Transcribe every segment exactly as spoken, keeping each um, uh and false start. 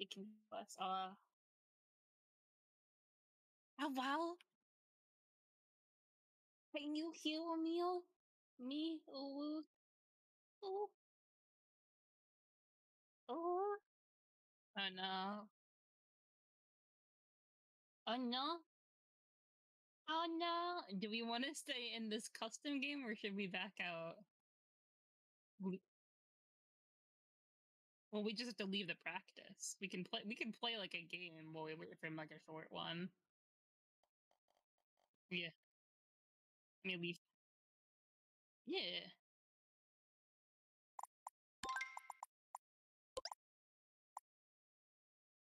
it can help us. Uh, oh, wow. Can you heal me? Me? Oh. Oh. Oh. Oh, no. Oh, no. Oh, no. Do we want to stay in this custom game or should we back out? We Well, we just have to leave the practice. We can play. We can play like a game while we wait for like a short one. Yeah. Let me leave. Yeah.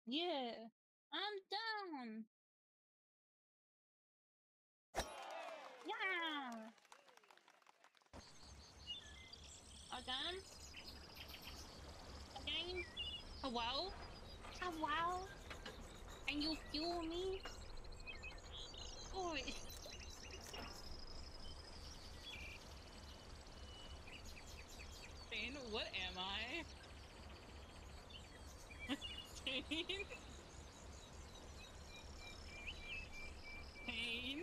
Yeah. I'm down. Yeah. Again. Hello? Hello? Can you heal me? Oh. Tane, what am I? Tane? Tane?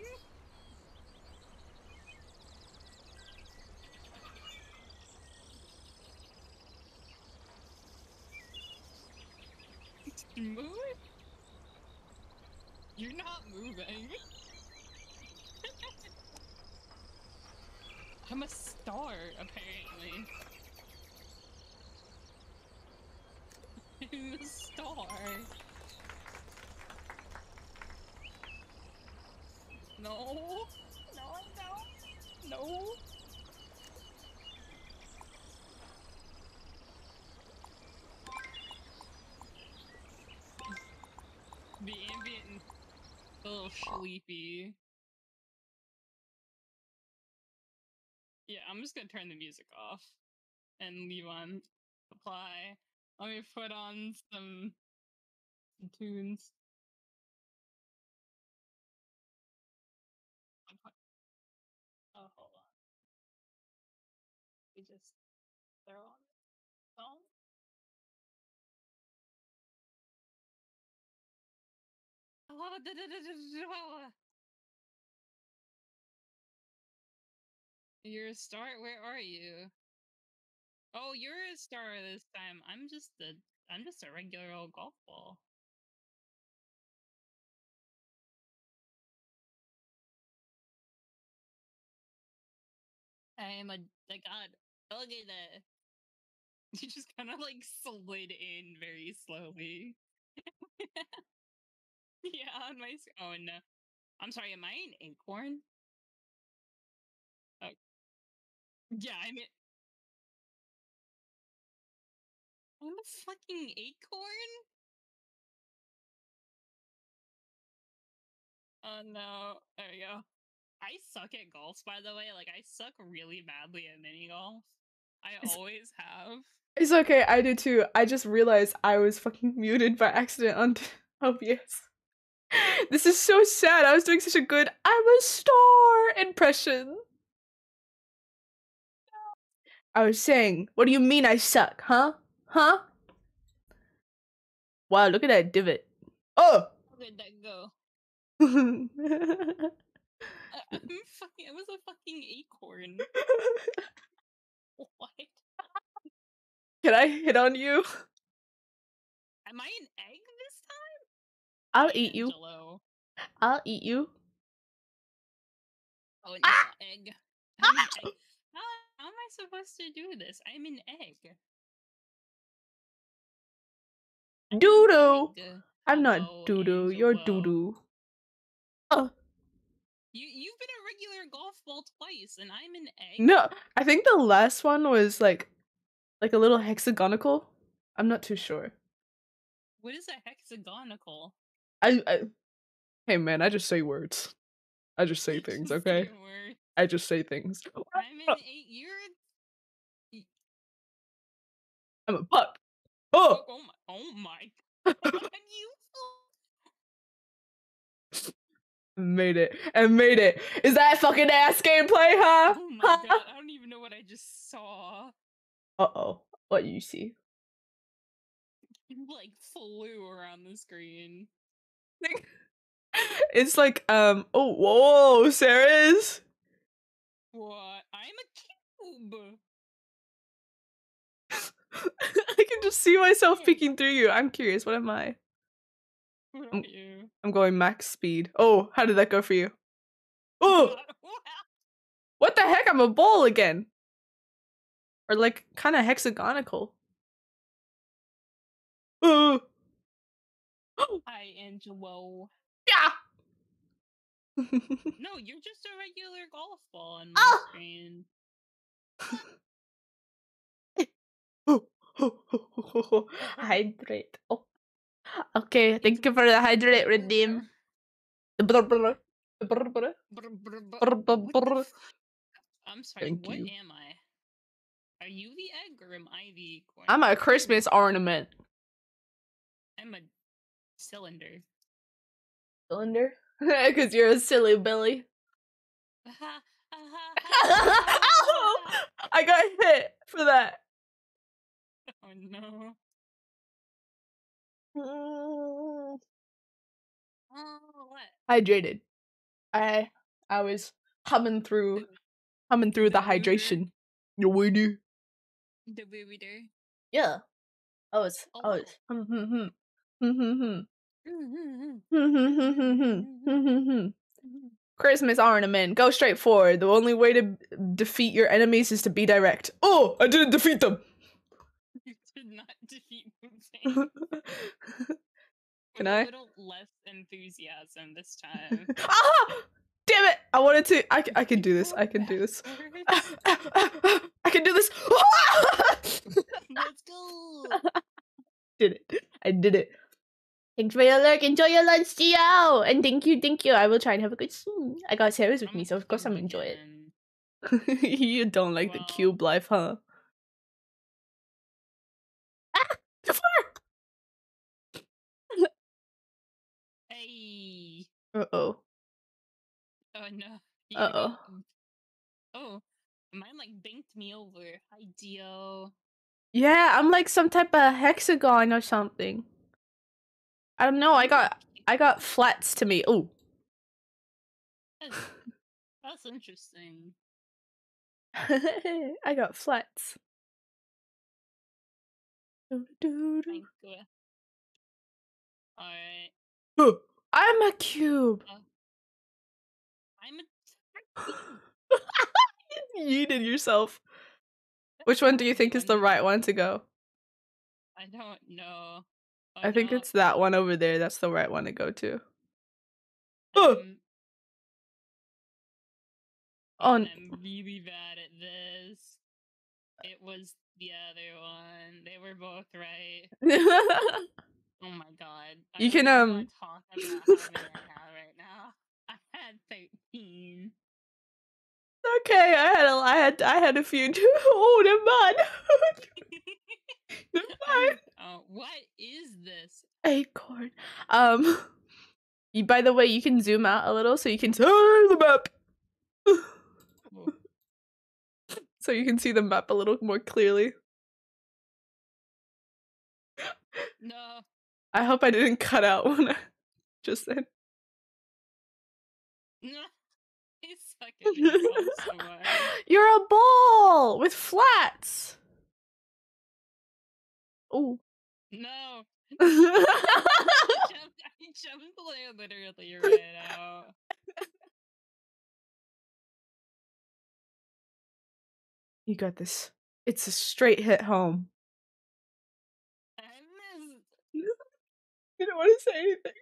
Move? You're not moving. I'm a star, apparently. I'm a star. No. No, no. No. The ambient a little sleepy. Yeah, I'm just gonna turn the music off and leave on apply. Let me put on some, some tunes. Oh, hold on. We just throw on the song. You're a star? Where are you? Oh, you're a star this time. I'm just a I'm just a regular old golf ball. I am a the god. Look at that. You just kind of like slid in very slowly. Yeah, on my screen. Oh, no. I'm sorry, am I an acorn? Oh. Yeah, I'm an... I'm a fucking acorn? Oh, no. There we go. I suck at golf, by the way. Like, I suck really badly at mini-golf. I it's always have. It's okay, I do too. I just realized I was fucking muted by accident on O B S. This is so sad. I was doing such a good I'm a star impression. I was saying, what do you mean I suck, huh? Huh? Wow, look at that divot. Oh! Where did that go? I, I'm fucking, I was a fucking acorn. What? Can I hit on you? Am I an egg? I'll eat you. Angelo. I'll eat you. Oh, an ah! egg. I'm ah! an egg. How, how am I supposed to do this? I'm an egg. Doodoo. -doo. I'm not oh, doodoo. -doo. You're doodoo. -doo. Oh. You you've been a regular golf ball twice, and I'm an egg. No, I think the last one was like, like a little hexagonical. I'm not too sure. What is a hexagonical? I, I, hey man, I just say words. I just say things, okay? Say I just say things. I'm an eight year. I'm a puck. Oh. Oh, oh my! Oh my! You made it! I made it! Is that fucking ass gameplay, huh? Oh my god! I don't even know what I just saw. Uh oh! What you see? like flew around the screen. It's like, um, oh, whoa, Seras. What? I'm a cube. I can just see myself peeking through you. I'm curious. What am I? What are you? I'm going max speed. Oh, how did that go for you? Oh, what the heck? I'm a ball again. Or like kind of hexagonal. Oh. Hi, Angelo. Yeah. No, you're just a regular golf ball on my oh. screen. Oh, oh, oh, oh, oh. Hydrate. Oh. Okay, thank you for the hydrate redeem. I'm sorry, thank what you. Am I? Are you the egg or am I the acorn? I'm a Christmas ornament. I'm a cylinder. Cylinder? Because you're a silly Billy. I got hit for that. Oh no. Oh, what? Hydrated. I I was humming through humming through the, the hydration. The waiter. The waiter. Yeah. I was oh. I was hmm hmm hmm hmm hmm hmm Christmas ornament. Go straight forward. The only way to defeat your enemies is to be direct. Oh, I didn't defeat them. Did not defeat moving. Can I? A little less enthusiasm this time. Ah! Damn it! I wanted to. I, I can do this. I can do this. I can do this. Let's go. Did it. I did it. Thanks for your lurk. Enjoy your lunch, Gio. And thank you, thank you. I will try and have a good soon. I got Seras with I'm me, so of course I'm enjoy it. You don't like well, the cube life, huh? Hey. Uh oh. Oh no. You uh oh. Didn't... Oh, mine like banked me over. Hi, Dio. Yeah, I'm like some type of hexagon or something. I don't know. I got I got flats to me. Oh. That's, that's interesting. I got flats. Alright. Oh, I'm a cube. Uh, I'm a You yeeted yourself. Which one do you think is the right one to go? I don't know. Oh, I think no. It's that one over there. That's the right one to go to. Um, oh. Oh, no. I'm really bad at this. It was the other one. They were both right. Oh my god. I you can, um. Talk about how many I have right now. I had thirteen. Okay, I had a, I had, I had a few too. Oh, never mind. Never mind. What is this? Acorn. Um. You, by the way, you can zoom out a little so you can see the map. So you can see the map a little more clearly. No. I hope I didn't cut out when I just said. No, it's fucking so much. You're a ball with flats. Oh. No. I jumped, I jumped like, literally right out. You got this. It's a straight hit home. I don't want to say anything.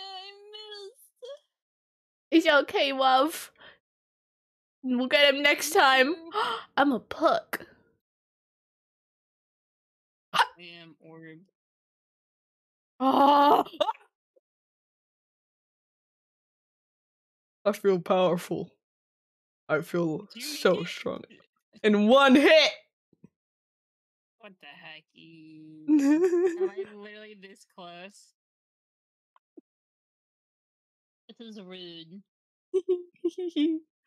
I missed. It's okay, love. We'll get him next time. I'm a puck. I am orb. Oh. I feel powerful. I feel so strong. In one hit. What the hecky? Am I literally this close? This is rude.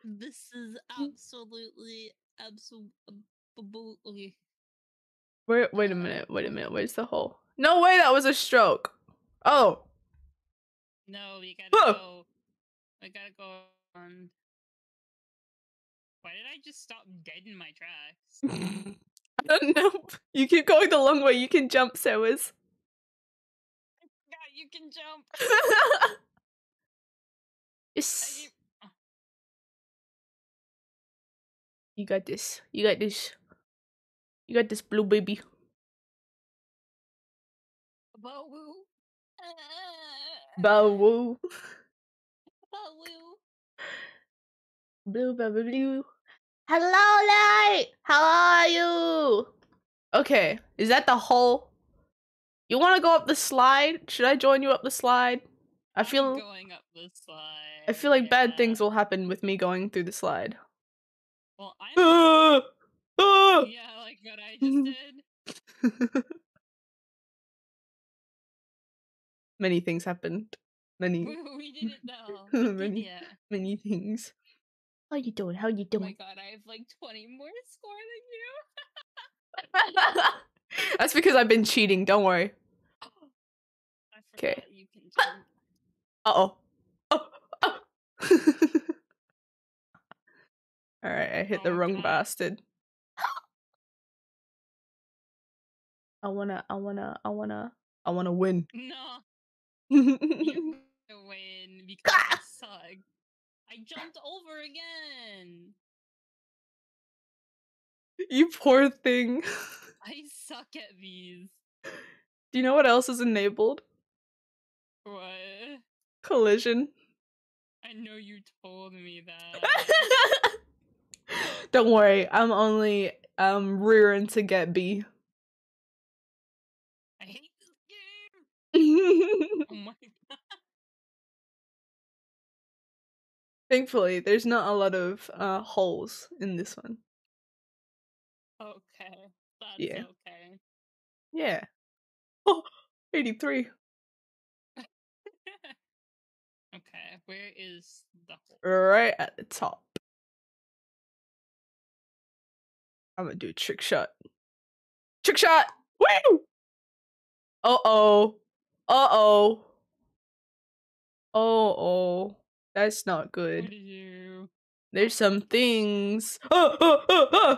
This is absolutely, absolutely. Wait, wait a minute. Wait a minute. Where's the hole? No way. That was a stroke. Oh. No, we gotta oh. go. We gotta go on. Why did I just stop dead in my tracks? I don't know. You keep going the long way. You can jump, Sebas. God, you can jump. Yes. You... you got this. You got this. You got this, blue baby. Bow woo. Bow woo. Bow woo. Blue baby blue. Hello, Light. How are you? Okay, is that the hole? You want to go up the slide? Should I join you up the slide? I feel I'm going up the slide. I feel like yeah. bad things will happen with me going through the slide. Well, I'm. Ah! Yeah, like what I just did. Many things happened. Many. We didn't know. many, yeah. many things. How you doing? How you doing? Oh my god, I have like twenty more score than you. That's because I've been cheating. Don't worry. Okay. Uh oh. Oh. oh. All right, I hit oh the wrong god. bastard. I wanna, I wanna, I wanna, I wanna win. No. You win because I suck. I jumped over again. You poor thing. I suck at these. Do you know what else is enabled? What? Collision. I know you told me that. Don't worry, I'm only um rearing to get B. I hate this game. Oh my god. Thankfully, there's not a lot of uh holes in this one. Okay. That's yeah. okay. Yeah. Oh, eighty-three. Okay, where is the hole? Right at the top. I'm gonna do a trick shot. Trick shot! Woo! Uh oh. Uh oh. Uh oh. That's not good. What did you... There's some things. Oh, oh, oh, oh.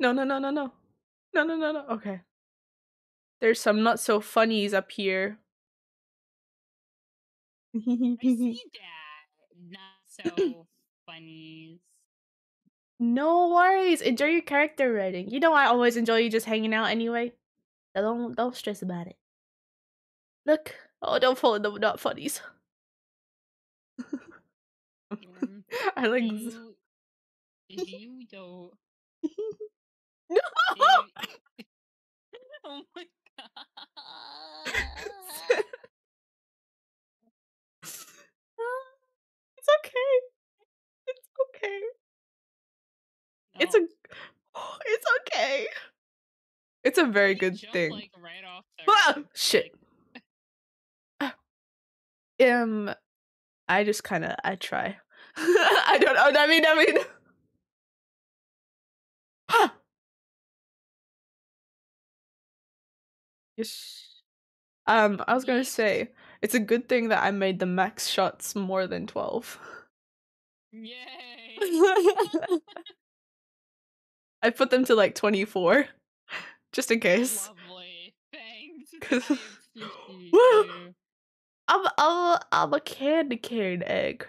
No, no, no, no, no. No, no, no, no. Okay. There's some not so funnies up here. I see that. Not so funnies. No worries. Enjoy your character writing. You know I always enjoy you just hanging out anyway. Don't don't stress about it. Look. Oh, don't fall in the not funnies. I like this. You don't. No! You... Oh my god. It's okay. It's okay. It's a, oh, it's okay. It's a very good jump, thing. Like, right off there. Ah, shit. Like... um, I just kind of I try. I don't know. I mean, I mean. Huh. Yes. Um, I was gonna say it's a good thing that I made the max shots more than twelve. Yay. I put them to like twenty-four, just in case. Lovely, thanks. I'm I'm I'm a candy cane egg.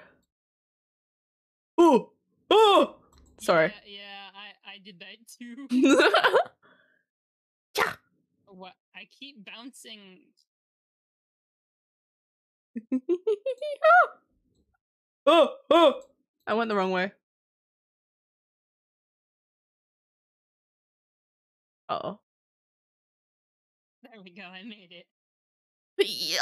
Ooh, ooh. Sorry. Yeah, yeah, I I did that too. Yeah. What? I keep bouncing. Oh, oh! I went the wrong way. Uh oh. There we go, I made it. Yeah.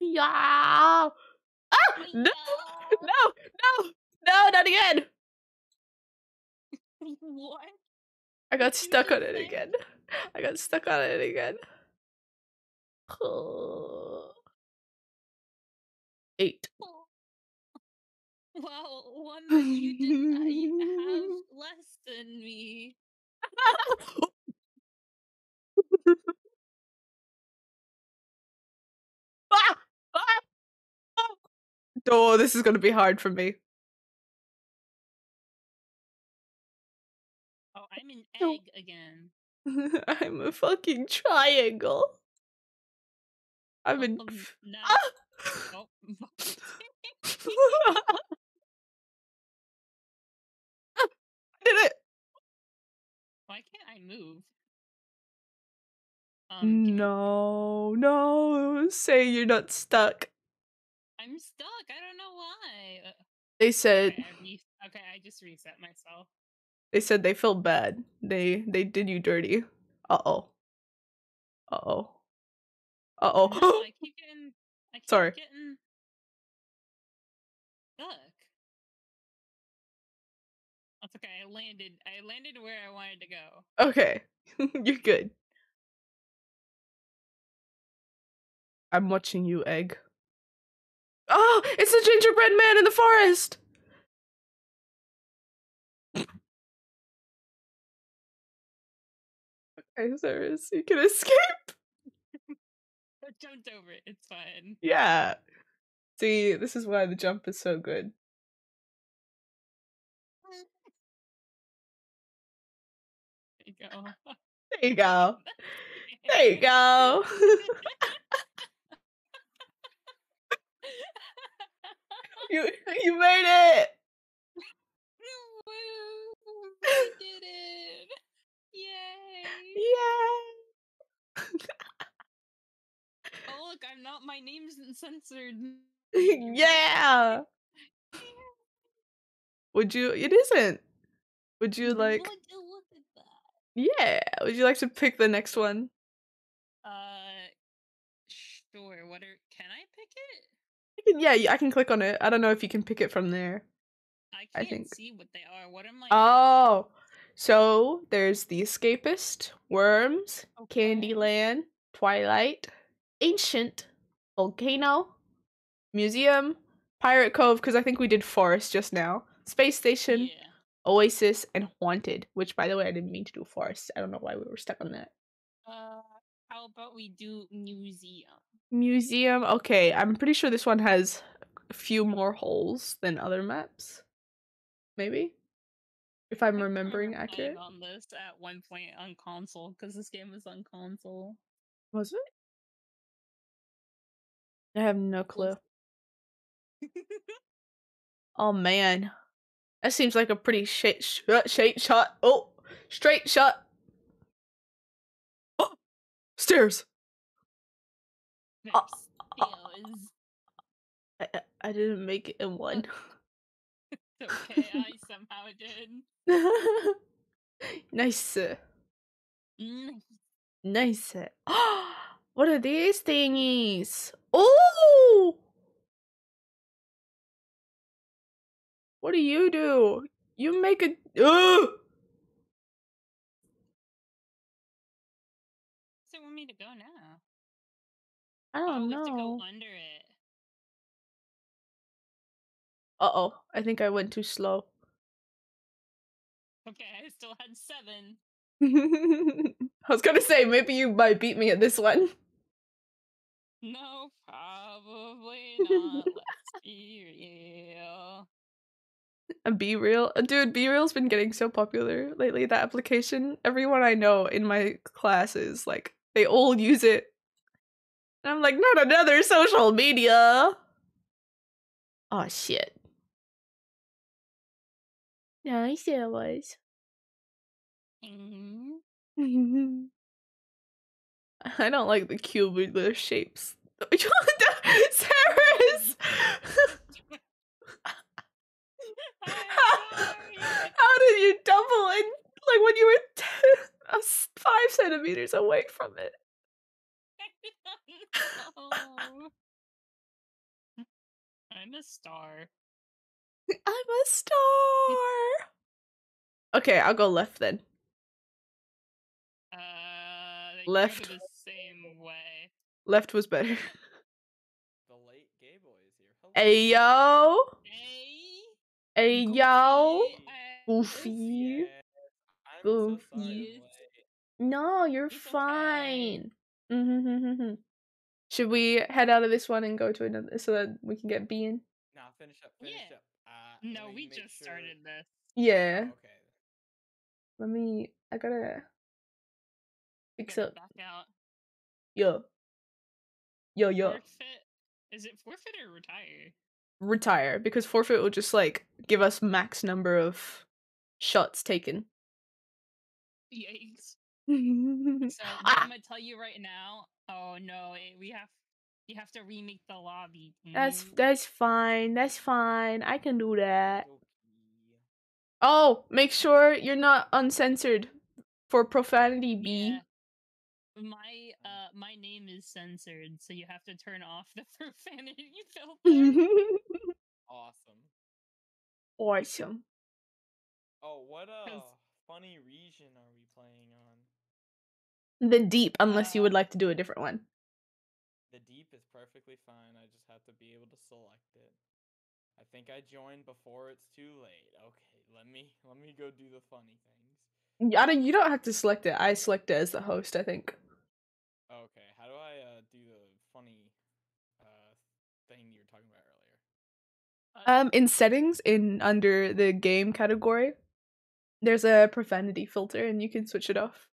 Yeah. Yeah. Ah! Yeah. No! No! No! No, not again! What? I got stuck on it again. I got stuck on it again. Eight. Wow, one that you didn't have less than me. Oh, this is going to be hard for me. Oh, I'm an egg again. I'm a fucking triangle. I'm an... No. Ah! I did it! Why can't I move? Um, no, no, say you're not stuck. I'm stuck. I don't know why. They said. Okay, I, re okay, I just reset myself. They said they felt bad. They they did you dirty. Uh oh. Uh oh. Uh oh. No, I keep getting. I keep Sorry. Getting stuck. That's okay. I landed. I landed where I wanted to go. Okay, you're good. I'm watching you, egg. Oh, it's the gingerbread man in the forest! Okay, Seras, you can escape! I jumped over it, it's fine. Yeah. See, this is why the jump is so good. There you go. There you go. There you go. You you made it! We did it! Yay! Yay! Oh look, I'm not. My name's censored. Yeah. Would you? It isn't. Would you like? Look, look at that. Yeah. Would you like to pick the next one? Uh, sure. What are? Can I pick it? Yeah, I can click on it. I don't know if you can pick it from there. I can't I think. see what they are. What am I? Oh, so there's The Escapist, Worms, okay. Candyland, Twilight, Ancient, Volcano, Museum, Pirate Cove, because I think we did Forest just now, Space Station, yeah. Oasis, and Haunted, which, by the way, I didn't mean to do Forest. I don't know why we were stuck on that. Uh, how about we do Museum? Museum. Okay, I'm pretty sure this one has a few more holes than other maps. Maybe, if I'm remembering accurate. On this at one point on console because this game was on console. Was it? I have no clue. Oh man, that seems like a pretty straight sh straight shot. Oh, straight shot. Oh, stairs. Uh, uh, I, I didn't make it in one. It's okay, I somehow did. Nice. Mm. Nice. What are these thingies? Oh! What do you do? You make a. Oh! So you want me to go now? I don't oh, know. We have to go under it. Uh oh, I think I went too slow. Okay, I still had seven. I was gonna say maybe you might beat me at this one. No, probably not. Let's be real. And BeReal, dude, BeReal's been getting so popular lately. That application, everyone I know in my classes, like they all use it. And I'm like, not another social media. Oh shit. Nice it was. Mm-hmm. I don't like the cubicular shapes. Seras! how, how did you double and like when you were ten, five centimeters away from it? Oh. I'm a star. I'm a star. Okay, I'll go left then. Uh, left. The same way. Left was better. The late gay boy is here. Hello. Ayo. Hey. Hey, y'all. Goofy. Goofy. No, you're fine. Mm-hmm. Should we head out of this one and go to another so that we can get B in? Nah, finish up. Finish yeah. up. Uh, no, we just sure... started this. Yeah. Oh, okay. Let me. I gotta fix up. Back out. Yo. Yo, yo. Forfeit. Is it forfeit or retire? Retire, because forfeit will just like give us max number of shots taken. Yikes. So ah. I'm gonna tell you right now. Oh no, it, we have you have to remake the lobby. Mm. That's that's fine. That's fine. I can do that. Okay. Oh, make sure you're not uncensored for profanity, B. Yeah. My uh my name is censored, so you have to turn off the profanity filter. Awesome. Awesome. Oh, what a funny region are we playing on? The deep, unless you would like to do a different one. The deep is perfectly fine. I just have to be able to select it. I think I joined before it's too late. Okay, let me let me go do the funny things. I don't. You don't have to select it. I select it as the host, I think. Okay. How do I uh, do the funny uh, thing you were talking about earlier? Um, in settings, in under the game category, there's a profanity filter, and you can switch it off.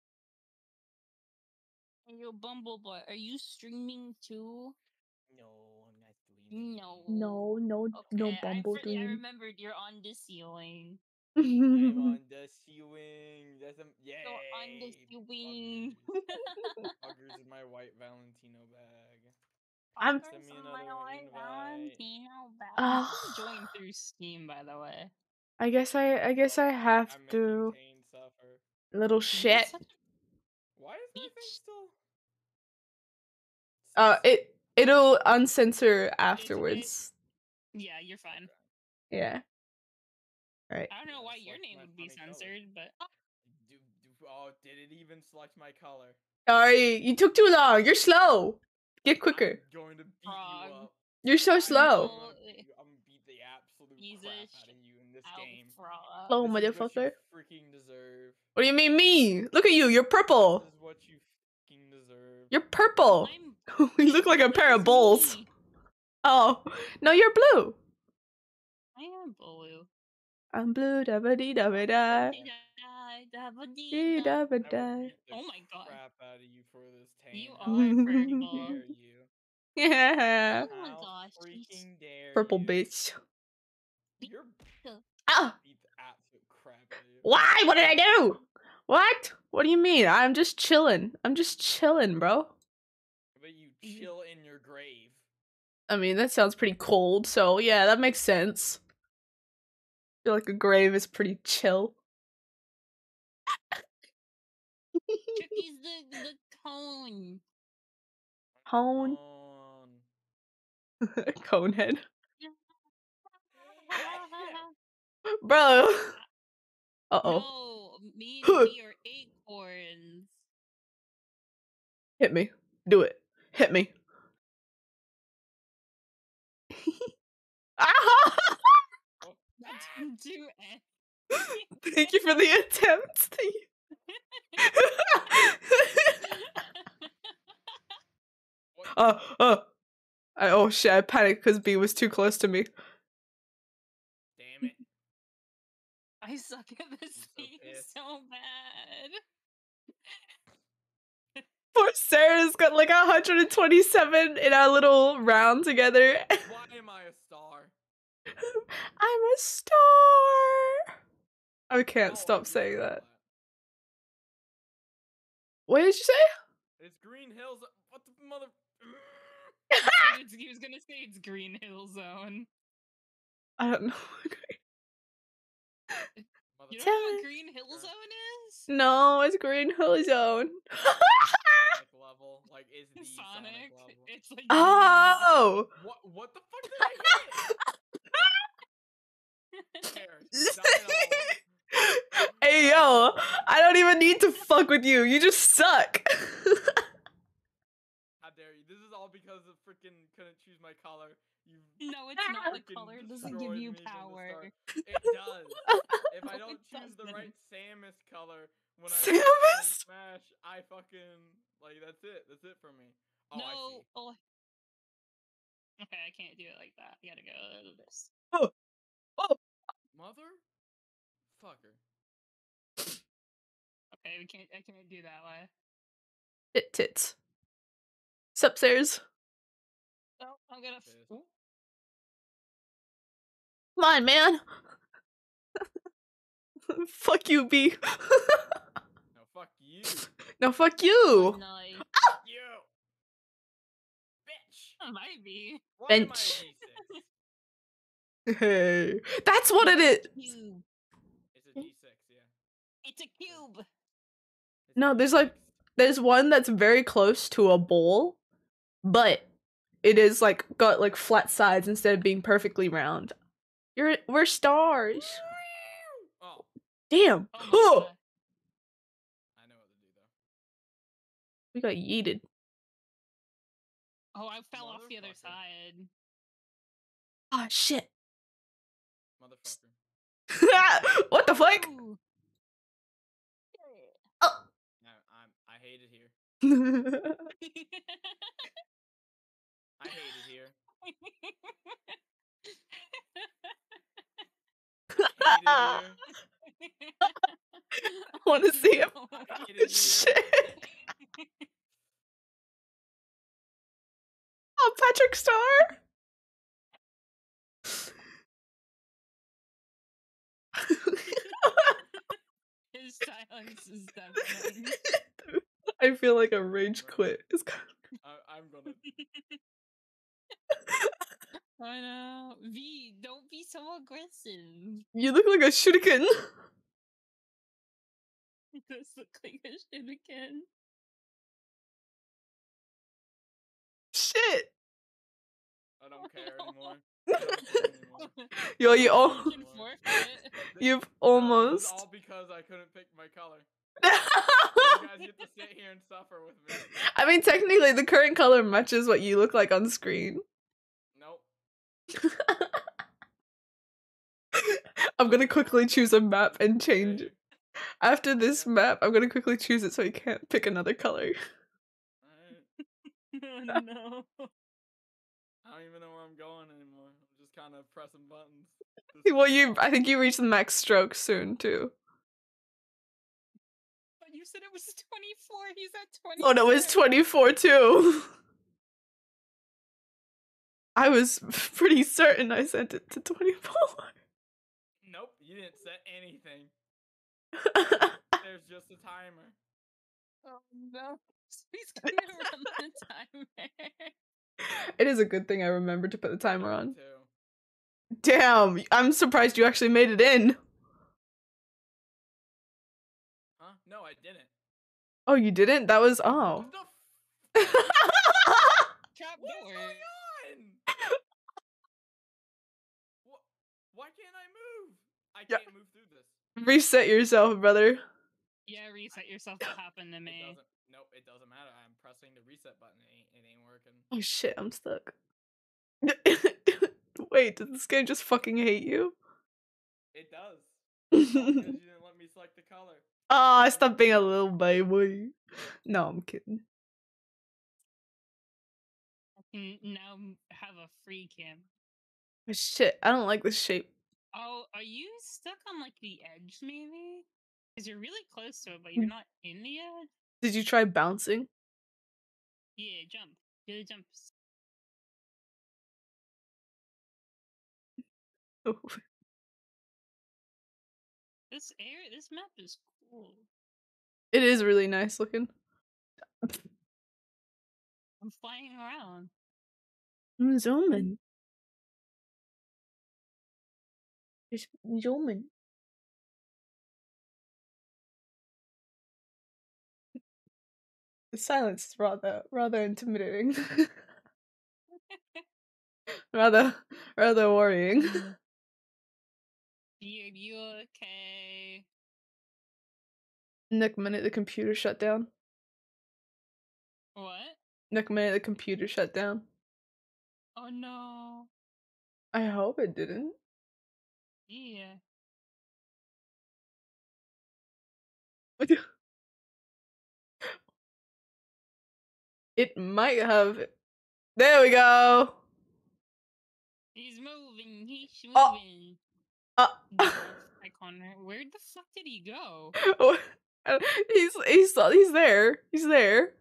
Yo, Bumbleboy, are you streaming too? No, I'm not streaming. No, no, no, okay, no, Bumbleboy. I, I remembered you're on the ceiling. I'm on the ceiling. That's a yeah. On the ceiling. Huggers in my white Valentino bag. I'm in my white Valentino bag. Uh, join through Steam, by the way. I guess I, I guess I have I to. Little shit. Why is my thing still? Uh, it it'll uncensor afterwards. Yeah, you're fine. Yeah. All right. I don't know why your name would be censored, but do, do, oh, did it even select my color? Sorry, you took too long. You're slow. Get quicker. I'm going to beat you up. You're so slow. I'm gonna beat the absolute crap out of you in this game. Oh, motherfucker! Freaking deserve. What do you mean me? Look at you. You're purple. This is what you fucking deserve. You're purple. We look like a pair of bowls. Oh no, you're blue. I am blue. I'm blue. Da ba dee da ba da. Da ba dee da ba da. Oh my god. Crap out of you for this tank. You are purple. Yeah. Oh my gosh. Freaking dare. Purple bitch. You're. Ah. Why? What did I do? What? What do you mean? I'm just chilling. I'm just chilling, bro. But you chill in your grave. I mean, that sounds pretty cold, so yeah, that makes sense. I feel like a grave is pretty chill. Tricky's the, the cone. Cone? Conehead. Bro. Uh-oh. No, me and me are acorns. Hit me. Do it. Hit me. Do it. Thank you for the attempt. uh, uh. I, oh shit, I panicked because B was too close to me. I suck at this so thing pissed. So bad. Poor Sarah's got like one hundred twenty-seven in our little round together. Why am I a star? I'm a star. I can't oh, stop I saying that. that. What did you say? It's Green Hill Zone. What the mother? He was gonna say it's Green Hill Zone. I don't know. You don't know what Green Hill Zone is? No, it's Green Hill Zone. Sonic level, like is the Sonic. Sonic level. It's like oh. What? What the fuck did I hit? Hey yo, I don't even need to fuck with you. You just suck. How dare you? This is all because. because of freaking couldn't choose my color. You no, it's not the color. It doesn't give you power. It does. If I don't choose the right Samus color when I Samus? Smash, I fucking like that's it. That's it for me. Oh, no. I see. Oh. Okay, I can't do it like that. I gotta go to this. Oh, oh, mother, fucker. Okay, we can't. I can't do that way. Tit tits. It's upstairs. Oh, I'm gonna. Come on, man. Fuck you, B. No, fuck you. No, fuck you. No, I... ah! You. Bitch. Might be. Bench. Hey, that's what it is. It's a D six, yeah. It's a cube. No, there's like, there's one that's very close to a bowl, but it is like got like flat sides instead of being perfectly round. You're we're stars. Oh. Damn. Oh, oh. I know what to do though. We got yeeted. Oh, I fell off the other side. Oh shit. Motherfucker. What the fuck? Ooh. Oh. No, I'm, I hate it here. I hate it here. I hate it here. I want to see him. Shit. Oh, Patrick Starr. His silence is deafening. I feel like a rage quit. It's kind of... I, I'm gonna. I know. V, don't be so aggressive. You look like a shuriken. It does look like a shuriken. Shit. I don't care anymore. Yo, you all you've almost all because I couldn't pick my color. You guys get to sit here and suffer with me. I mean, technically, the current color matches what you look like on screen. Nope. I'm gonna quickly choose a map and change it. After this map, I'm gonna quickly choose it so you can't pick another color. All right. Oh, no. I don't even know where I'm going anymore. I'm just kind of pressing buttons. Well, you, I think you reach the max stroke soon, too. But you said it was twenty-four. He's at twenty. Oh, no, it's twenty-four, too. I was pretty certain I sent it to twenty-four. Nope, you didn't set anything. There's just a timer. Oh, no. He's going to run the timer. It is a good thing I remembered to put the timer on. Damn, I'm surprised you actually made it in. Huh? No, I didn't. Oh, you didn't? That was oh. What the f What's going on? What? Why can't I move? I can't yeah. move through this. Reset yourself, brother. Yeah, reset yourself. What happened to me? It doesn't. Nope, it doesn't matter. I'm pressing the reset button. It ain't, it ain't working. Oh shit, I'm stuck. Wait, does this game just fucking hate you? It does. Because you didn't let me select the color. Oh, I stopped being a little baby. No, I'm kidding. I can now have a free cam. Oh, shit, I don't like this shape. Oh, are you stuck on like the edge maybe? Because you're really close to it, but you're not in the edge? Did you try bouncing? Yeah, jump. Do the jumps. Oh. This area, this map is cool. It is really nice looking. I'm flying around. I'm zooming. Just zooming. The silence is rather rather intimidating. rather rather worrying. Are you, you okay? Next minute the computer shut down. What? Like, minute the computer shut down. Oh no. I hope it didn't. Yeah. What the- It might have. There we go. He's moving. He's moving. Uh, uh, Where the fuck did he go? Oh, he's he's he's there. He's there.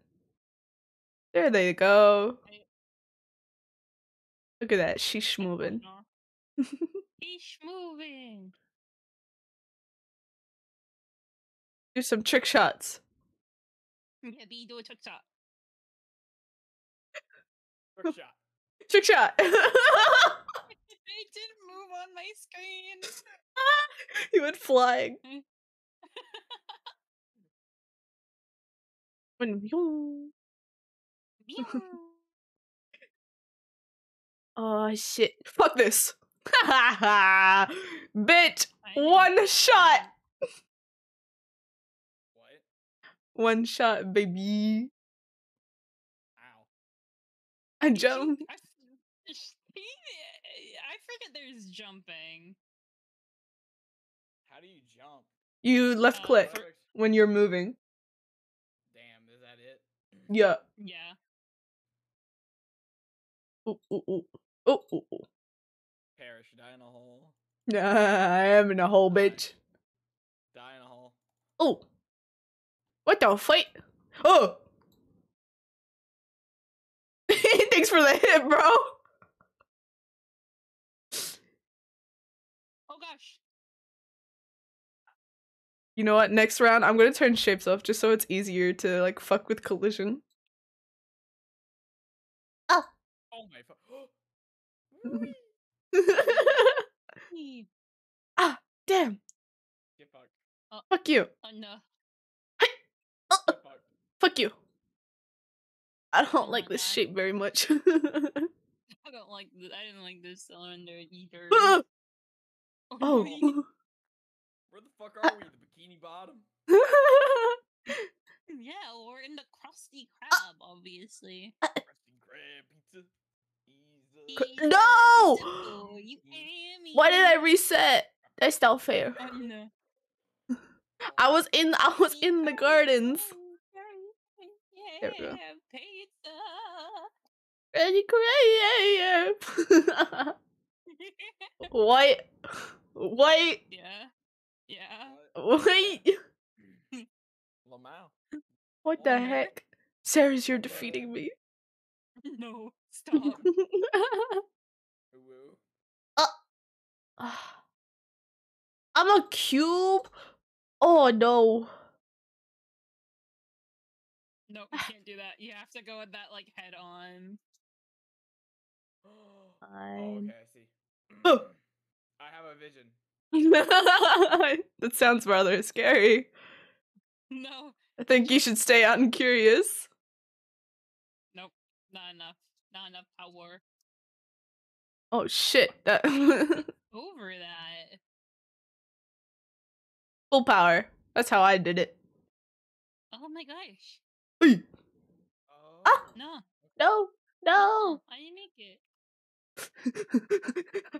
There they go. Look at that. She's moving. He's moving. Do some trick shots. Yeah, B, do a trick shot. Trick shot. Trick shot. It didn't move on my screen. You went flying. Oh shit! Fuck this! Bitch! One shot. What? One shot, baby. I jump. I, I forget there's jumping. How do you jump? You left uh, click perfect. When you're moving. Damn, is that it? Yeah. Yeah. Ooh, ooh, ooh. Ooh, ooh, ooh. Perish, die in a hole. Nah, I am in a hole, bitch. Die, die in a hole. Oh. What the fight? Oh! Thanks for the hit, bro. Oh gosh. You know what? Next round, I'm gonna turn shapes off just so it's easier to like fuck with collision. Oh. Oh my fuck. Ah, damn. Get fucked. Uh, fuck you. Uh, no. Hey. Oh, uh, fuck you. I don't like this shape very much. I don't like this. I didn't like this cylinder either. Oh! Oh. Where the fuck are we? The Bikini Bottom? Yeah, we're in the Krusty Krab, obviously. Krusty Krab pizza. pizza. No! You Why did I reset? That's not fair. Oh, no. I was in. I was in the gardens. There we go. Pizza. White. White. Yeah. Yeah. White. Lamau. What the heck? Sarah's, you're defeating me. No, stop. uh, I'm a cube? Oh no. No, you can't do that. You have to go with that, like, head on. Oh, okay, I see. Oh. I have a vision. That sounds rather scary. No. I think you should stay out and curious. Nope, not enough. Not enough power. Oh, shit. That over that. Full power. That's how I did it. Oh my gosh. Oh. Ah. No. No. No. I didn't make it.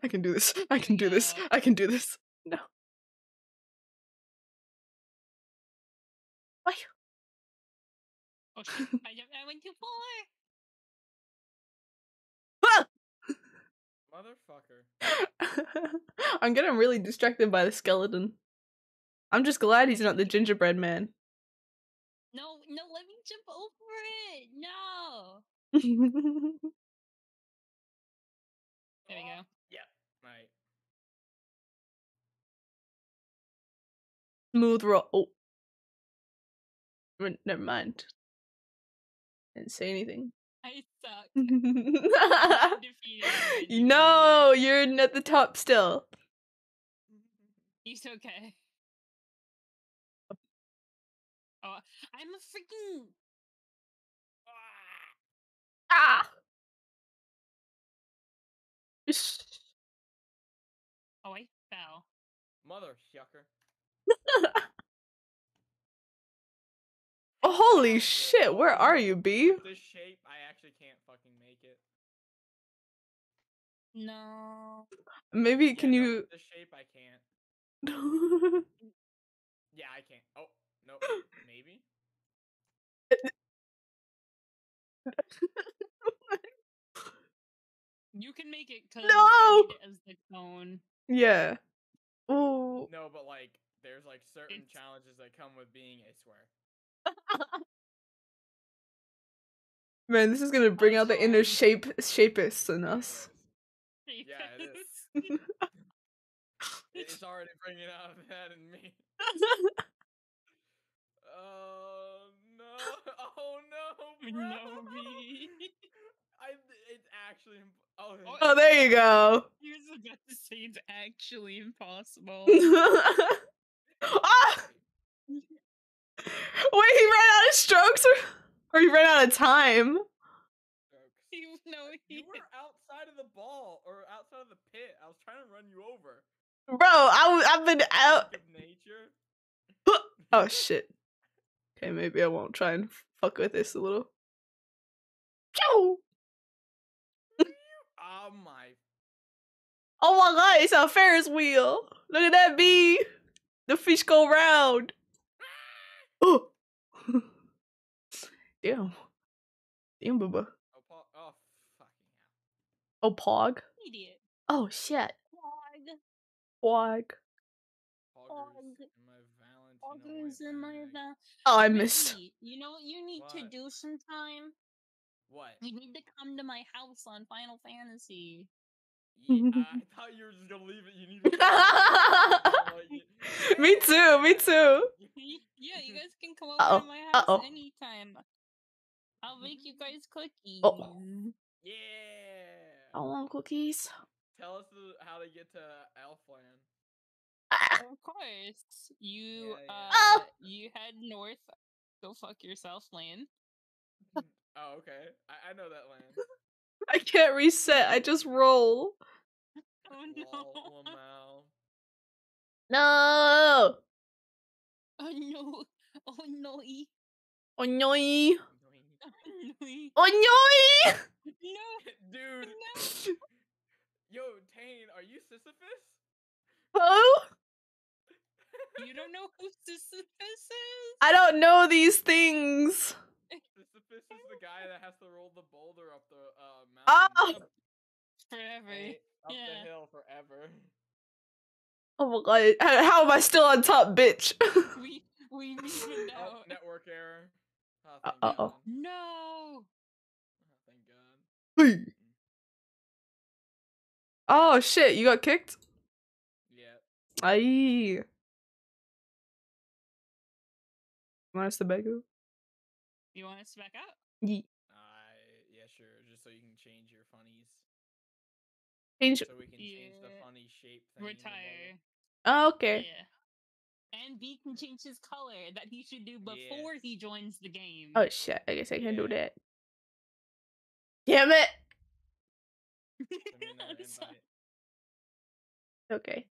I can do this. I can do this. I can do this. No. Why? Oh, shit. I, I went too far. Ah! Motherfucker. I'm getting really distracted by the skeleton. I'm just glad he's not the gingerbread man. No, no, let me jump over it! No! There we go. Yeah, alright. Smooth roll. Oh. Never mind. Didn't say anything. I suck. I'm defeated. No, you're at the top still. It's okay. Oh, I'm a freaking ah. Oh, I fell. Mother shucker. Holy shit, where are you, B? This shape, I actually can't fucking make it. No. Maybe, yeah, can no, you... This shape, I can't. Yeah, I can't. Oh, no, maybe? You can make it because no! I need it as the cone. Yeah. Ooh. No, but, like, there's, like, certain it's... challenges that come with being a swear. Man, this is gonna bring out the inner shape shapists in us. Yeah, it is. It's already bringing out that in me. Oh no! Oh no, bro! No, me. I. It's actually. Oh, oh, there you go. He was about to say it's actually impossible. Ah! Wait, he ran out of strokes, or, or he ran out of time. He, no, he... You were outside of the ball, or outside of the pit. I was trying to run you over. Bro, I, I've been out. Nature. Oh shit. Okay, maybe I won't try and fuck with this a little. Oh my! Oh my god, it's a Ferris wheel. Look at that bee. The fish go round. Oh, damn, damn, booba. Oh, pog. Oh, fucking hell. Oh, pog. Idiot. Oh, shit. Pog. Pog. Pog. Poggers in my val. Oh, I missed. You know what you need what? to do sometime? What? You need to come to my house on Final Fantasy. Yeah, I thought you were just gonna leave it. You need to. Me too. Me too. Yeah, you guys can come over uh -oh. to my house uh -oh. anytime. I'll make you guys cookies. Oh. Yeah. I want cookies. Tell us how to get to Elfland. Ah. Of course, you yeah, yeah. uh, oh. you head north. Go fuck yourself, land. Oh, okay. I, I know that land. I can't reset. I just roll. Oh no! No! Oh no! Oh no! Oh no! Oh no! No, dude. No. Yo, Tane, are you Sisyphus? Oh? You don't know who Sisyphus is? I don't know these things. Sisyphus is the guy that has to roll the boulder up the uh, mountain. Oh! Forever. Right, up yeah. the hill forever. Oh my god. How, how am I still on top, bitch? we we need to know. Oh, network error. Oh, uh oh. God. No! Oh, thank god. Oh shit, you got kicked? Yeah. Aye. Minus the bagel. You want us to back up? Yeah. Uh, yeah, sure. Just so you can change your funnies. Change. So we can yeah. change the funny shape. Thing Retire. Oh, okay. Yeah. And B can change his color that he should do before yeah. he joins the game. Oh shit! I guess I can yeah. do that. Damn it! Okay.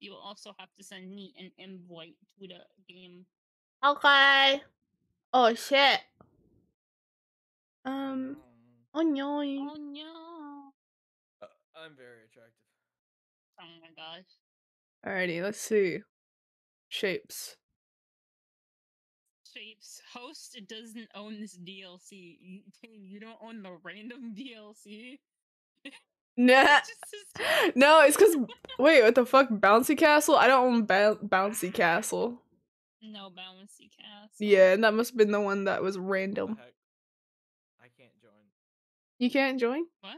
You will also have to send me an invite to the game. Okay. Oh shit. Um. Oh no. Oh no. Uh, I'm very attractive. Oh my gosh. Alrighty, let's see. Shapes. Shapes. Host doesn't own this D L C. You, you don't own the random D L C. Nah. No, it's because. Wait, what the fuck? Bouncy Castle? I don't own ba Bouncy Castle. No Bouncy Castle. Yeah, and that must have been the one that was random. I can't join. You can't join? What?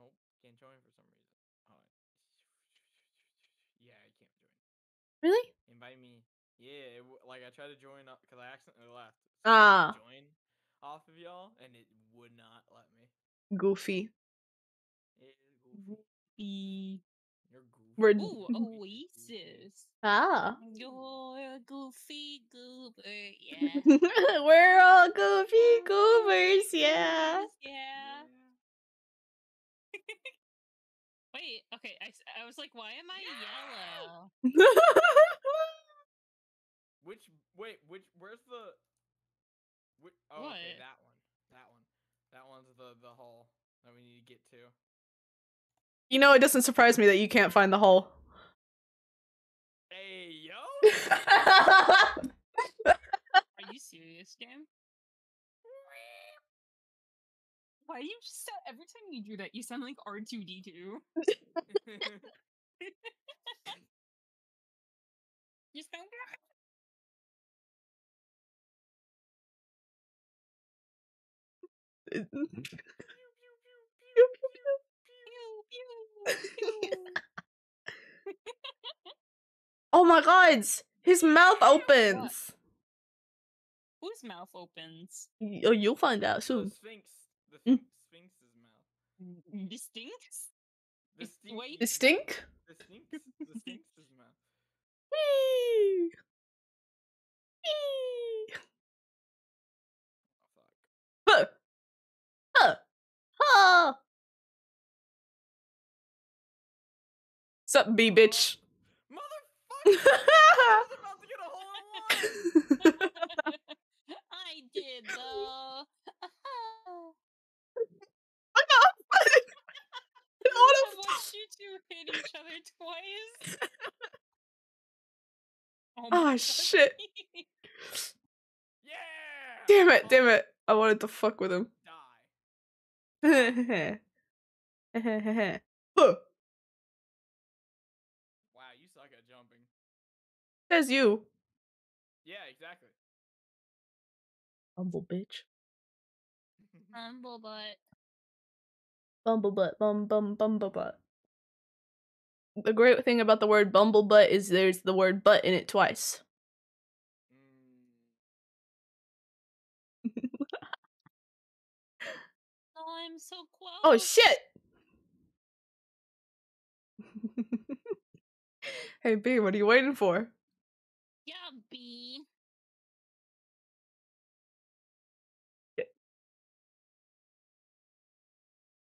Nope, can't join for some reason. Oh. Yeah, I can't join. Really? Invite me. Yeah, it, like I tried to join up because I accidentally left. So ah. I join off of y'all, and it would not let me. Goofy. Goofy. You're goofy. Ooh, Oasis. Ah. You're goofy goober, yeah. We're all goofy goobers, yeah. Yeah. Wait, Wait, okay, I, I was like, why am I yellow? Which, wait, which, where's the, which, oh, what? Okay, that one, that one, that one's the, the hall that we need to get to. You know, it doesn't surprise me that you can't find the hall. Hey, yo! Are you serious, game? Why you just sound, every time you do that, you sound like R two D two. You sound good. Oh my god, his mouth opens. Whose mouth opens? Oh, you'll find out soon. The Sphinx, the Sphinx's mouth. The stinks? The stink. Wait. The stink? The stink. The Sphinx's mouth. Wee. Wee. Oh, fuck. Huh. Huh. Sup, B bitch? Motherfucker! I was about to get a hole in one! I did, though. I got it! I watched you two hit each other twice. Oh, oh shit. Yeah! Damn it, damn it. I wanted to fuck with him. Die. Huh. Says you. Yeah, exactly. Bumble bitch. Bumble butt. Bumble butt. Bum bum bumble butt. The great thing about the word bumble butt is there's the word butt in it twice. Mm. Oh, I'm so close. Oh shit. Hey B, what are you waiting for? Yeah, B. Yeah.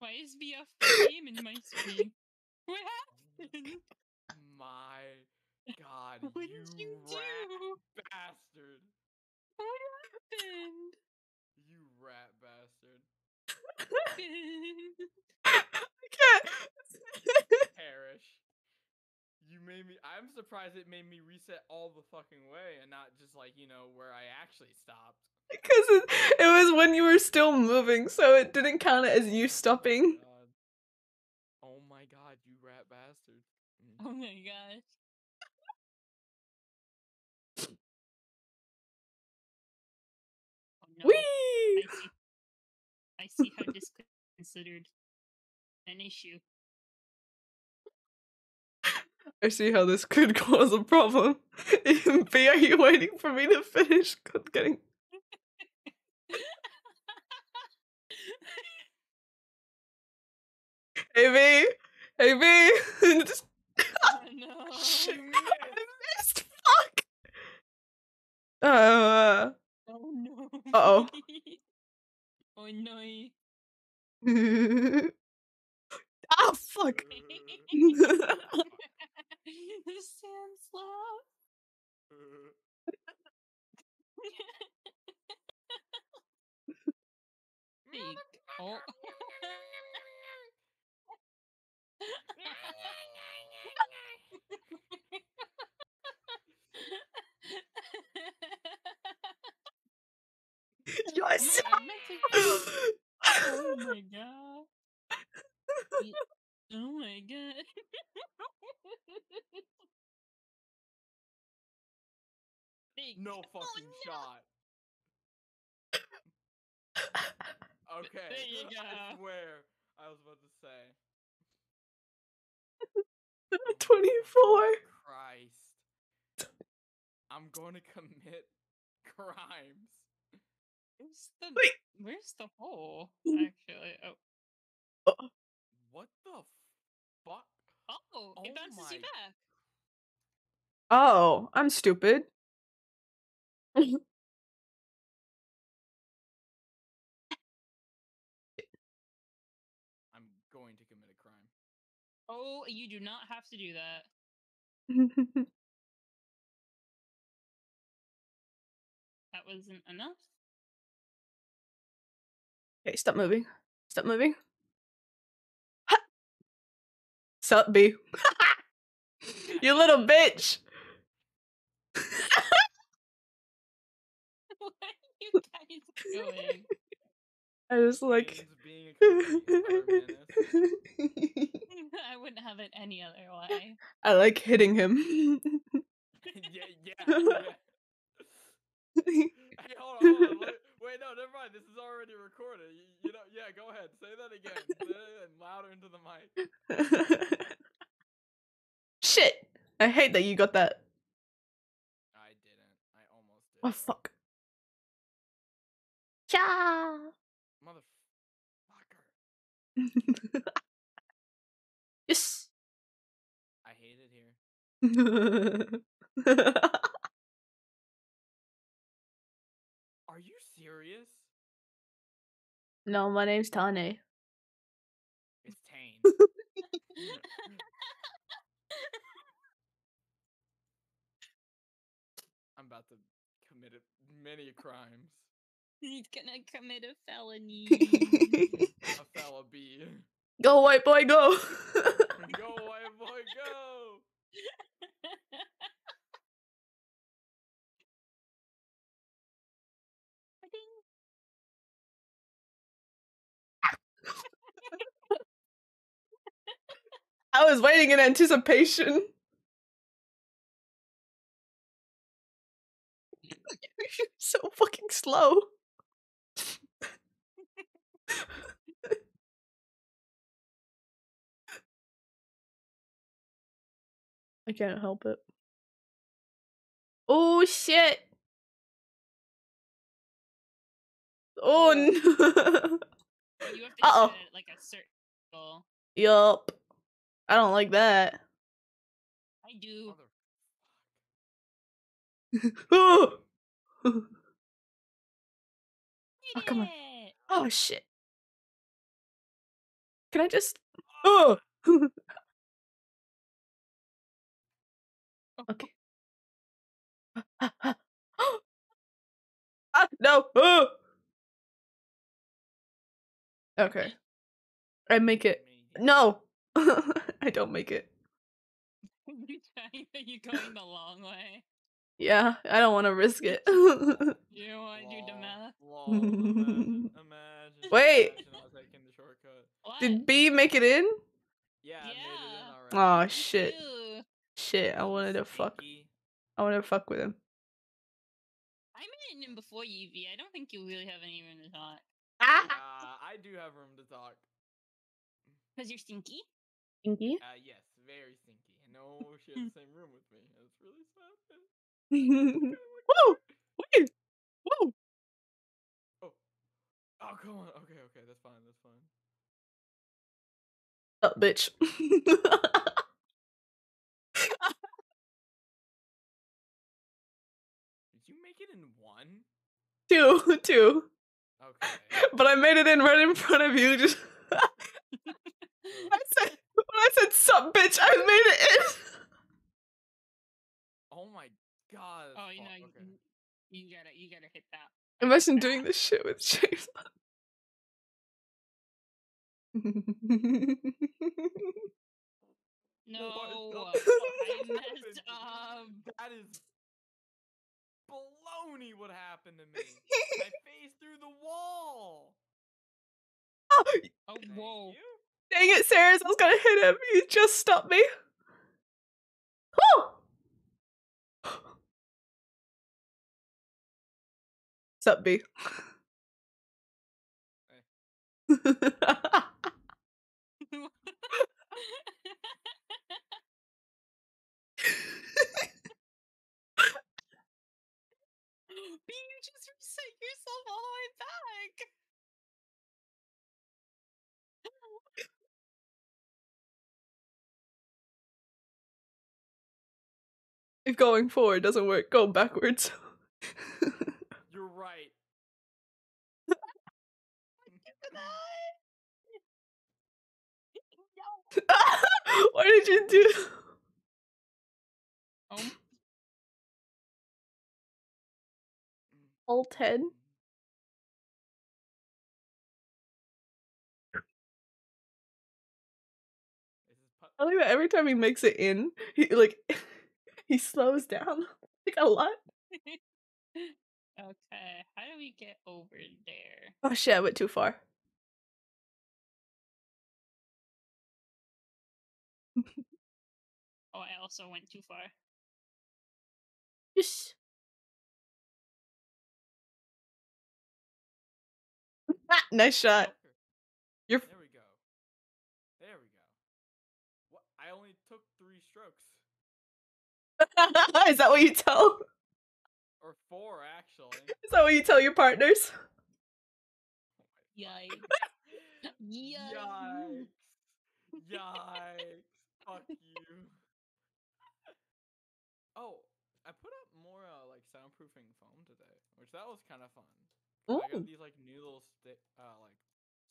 Why is B a game in my screen? What happened? My god, what you, did you rat do? Bastard. What happened? You rat bastard. What happened? I can't. Perish. You made me. I'm surprised it made me reset all the fucking way and not just like, you know, where I actually stopped. Because it, it was when you were still moving, so it didn't count as you stopping. Uh, oh my god, you rat bastard. Mm. Oh my gosh. Oh no. Whee! I see, I see how this could be considered an issue. I see how this could cause a problem. B, are you waiting for me to finish? God, getting... Hey, B! Hey, B! Just... Oh, no. Shit. I missed! Fuck! Uh... Oh, no. Uh-oh. Oh, no. Ah, fuck! The sand slab. Oh. Yes. Oh my god. Oh my god. No fucking oh, no. shot. Okay. There you go. I swear I was about to say. twenty-four. Oh, Christ. I'm going to commit crimes. Where's the, Wait. Where's the hole, actually? Oh. Uh. What the fuck? Oh, it bounces oh you back. Oh, I'm stupid. I'm going to commit a crime. Oh, you do not have to do that. That wasn't enough. Okay, stop moving. Stop moving. Ha! Sup, B. You little bitch! What are you guys doing? I just like... Being I wouldn't have it any other way. I like hitting him. yeah, yeah. yeah. Hey, hold on, hold on. Wait, wait, no, never mind. This is already recorded. You, you know, yeah, go ahead. Say that again. Say that again. Louder into the mic. Shit! I hate that you got that. I didn't. I almost did. Oh, fuck. Cha! Motherfucker. Yes! I hate it here. Are you serious? No, my name's Tane. It's Tane. I'm about to commit a, many crimes. He's gonna commit a felony. A fella bee. Go, white boy, go! Go, white boy, go! I was waiting in anticipation. You're so fucking slow. I can't help it. Oh shit. Oh no. You have to uh-oh. It like a circle. Yup. I don't like that. I do. Oh! Oh, come on. Oh, shit. Can I just... Oh! Okay. Ah, no! Oh! Okay. I make it. No! I don't make it. You trying that you're going the long way? Yeah, I don't want to risk it. You don't want to do the math? Lol, imagine, imagine, wait! Imagine I was taking the shortcut. Did B make it in? Yeah, yeah. I made it in already. Oh, shit. Ew. Shit, I wanted to fuck. I wanted to fuck with him. I made it in before you, V. I don't think you really have any room to talk. Ah! Uh, I do have room to talk. Because you're stinky? Stinky? Uh, yes, very stinky. And no one shared the same room with me. That's really sad. Whoa! Wait! Whoa! Oh. Oh, come on. Okay, okay, that's fine, that's fine. Up, oh, bitch. Did you make it in one? Two, two. Okay. But I made it in right in front of you. Just. I said, when I said, sup, bitch, I made it in. Oh my god. Oh, you know, you, okay. you gotta, you gotta hit that. Imagine doing this shit with James. No, oh, I messed up. That is baloney what happened to me. My face through the wall. Oh, oh whoa. Dang it, Seras, I was gonna hit him. You just stopped me. Oh! What's up, B? Hey. B, you just reset yourself all the way back. If going forward doesn't work, go backwards. You're right. did you do? Oh. Alt head. I like that every time he makes it in, he like he slows down like a lot. Okay, how do we get over there? Oh shit, I went too far. Oh, I also went too far. Yes. Ah, nice shot. You're... There we go. There we go. What? I only took three strokes. Is that what you tell? Or four, actually. Is that what you tell your partners? Yikes. Yikes. Yikes. Yikes. Fuck you. Oh, I put up more uh, like soundproofing foam today, which that was kind of fun. Ooh. I got these like new little stick, uh, like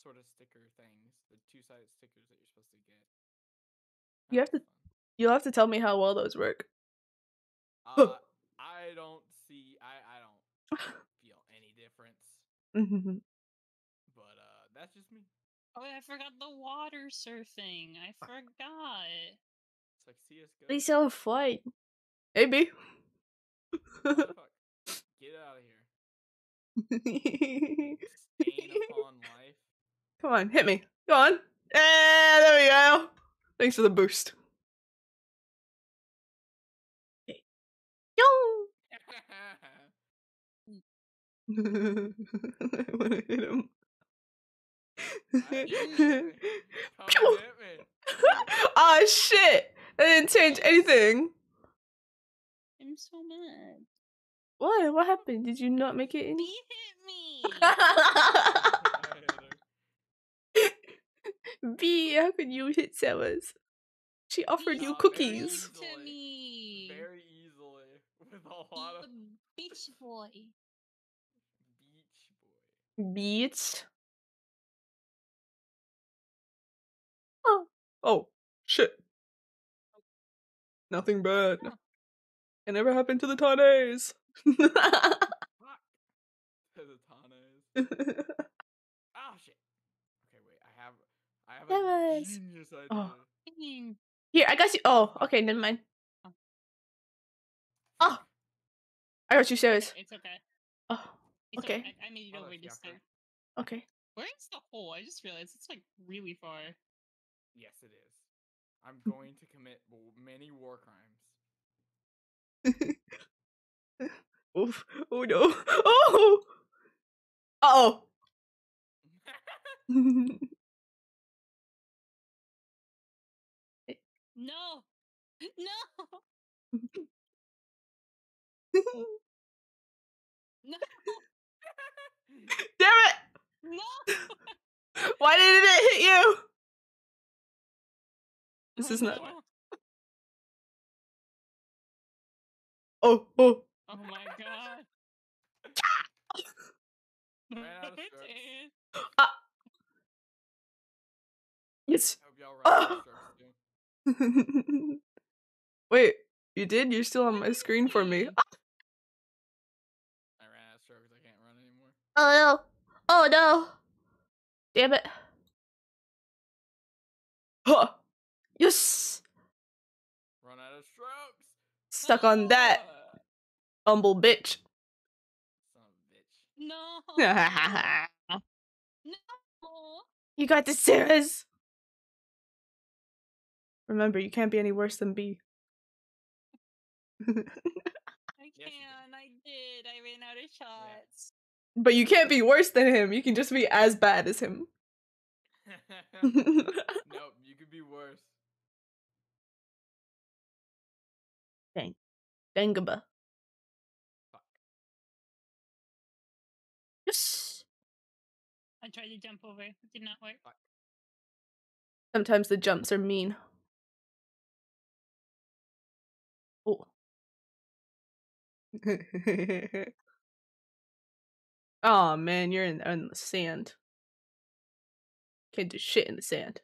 sort of sticker things, the two-sided stickers that you're supposed to get. That you have to, fun. You'll have to tell me how well those work. Uh, I don't see, I I don't feel any difference. Mm-hmm. But uh, that's just me. Oh, I forgot the water surfing. I forgot. It's like C S G O. They sell a flight. Hey, B. Fuck. Get out of here. Stain upon life. Come on, hit me. Go on. Eh, there we go. Thanks for the boost. I want to hit him. Ah, shit! That didn't change anything. I'm so mad. What? What happened? Did you not make it in? Bee hit me. Bee, how could you hit Sebas? She offered you cookies. Very easily. Very easily. With a lot of beach boy. Beach boy. Beach. Oh, shit. Nothing bad. Huh. It never happened to the Tanes. To the Tanes. Oh, shit. Okay, wait, I have I have a Sebas. Genius idea. Oh. Here, I got you. Oh, okay, never mind. Oh. Oh. I got you, Sebas. It's okay. Oh, it's okay. okay. I, I made it oh, over this time. Okay. Where is the hole? I just realized it's like really far. Yes, it is. I'm going to commit many war crimes. Oof. Oh, no. Oh! Uh-oh. No! No! No! Damn it! No! Why didn't it hit you? This is not. Oh, oh. Oh my god. Right out of strokes. Uh. Yes. I hope y'all run out of strokes too. Wait, you did? You're still on my screen for me. Ah. I ran out of strokes. I can't run anymore. Oh no. Oh no. Damn it. Huh. Yes! Run out of strokes! Stuck oh. on that! Humble bitch. Son of a bitch. No! No! You got this, Sebas! Remember, you can't be any worse than B. I can, I did. I ran out of shots. But you can't be worse than him. You can just be as bad as him. Nope, you could be worse. Dang. Dangaba. Fuck. Yes! I tried to jump over. It did not work. Fuck. Sometimes the jumps are mean. Oh. Aw, oh, man, you're in, in the sand. Can't do shit in the sand.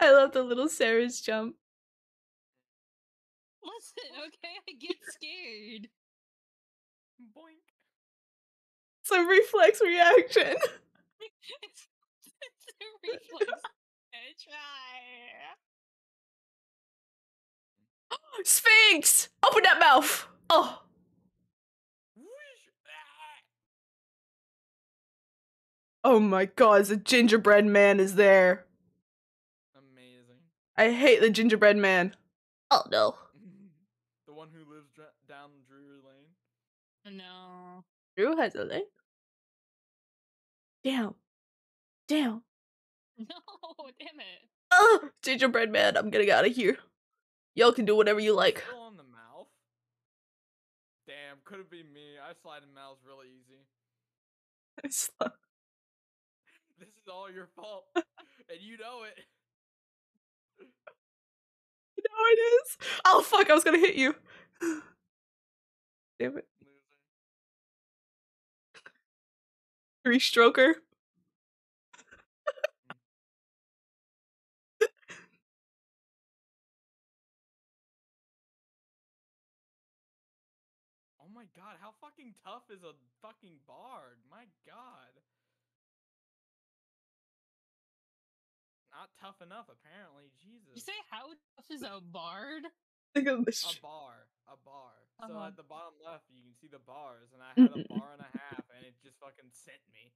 I love the little Sarah's jump. Listen, okay, I get scared. Boink. It's a reflex reaction. it's, it's a reflex. I try. Sphinx! Open that mouth! Oh! Oh my god, the gingerbread man is there. Amazing. I hate the gingerbread man. Oh no. The one who lives down Drew Lane? No. Drew has a lane? Damn. Damn. No, damn it. Oh, gingerbread man, I'm getting out of here. Y'all can do whatever you like. Still on the mouth? Damn, could it be me? I slide in mouths really easy. I slide. This is all your fault, and you know it. You know it is. Oh fuck! I was gonna hit you. Damn it. Three stroker. Oh my god! How fucking tough is a fucking bard? My god. Not tough enough, apparently. Jesus. You say how tough is a bard? Think of this. A bar, a bar. Uh-huh. So at the bottom left, you can see the bars, and I had a bar and a half, and it just fucking sent me.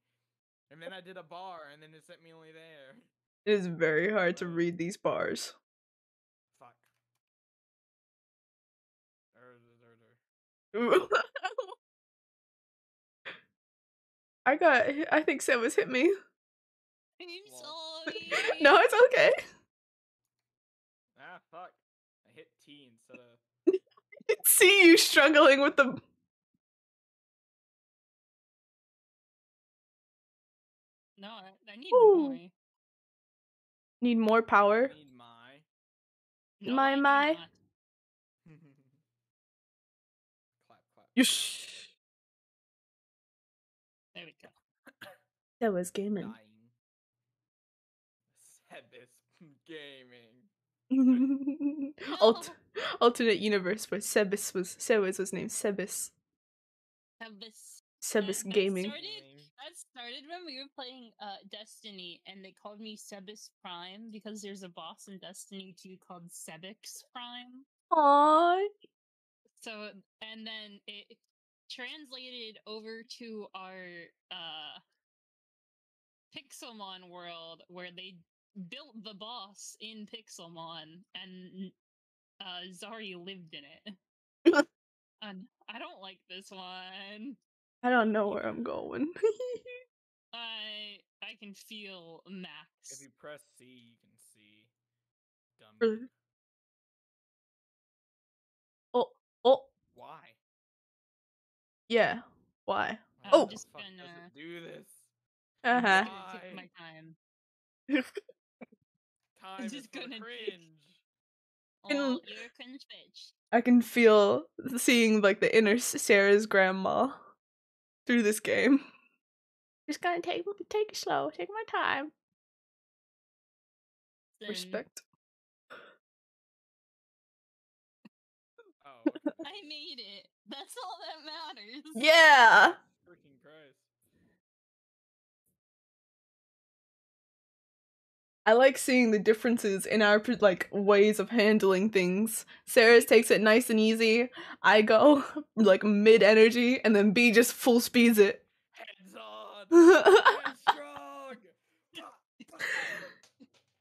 And then I did a bar, and then it sent me only there. It is very hard to read these bars. Fuck. I got. I think Sebas hit me. I'm sorry. No, it's okay. Ah, fuck. I hit T instead of... I can see you struggling with the... No, I need Ooh. more. Need more power? I need my. No, my, I my. Clap, clap. Yes. There we go. That was gaming. Dying. Gaming. No. Alt alternate universe where Sebas was Sebas was named Sebas. Sebas. Sebas that, Gaming. That started, that started when we were playing uh, Destiny, and they called me Sebas Prime because there's a boss in Destiny two called Sebas Prime. Aww. So and then it translated over to our uh, Pixelmon world where they built the boss in Pixelmon, and uh, Zari lived in it. And I don't like this one. I don't know where I'm going. I I can feel Max. If you press C, you can see. Dumb. Oh oh. Why? Yeah. Why? I'm oh. Just gonna do this. Uh huh. I'm just gonna take my time. I'm just gonna cringe. Oh, you're a cringe bitch. I can feel seeing like the inner Sarah's grandma through this game. Just gonna take take it slow, take my time. Then... Respect. Oh. Okay. I made it. That's all that matters. Yeah. Freaking Christ. I like seeing the differences in our like ways of handling things. Sarah's takes it nice and easy. I go like mid energy, and then B just full speeds it. Heads on. Heads strong.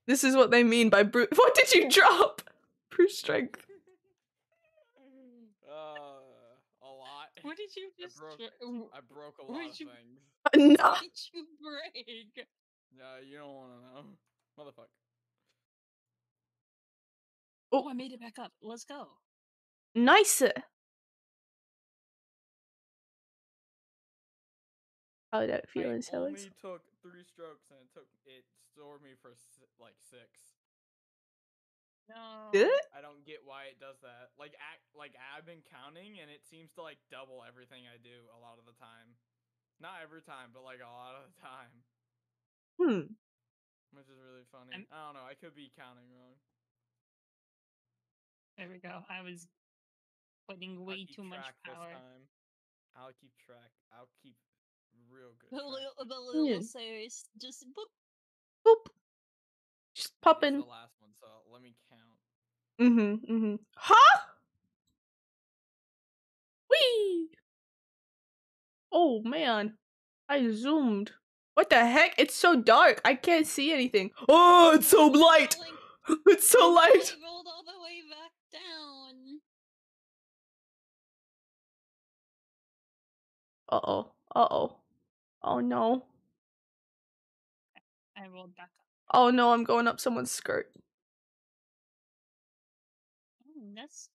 This is what they mean by brute. What did you drop? Brute strength. Uh, a lot. What did you just? I broke, I broke a lot of you... things. No. What did you break? No, you don't want to know. Motherfucker. Oh. Oh, I made it back up. Let's go. Nicer. How did that feel in Sellers? It only took three strokes and it took it stored me for like six. No. Did it? I don't get why it does that. Like, act, like I've been counting and it seems to like double everything I do a lot of the time. Not every time, but like a lot of the time. Hmm. which is really funny. I'm... I don't know. I could be counting wrong. There we go. I was putting way too much power. I'll keep track. I'll keep real good. The little, the little yeah. Cyrus just boop, boop, just popping. The last one, so let me count. Mm-hmm. Mm-hmm. Huh? Wee! Oh man, I zoomed. What the heck? It's so dark. I can't see anything. Oh, it's so light. It's so light. Rolled all the way back down. Uh oh. Uh oh. Oh no. I rolled back up. Oh no, I'm going up someone's skirt. Oh, that's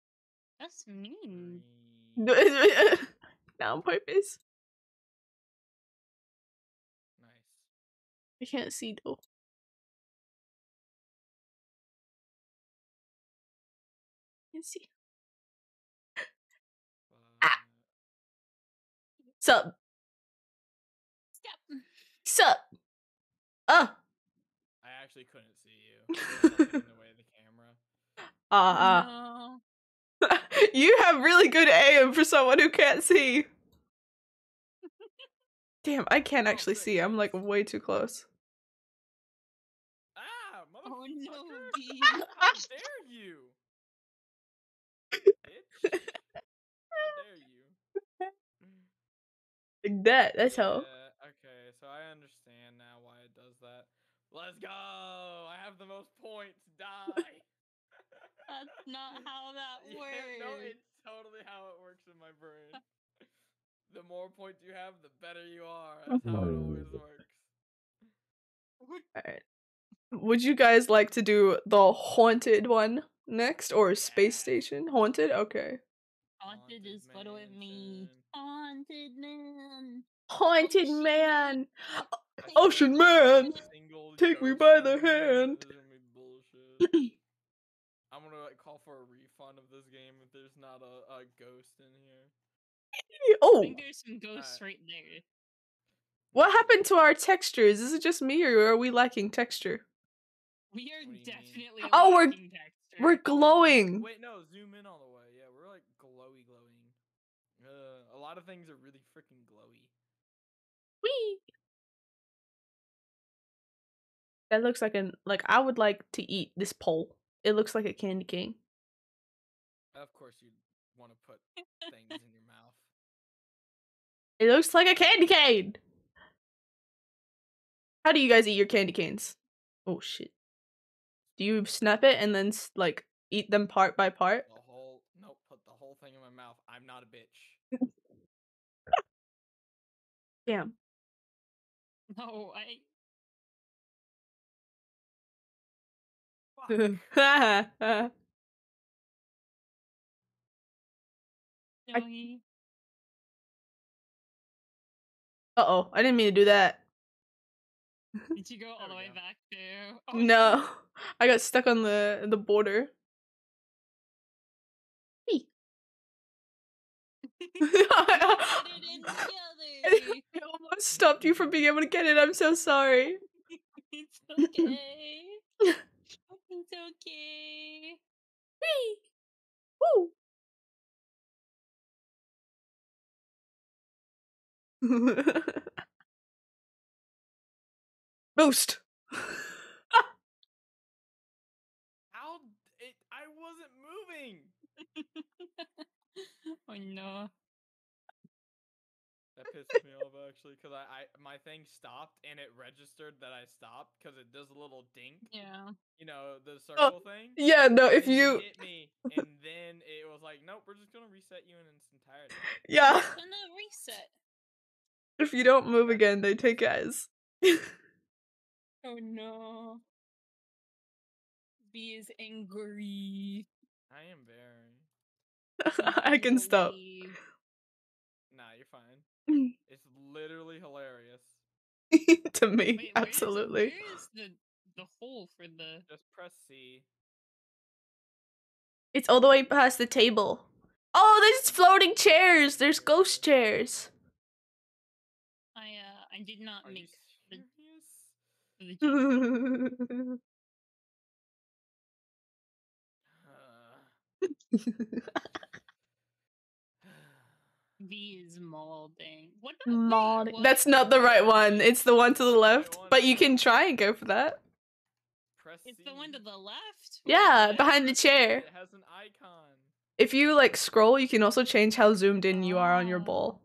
that's mean. Not on purpose. Nice. I can't see though. Can't see. Ah. Sup. Yep. Sup. Uh. I actually couldn't see you. There was something in the way of the camera. Uh. No. You have really good aim for someone who can't see. Damn, I can't actually see. I'm like way too close. Ah, motherfucker! Oh, no, how dare you? Bitch. How dare you? Like that, that's how. Yeah, okay, so I understand now why it does that. Let's go! I have the most points. Die! That's not how that works. Yeah, no, it's totally how it works in my brain. The more points you have, the better you are. That's how it always works. Alright. Would you guys like to do the haunted one next? Or space yeah. station? Haunted? Okay. Haunted, haunted is man. What it means. Haunted man. Haunted man. Ocean man. Take me by the hand. I'm gonna like, call for a refund of this game if there's not a, a ghost in here. Oh! I think there's some ghosts right. right there. What happened to our textures? Is it just me or are we lacking texture? We are definitely lacking oh, we're, texture. We're glowing! Wait, no, zoom in all the way. Yeah, we're like glowy glowing. Uh, a lot of things are really freaking glowy. Whee! That looks like an- like, I would like to eat this pole. It looks like a candy cane. Of course you'd want to put things in your mouth. It looks like a candy cane! How do you guys eat your candy canes? Oh shit. Do you snap it and then, like, eat them part by part? The whole, no, put the whole thing in my mouth. I'm not a bitch. Damn. No, I... I, uh-oh, I didn't mean to do that. Did you go all the way go. back there? Oh, no, I got stuck on the, the border. I almost stopped you from being able to get it, I'm so sorry. It's okay. It's okay. Wee! Woo! Boost! How? It, I wasn't moving! Oh no. That pissed me off actually, because I, I my thing stopped and it registered that I stopped because it does a little dink. Yeah. You know the circle oh, thing. Yeah. No. If you hit me, and then it was like, nope, we're just gonna reset you in its entirety. Yeah. We're gonna reset. If you don't move again, they take as. Oh no. B is angry. I am very. I can stop. Nah, you're fine. It's literally hilarious. To me, wait, where absolutely. Is, where is the, the hole for the... Just press C. It's all the way past the table. Oh, there's floating chairs! There's ghost chairs! I, uh, I did not Are make the... V is molding. What the molding? What? That's not the right one. It's the one to the left. The but you can try and go for that. Press it's C. The one to the left? Yeah, behind the chair. It has an icon. If you like scroll, you can also change how zoomed in you are on your ball.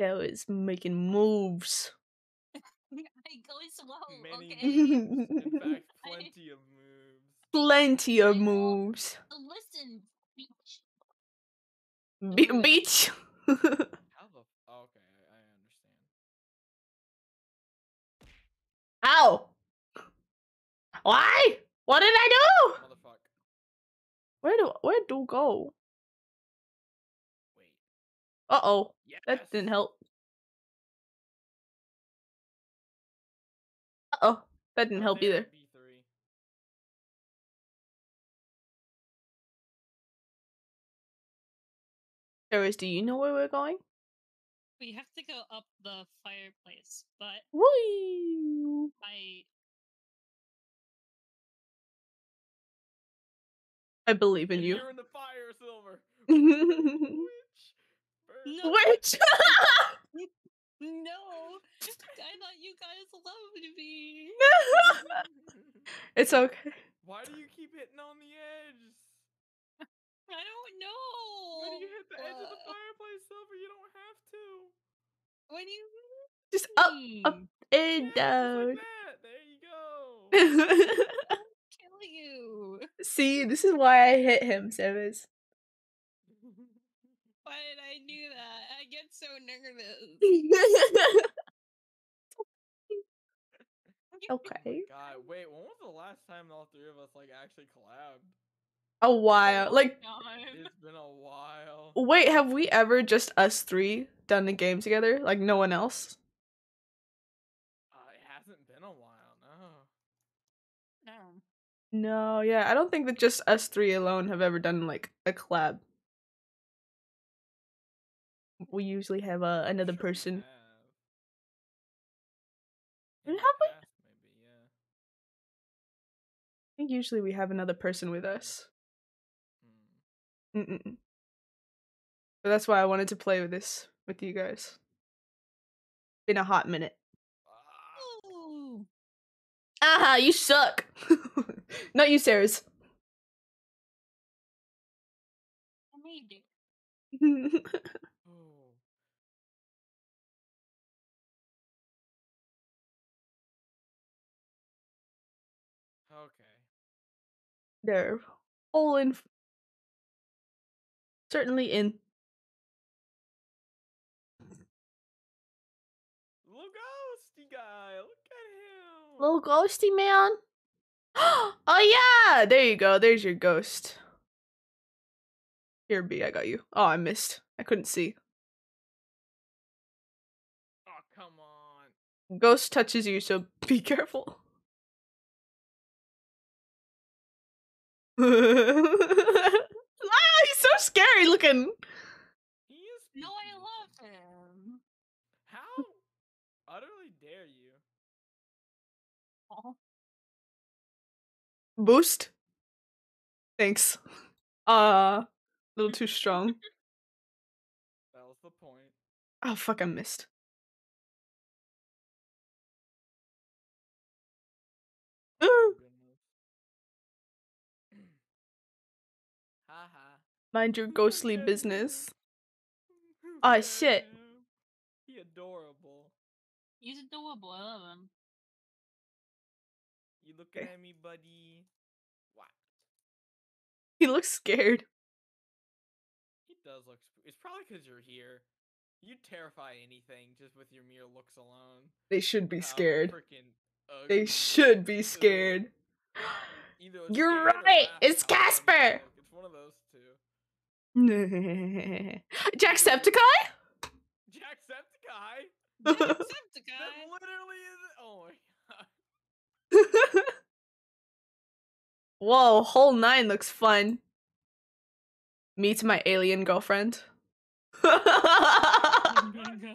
Yeah, it's making moves. I go slow, Many okay? Moves. In fact, plenty of moves. Plenty of moves. Listen, beach. Be beach. How the? Oh, okay, I understand. Ow! Why? What did I do? Motherfuck. Where do where do go? Wait. Uh oh. Yes. That didn't help. Uh oh. That didn't help either. Seras, do you know where we're going? We have to go up the fireplace, but whee! I I believe in you. You're in the fire, Silver. Witch. Witch. No. I thought you guys loved me. It's okay. Why do you keep hitting on the edge? I don't know. When you hit the edge uh, of the fireplace, Silver, you don't have to. When you just up, up, and yeah, down. Like that. There you go. I'll kill you. See, this is why I hit him, Sebas. Why did I do that? I get so nervous. Okay. Oh God, wait. When was the last time all three of us like actually collabed? A while, like it's been a while. Wait, have we ever just us three done a game together, like no one else? Uh, it hasn't been a while, no. No. No, yeah, I don't think that just us three alone have ever done like a collab. We usually have uh, another sure person. Have, have we? Past, maybe, yeah. I think usually we have another person with us. Mm-mm. So that's why I wanted to play with this with you guys. Been a hot minute. Aha, uh-huh, you suck. Not you, Seras. I made it. Okay. They're all in. Certainly in. Little ghosty guy, look at him. Little ghosty man. Oh yeah, there you go. There's your ghost. Here, B, I got you. Oh, I missed. I couldn't see. Oh come on. Ghost touches you, so be careful. He's so scary looking. He is no, I love him. How utterly dare you? Oh. Boost. Thanks. Uh, a little too strong. That was the point. Oh fuck! I missed. Ooh. Mind your ghostly business. Ah, oh, shit. He adorable. He's adorable. I love him. You looking okay. at me, buddy? What? He looks scared. He does look. It's probably because you're here. You terrify anything just with your mere looks alone. They should be scared. Freaking they should be scared. You're scared right. It's Casper. It's one of those two. Jacksepticeye? Jacksepticeye? Jacksepticeye? That literally is it. Oh my god. Whoa, whole nine looks fun. Meet my alien girlfriend. no.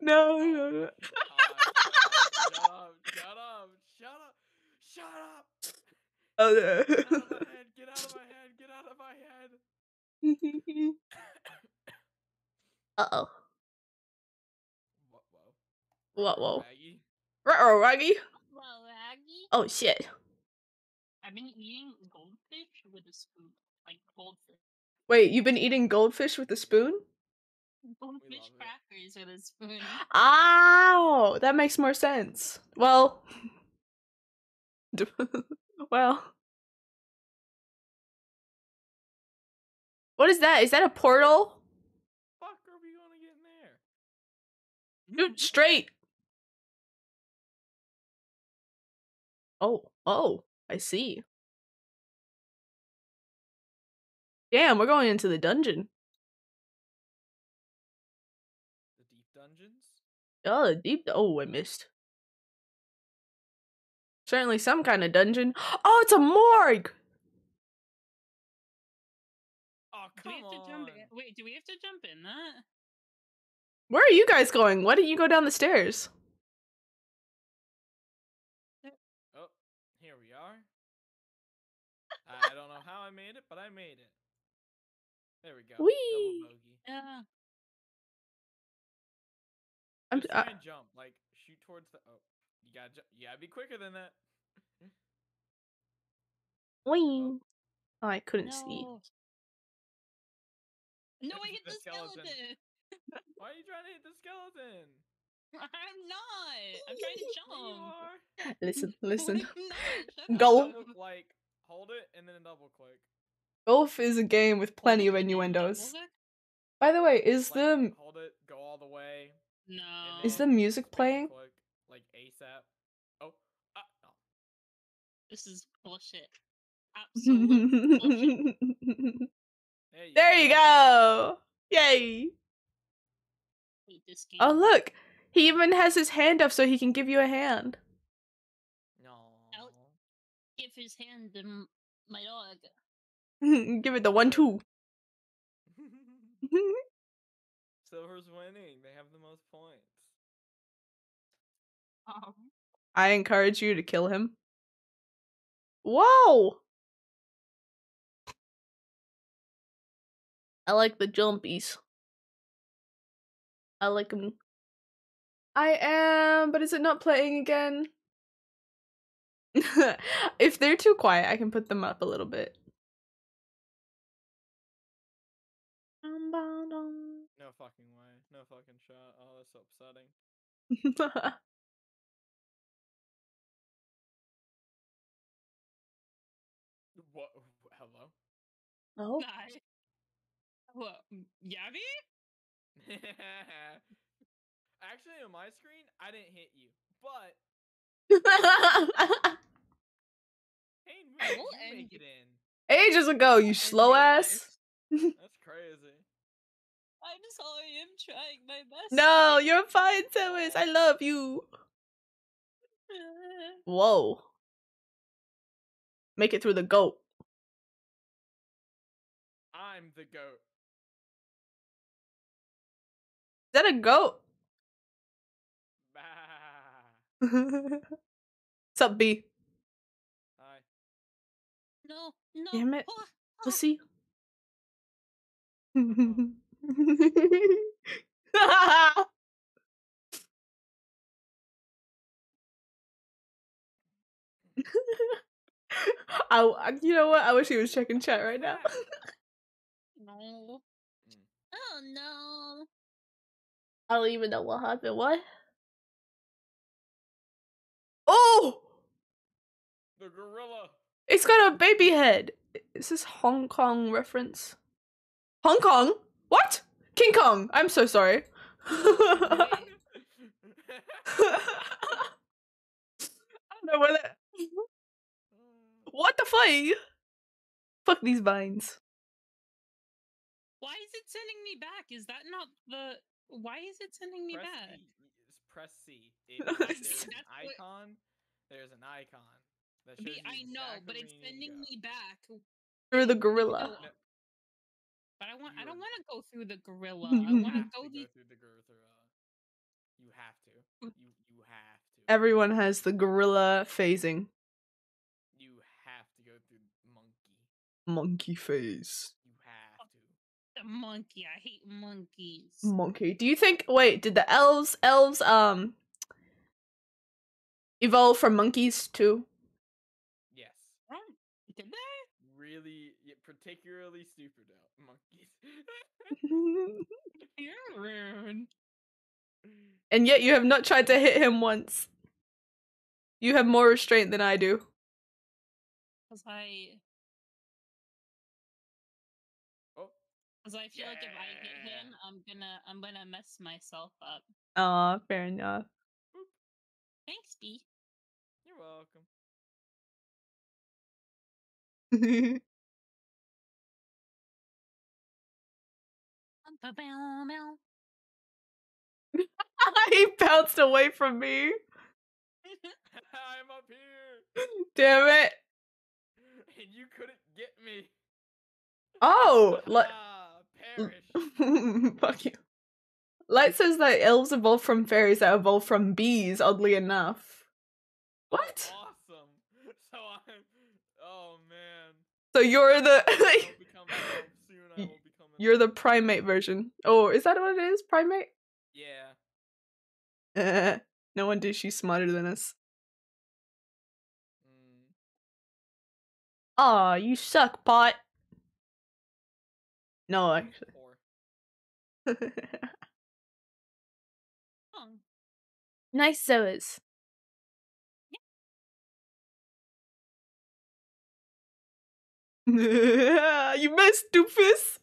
No, no, no. Shut up, shut up, shut up, shut up. Oh, no. Get out of my head, get out of my head, get out of my head. Uh-oh. What, whoa? What, whoa? Ruh-oh, Raggy. Oh, shit. I've been eating goldfish with a spoon. Like, goldfish. Wait, you've been eating goldfish with a spoon? Goldfish crackers with a spoon. Ow! That makes more sense. Well. Well. What is that? Is that a portal? What the fuck are we gonna get in there? Dude, straight! Oh, oh, I see. Damn, we're going into the dungeon. The deep dungeons? Oh, the deep. Oh, I missed. Certainly some kind of dungeon. Oh, it's a morgue! Oh, come on. Do we have to jump in? Wait, do we have to jump in that? Where are you guys going? Why didn't you go down the stairs? Oh, here we are. I don't know how I made it, but I made it. There we go. Whee! Double bogey. Yeah. I'm just trying to jump. Like, shoot towards the... Oh. You gotta, you gotta be quicker than that. Wing. Oh, I couldn't no. see. No, I hit the, the skeleton. skeleton. Why are you trying to hit the skeleton? I'm not. I'm trying to jump. Listen, listen. Golf. Like, hold it and then double click. Golf is a game with plenty of innuendos. By the way, is like, the hold it, go all the way. No. Is the music playing? Click. Like ASAP. Oh, uh, no. This is bullshit. Absolutely bullshit. There you, there go. you go. Yay. Wait, this game. Oh, look. He even has his hand up so he can give you a hand. No. I'll give his hand to my dog. Give it the one, two. Silver's winning. They have the most points. Oh. I encourage you to kill him. Whoa! I like the jumpies. I like them. I am, but is it not playing again? If they're too quiet, I can put them up a little bit. No fucking way. No fucking shot. Oh, that's so upsetting. What? Hello? Oh. Hi. What? Yabby? Actually, on my screen, I didn't hit you, but. Hey, man, you make it in. Ages ago, you slow ass. That's crazy. I'm sorry, I'm trying my best. No, you're fine, Thomas. I love you. Whoa. Make it through the goat. I'm the goat. Is that a goat? What's up, B? Hi. No, no. Damn it. We'll see. I, you know what? I wish he was checking chat right now. No. Oh no. I don't even know what happened. What? Oh! The gorilla. It's got a baby head. Is this Hong Kong reference? Hong Kong? What? King Kong. I'm so sorry. I don't know where that. What the fuck? Fuck these vines. Why is it sending me back? Is that not the... Why is it sending me press back? E. Press C. It, there's an icon. What... There's an icon. That shows I know, exactly but it's sending me back. Through the gorilla. But I I want. You're... I don't want to go through the gorilla. I want to go, the... go through the gorilla. You have to. You you have to. Everyone has the gorilla phasing. You have to go through monkey. Monkey phase. You have to. The monkey. I hate monkeys. Monkey. Do you think? Wait. Did the elves elves um evolve from monkeys too? Yes. What? Did they? Really, particularly stupid monkeys. You're rude. And yet you have not tried to hit him once. You have more restraint than I do. Because I... Oh. Because I feel yeah. like if I hit him, I'm gonna, I'm gonna mess myself up. Aw, fair enough. Thanks, B. You're welcome. He bounced away from me. I'm up here. Damn it. And you couldn't get me. Oh, like perish. Fuck you. Light says that elves evolve from fairies that evolve from bees, oddly enough. What? Awesome. So I'm oh man. So you're the soon, you're the primate version. Oh, is that what it is? Primate? Yeah. Uh, no one did. She's smarter than us. Aw, mm. Oh, you suck, pot. No, actually. Oh. Nice Sebas. You missed, doofus!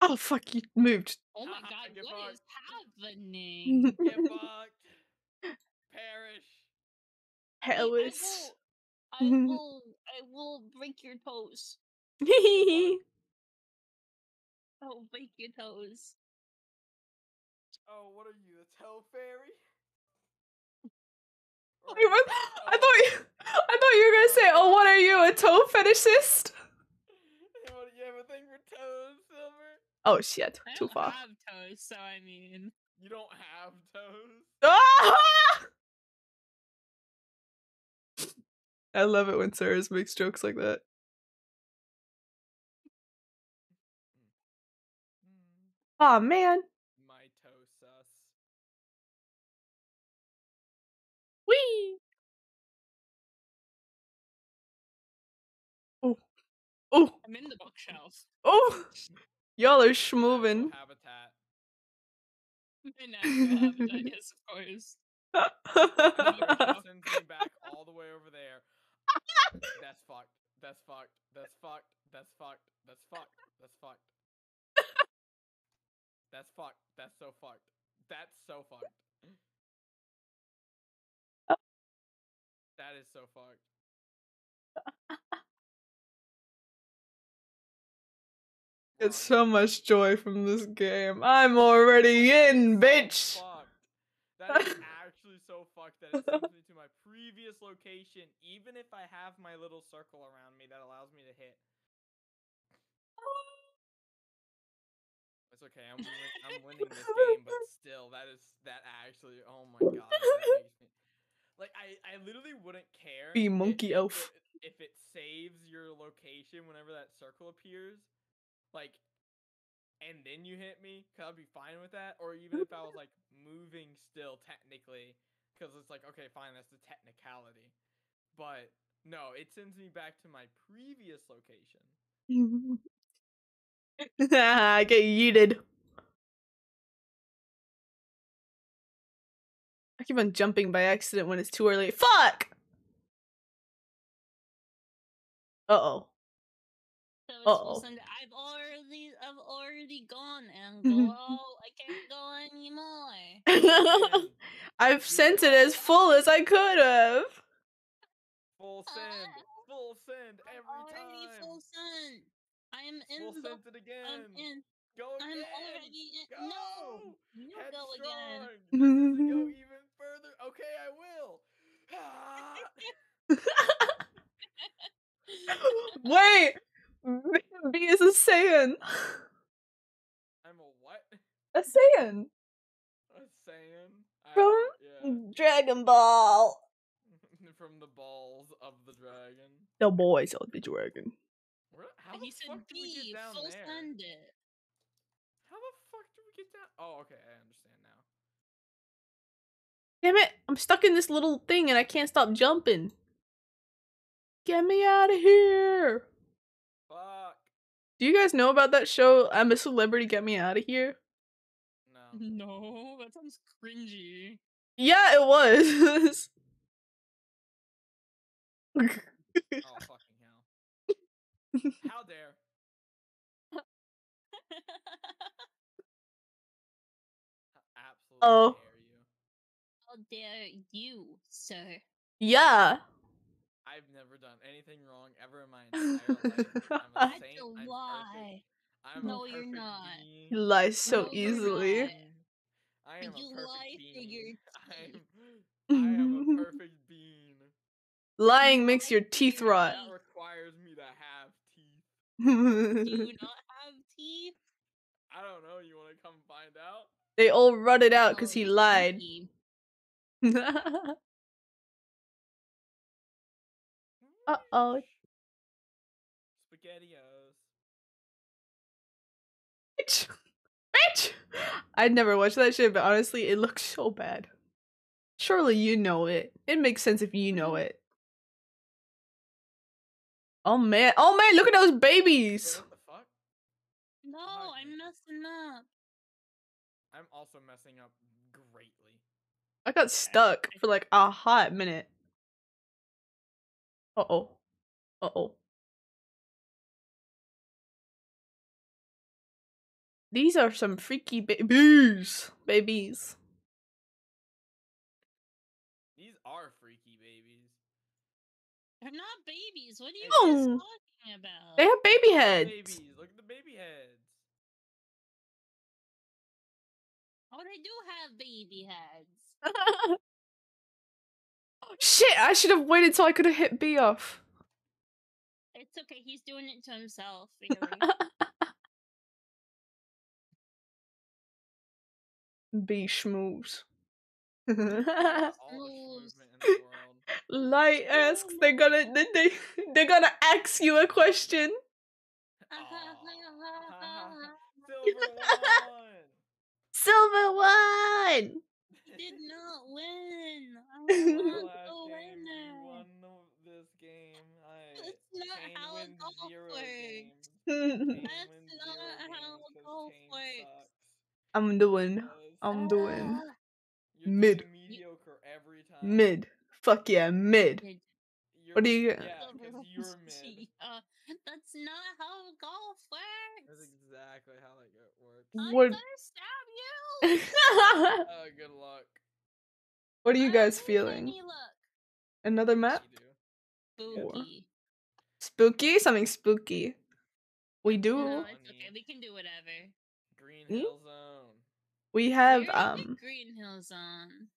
Oh fuck, you moved. Oh my god, what fucked. Is happening? Get fucked. Perish. Hellish. I will, I will, I will break your toes. I'll break your toes. Oh, what are you, a toe fairy? I thought you, I thought you were gonna say, "Oh, what are you, a toe fetishist?" What, you have a thing for toes, Silver? Oh shit, I too far. I don't have toes, so I mean. You don't have toes. Ah! I love it when Seras makes jokes like that. Aw, oh, man. Wee! Oh, oh! I'm in the bookshelf. Oh, y'all are schmovin'. Habitat. In natural habitat, yes, of course. Sends me back all the way over there. That's fucked. That's fucked. That's fucked. That's fucked. That's fucked. That's fucked. That's fucked. That's so fucked. That's so fucked. That is so fucked. It's so much joy from this game. I'm already in, bitch! So that is actually so fucked that it sends me to my previous location, even if I have my little circle around me that allows me to hit. It's okay, I'm winning, I'm winning this game, but still, that is, that actually, oh my god, that makes me... Like, I, I literally wouldn't care be monkey if, elf. If, it, if it saves your location whenever that circle appears, like, and then you hit me, because I'd be fine with that. Or even if I was, like, moving still technically, because it's like, okay, fine, that's the technicality. But, no, it sends me back to my previous location. I get yeeted. I keep on jumping by accident when it's too early. Fuck! Uh-oh. So uh-oh. I've already, I've already gone, Angelo. I can't go anymore. I've sent it as full as I could have. Full send. Full send every time. I'm already full send. I'm in full the... Full send it again. I'm in. Go again. I'm already in. Go. No! You head go strong. Again. Go even further. Okay, I will. Ah. Wait! B is a Saiyan! I'm a what? A Saiyan! A Saiyan? From yeah. Dragon Ball! From the balls of the dragon. The boys of the dragon. Where, how and the he fuck said did we get down there? Sunday. How the fuck do we get down? Oh, okay, I understand now. Damn it! I'm stuck in this little thing and I can't stop jumping. Get me out of here! Fuck. Do you guys know about that show, I'm a Celebrity, Get Me Out of Here? No. No, that sounds cringy. Yeah, it was. Oh, fucking hell. How dare. Absolutely oh. dare you. How dare you, sir. Yeah. I've never done anything wrong ever in my entire life. I'm a saint. That's a lie. I'm no, you're not. Being. You lie so no, easily. I am you a lie being. I am, I am a perfect being. Lying makes your teeth rot. That requires me to have teeth. Do you not have teeth? I don't know. You want to come find out? They all rotted out because he lied. Uh oh. Spaghettios. Bitch! Bitch! I'd never watched that shit, but honestly, it looks so bad. Surely you know it. It makes sense if you know it. Oh man. Oh man, look at those babies! Wait, what the fuck? No, oh, I'm messing up. I'm also messing up greatly. I got stuck for like a hot minute. Uh-oh. Uh-oh. These are some freaky babies. Babies. These are freaky babies. They're not babies. What are you oh. guys talking about? They have baby heads. Babies. Look at the baby heads. Oh, they do have baby heads. Shit! I should have waited till I could have hit B off. It's okay. He's doing it to himself. Really. B schmooze. Light asks. They're gonna. They, they they're gonna ask you a question. Silver one. Did not win. I'm not the winner. You won this game. I That's not how it all works. That's not how it all works. I'm doing. I'm doing. Mid. Mediocre every time. Mid. Fuck yeah, mid. mid. What do you? Yeah, because you're mid. Uh, that's not how golf works. That's exactly how it works. I'm what? gonna stab you. Oh, good luck. What are you guys feeling? Another map? Spooky. Spooky? Something spooky. We do. No, it's okay. We can do whatever. Green Hill Zone. We have um. Green Hill Zone.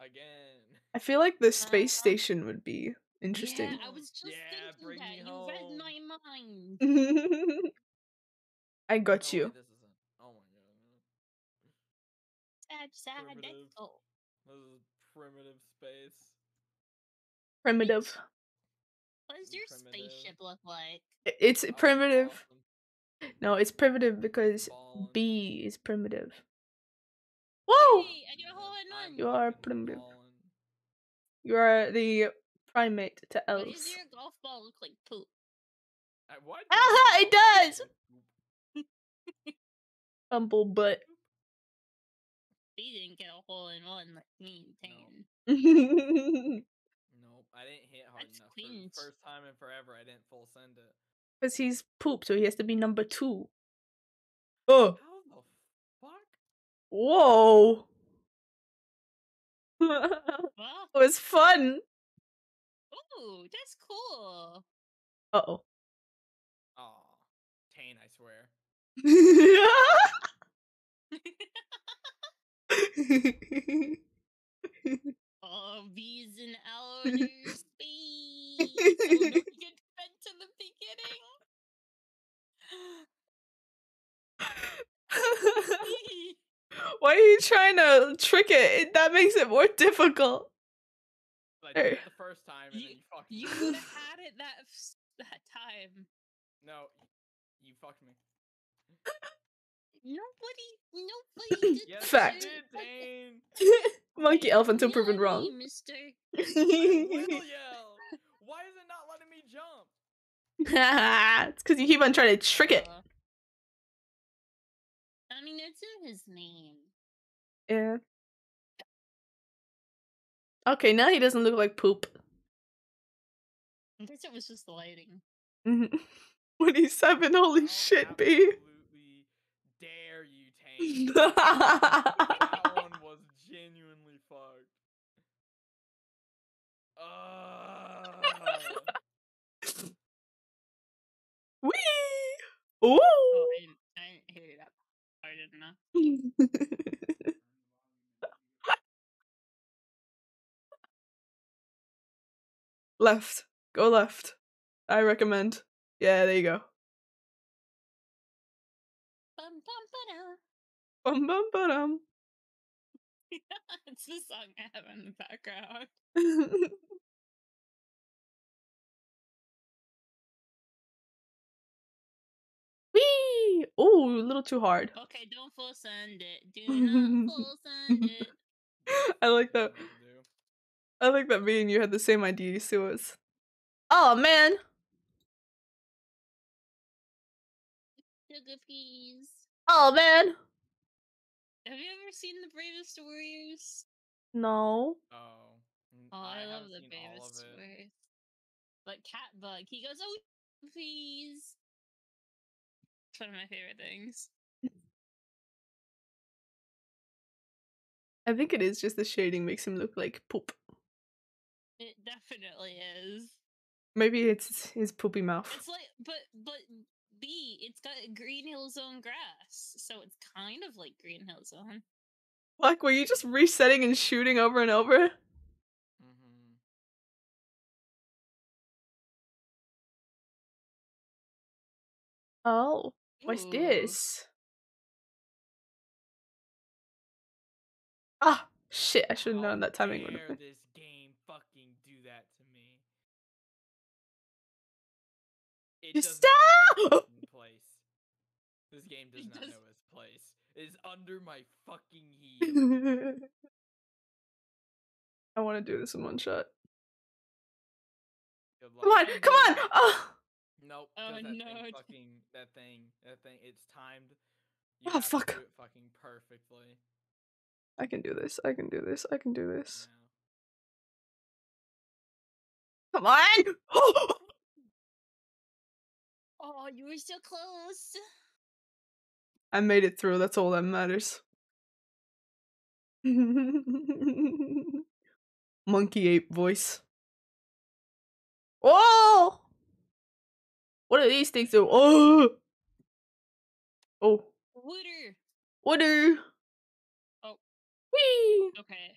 Again. I feel like the space uh, station would be. Interesting. Yeah, I was just yeah, thinking that. You home. read my mind. I got no, you. Wait, oh my god. Sad, sad, primitive. Oh. This is primitive space. Primitive. What does your primitive. spaceship look like? It's oh, primitive. Awesome. No, it's primitive because Fallen. B is primitive. Whoa! Hey, and you're holding on. You are primitive. Fallen. You are the primate to elves. What does your golf ball look like? Poop. I, what? Ah, it does! Bumble butt. He didn't get a hole in one like me and Tane. Nope, I didn't hit hard That's enough. Cringe. For the first time in forever, I didn't full send it. Because he's poop, so he has to be number two. Oh! How the fuck? Whoa! It was fun! Ooh, that's cool. Uh oh. Aw, Tane, I swear. Oh, B's and L's, B. Oh, don't get fed to the B. are you trying to trick it? That makes it more difficult. Like, hey. It the first time, and you, then you fucked me. You could have had it that that time. No, you fucked me. Nobody, nobody did. Yes, fact. Did, monkey elf until proven wrong. Me, mister. Why is it not letting me jump? It's because you keep on trying to trick it. I mean, that's not his name. Yeah. Okay, now he doesn't look like poop. I guess it was just the lighting. Mm-hmm. twenty-seven, holy oh, shit, B. Absolutely dare you, Tane. That one was genuinely fucked. Uh... Wee! Ooh! Oh, I didn't, I didn't hear it up. I didn't know. Left. Go left. I recommend. Yeah, there you go. Bum bum ba-dum. Bum bum ba-dum. It's the song I have in the background. Wee! Ooh, a little too hard. Okay, don't full send it. Do not full send it. I like that. I like that me and you had the same idea, Sebas. Oh man! Goofies. Oh man! Have you ever seen The Bravest Warriors? No. Oh. Oh, I, I love The Bravest Warriors. But Catbug, he goes, "Oh, please!" It's one of my favorite things. I think it is just the shading makes him look like poop. It definitely is. Maybe it's his poopy mouth. It's like, but but B, it's got Green Hill Zone grass, so it's kind of like Green Hill Zone. Like, were you just resetting and shooting over and over? Mm-hmm. Oh, what's Ooh. This? Ah, shit! I should have known that timing would have been. This game fucking do that to me. It doesn't know its place. This game does not know its place. It is under my fucking heel. I want to do this in one shot. Come on! Come on! Oh. Nope. Oh no! Thing fucking that thing. That thing. It's timed. You oh fuck! Do it fucking perfectly. I can do this, I can do this, I can do this. Yeah. Come on! Oh! Oh, you were so close! I made it through, that's all that matters. Monkey ape voice. Oh! What do these things do? Oh! Oh. Water! Water! Whee! Okay.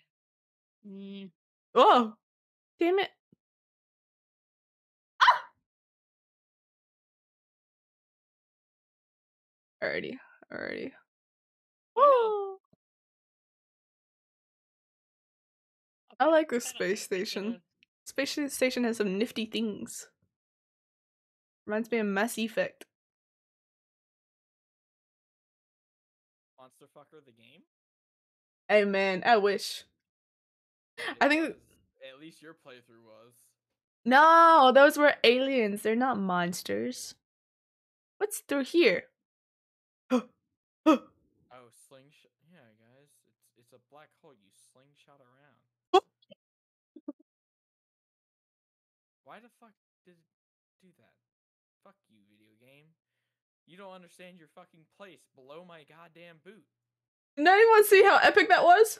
Mm. Oh, damn it! Ah! Alrighty, alrighty. Oh! I like this space station. Space station has some nifty things. Reminds me of Mass Effect. Monster fucker, the game. Hey man, I wish. Yeah, I think at least your playthrough was. No, those were aliens. They're not monsters. What's through here? Oh, slingshot. Yeah, guys, it's it's a black hole. You slingshot around. Why the fuck did it do that? Fuck you, video game. You don't understand your fucking place below my goddamn boot. Did anyone see how epic that was?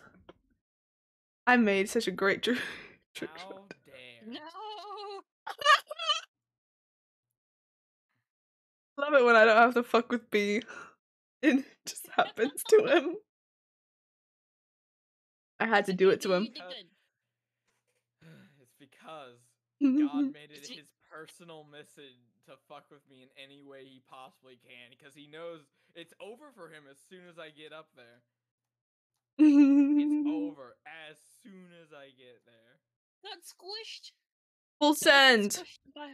I made such a great trick shot. No! Love it when I don't have to fuck with B. It just happens to him. I had to do it to him. It's because God made it his personal message to fuck with me in any way he possibly can, because he knows it's over for him as soon as I get up there. It's over as soon as I get there. Got squished. Full send. Squished by,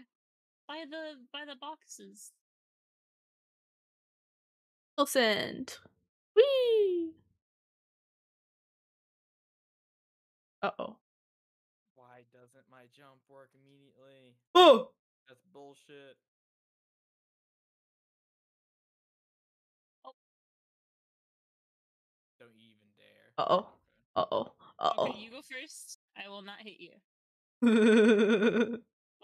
by the by the boxes. Full send. Whee. Uh oh. Why doesn't my jump work immediately? Oh. That's bullshit. Uh-oh. Uh-oh. Uh-oh. Okay, you go first. I will not hit you.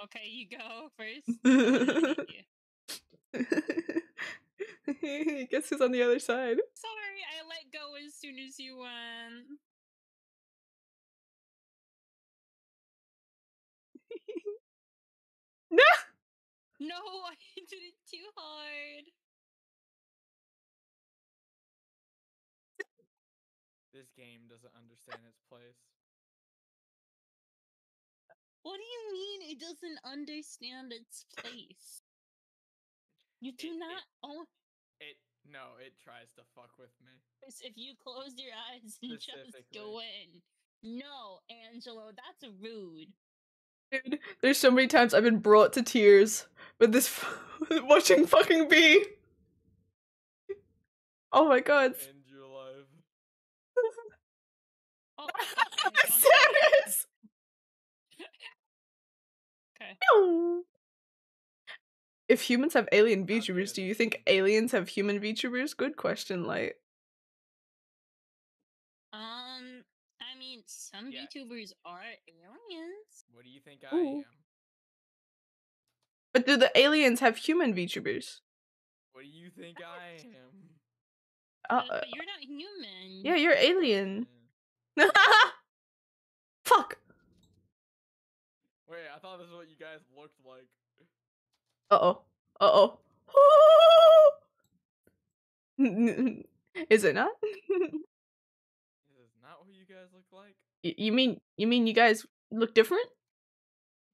Okay, you go first. I will not hit you. Guess who's on the other side? Sorry, I let go as soon as you won. No! No, I did it too hard. This game doesn't understand its place. What do you mean it doesn't understand its place? You do it, not it, own it. No, it tries to fuck with me. If you close your eyes and just go in. No, Angelo, that's rude. Dude, there's so many times I've been brought to tears with this f watching fucking Bee. Oh my god. And oh, I'm serious. Okay. If humans have alien VTubers, do you think aliens have human VTubers? Good question, Light. Um, I mean, some yeah. VTubers are aliens. What do you think I Ooh. am? But do the aliens have human VTubers? What do you think I am? Uh, but, but you're not human. Yeah, you're alien. Fuck. Wait, I thought this is what you guys looked like. Uh-oh. Uh-oh. Oh! Is it not? Is it not what you guys look like? Y you mean you mean you guys look different?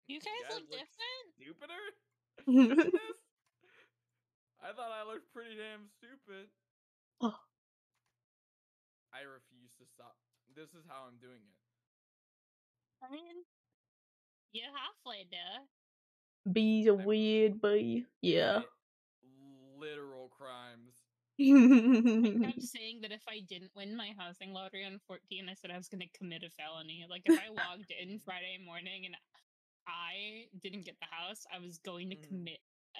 You guys, you guys look, look different? Stupider? I thought I looked pretty damn stupid. Oh. I refuse to stop. This is how I'm doing it. I mean, you're halfway there. Bees are weird, bee. Yeah. Literal crimes. I kept saying that if I didn't win my housing lottery on fourteen, I said I was going to commit a felony. Like, if I logged in Friday morning and I didn't get the house, I was going to commit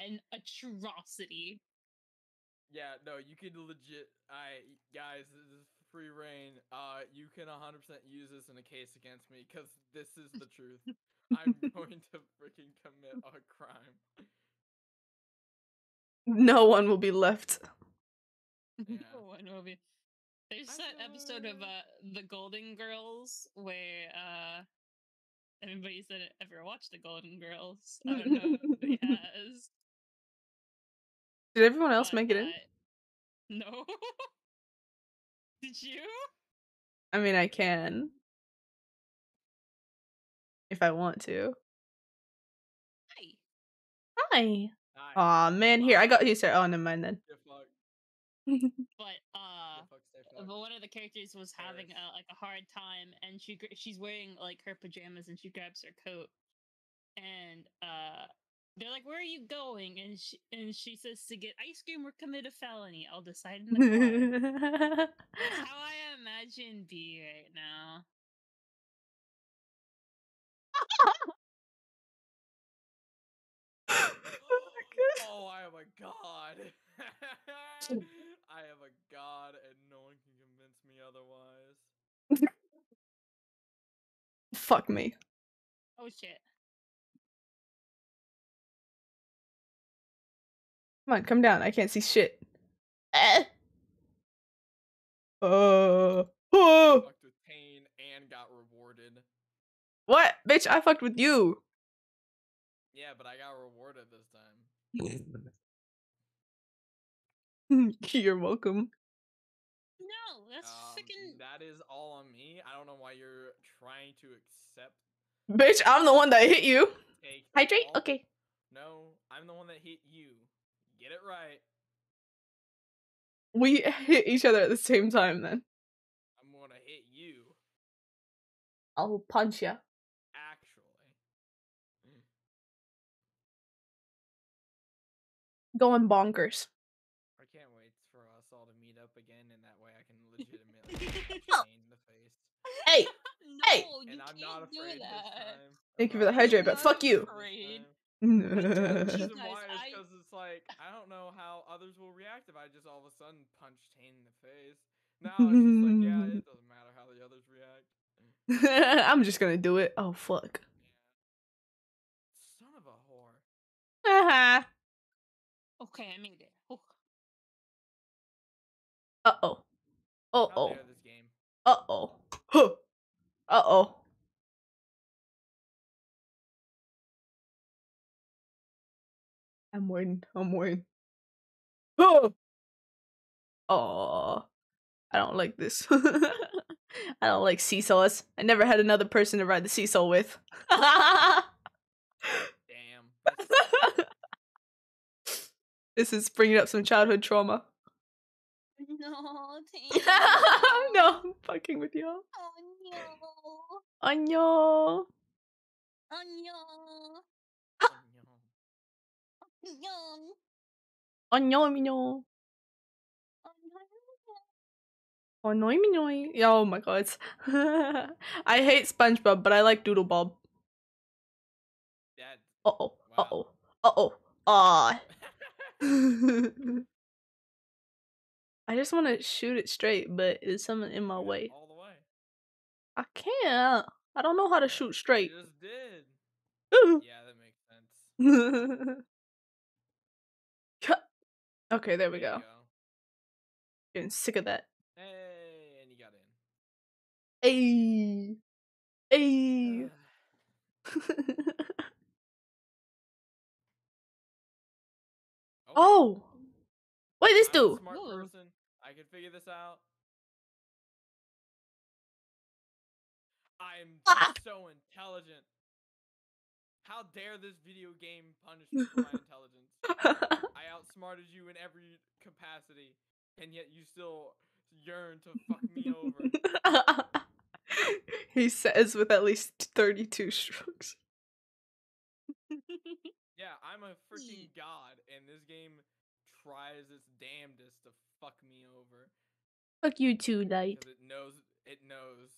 an atrocity. Yeah, no, you could legit. I guys, this is free reign. Uh, you can one hundred percent use this in a case against me because this is the truth. I'm going to freaking commit a crime. No one will be left. Yeah. No one will be. There's I'm that sorry. episode of uh, The Golden Girls where uh, everybody's ever watched The Golden Girls. I don't know if anybody has. Did everyone else make it in? No. Did you? I mean, I can. If I want to. Hi. Hi. Aw, man, here, I got you, sir. Oh, never mind then. But, uh, but one of the characters was having a, like, a hard time, and she she's wearing, like, her pajamas, and she grabs her coat, and, uh... they're like, where are you going? And she, and she says to get ice cream or commit a felony. I'll decide in the car. That's how I imagine Bee right now. Oh, I am a god. I am a god and no one can convince me otherwise. Fuck me. Oh, shit. Come on, come down. I can't see shit. Eh. Uh, oh. I fucked with Tane and got rewarded. What? Bitch, I fucked with you. Yeah, but I got rewarded this time. You're welcome. No, that's um, freaking. That is all on me. I don't know why you're trying to accept. Bitch, I'm the one that hit you. Take Hydrate? All. Okay. No, I'm the one that hit you. Get it right. We hit each other at the same time then. I'm gonna hit I'll punch you. Actually. Going bonkers. I can't wait for us all to meet up again, and that way I can legitimately change the face. Hey! No, hey! You and I'm not afraid do that. This time. Thank you for the hydrate, but fuck you! Because it's like, I don't know how others will react if I just all of a sudden punch Tane in the face. Now it's just like, yeah, it doesn't matter how the others react. I'm just gonna do it. Oh, fuck. Yeah. Son of a whore. Haha. Okay, I made it. Oh. Uh-oh. Uh-oh. Uh-oh. Huh. Uh-oh. I'm waiting. I'm waiting. Oh, oh! I don't like this. I don't like seesaws. I never had another person to ride the seesaw with. Damn. This is bringing up some childhood trauma. No, no, I'm fucking with y'all. Oh no. On y'all. On y'all. Young. Oh oh my god. I hate SpongeBob, but I like Doodle Bob. Uh oh. Uh oh. Uh oh. Ah. I just want to shoot it straight, but there's something in my way. All the way. I can't. I don't know how to shoot straight. You just did. Yeah, that makes sense. Okay, there we there go. go. Getting sick of that. Hey, and you got in. Hey, hey. Uh. oh. oh, wait, this I'm dude. A smart person. I can figure this out. I'm ah. so intelligent. How dare this video game punish me for my intelligence? I outsmarted you in every capacity, and yet you still yearn to fuck me over. He says with at least thirty-two strokes. Yeah, I'm a freaking god, and this game tries its damnedest to fuck me over. Fuck you too, Light. It knows. It knows.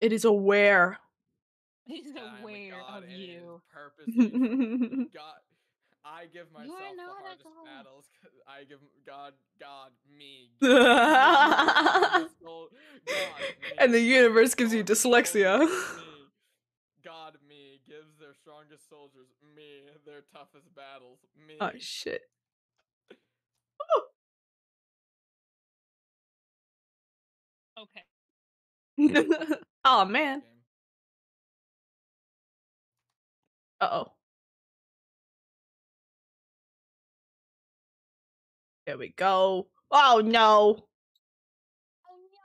It is aware. He's aware of you. Purposely. God, I give myself the hardest battles. I give God, God, me. God, me. And the universe gives you dyslexia. God, me, gives their strongest soldiers me, their toughest battles me. Oh shit. Okay. Oh man. Uh-oh. There we go. Oh no. Oh no.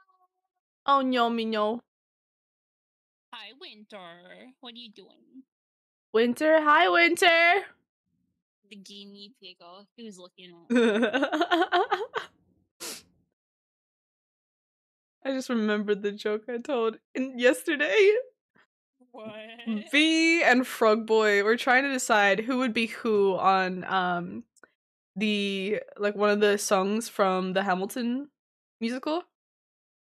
Oh no, me no. Hi, Winter. What are you doing? Winter, hi, Winter. The guinea piggle. He was looking at. I just remembered the joke I told in yesterday. What? V and Frog Boy were trying to decide who would be who on um the like one of the songs from the Hamilton musical.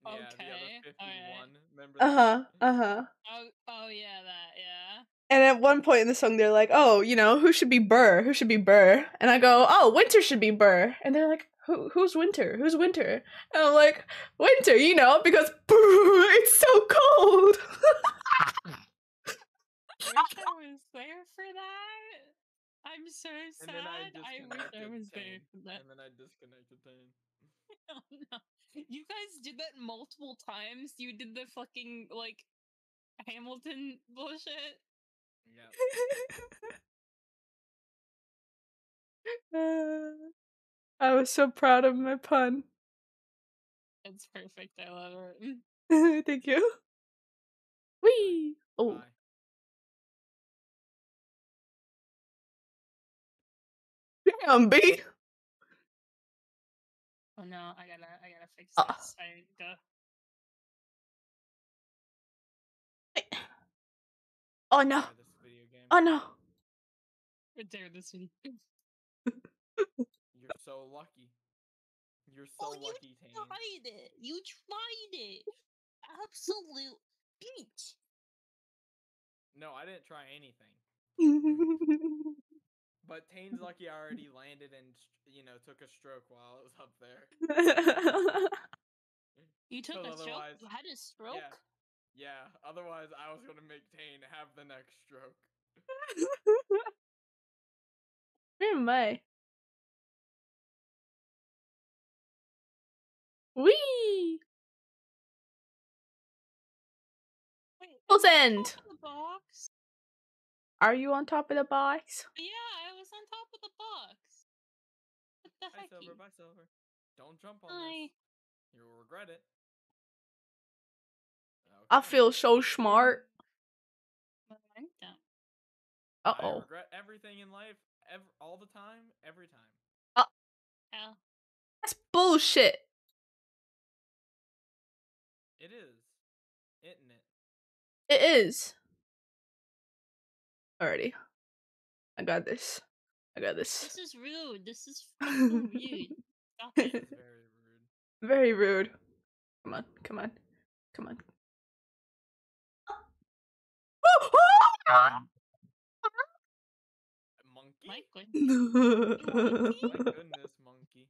Yeah, okay. The other fifty-one, right. Uh-huh. Uh-huh. Oh, oh yeah, that, yeah. And at one point in the song they're like, "Oh, you know, who should be Burr? Who should be Burr?" And I go, "Oh, Winter should be Burr." And they're like, "Who who's Winter? Who's Winter?" And I'm like, "Winter, you know, because it's so cold." Wish I was there for that. I'm so sad. I, I wish I was there for that. And then I disconnected Tane. Oh, no. You guys did that multiple times. You did the fucking like Hamilton bullshit. Yeah. uh, I was so proud of my pun. It's perfect. I love it. Thank you. Wee. Oh. Bye. Damn, B. Oh no, I gotta, I gotta fix uh. this. I gotta... Oh no! Oh no! I dare this video game. You're so lucky. You're so oh, lucky, Tane. You tried Tane. it. You tried it. Absolute bitch. No, I didn't try anything. But Tane's lucky I already landed and, you know, took a stroke while it was up there. You took a stroke? You had a stroke? Yeah, yeah, otherwise I was going to make Tane have the next stroke. Where am I? Whee! Wait, end. Box? Are you on top of the box? Yeah, I was on top of the box. What the heck? Bye, Silver, bye, Silver. Don't jump on Hi. this. You'll regret it. Okay. I feel so smart. Uh oh. I regret everything in life, ev all the time, every time. Uh oh. That's bullshit. It is, isn't it? It is. Alrighty, I got this. I got this. This is rude. This is fucking rude. Stop it. Very rude. Very rude. Come on, come on, come on. Monkey. My goodness, monkey. My goodness, monkey.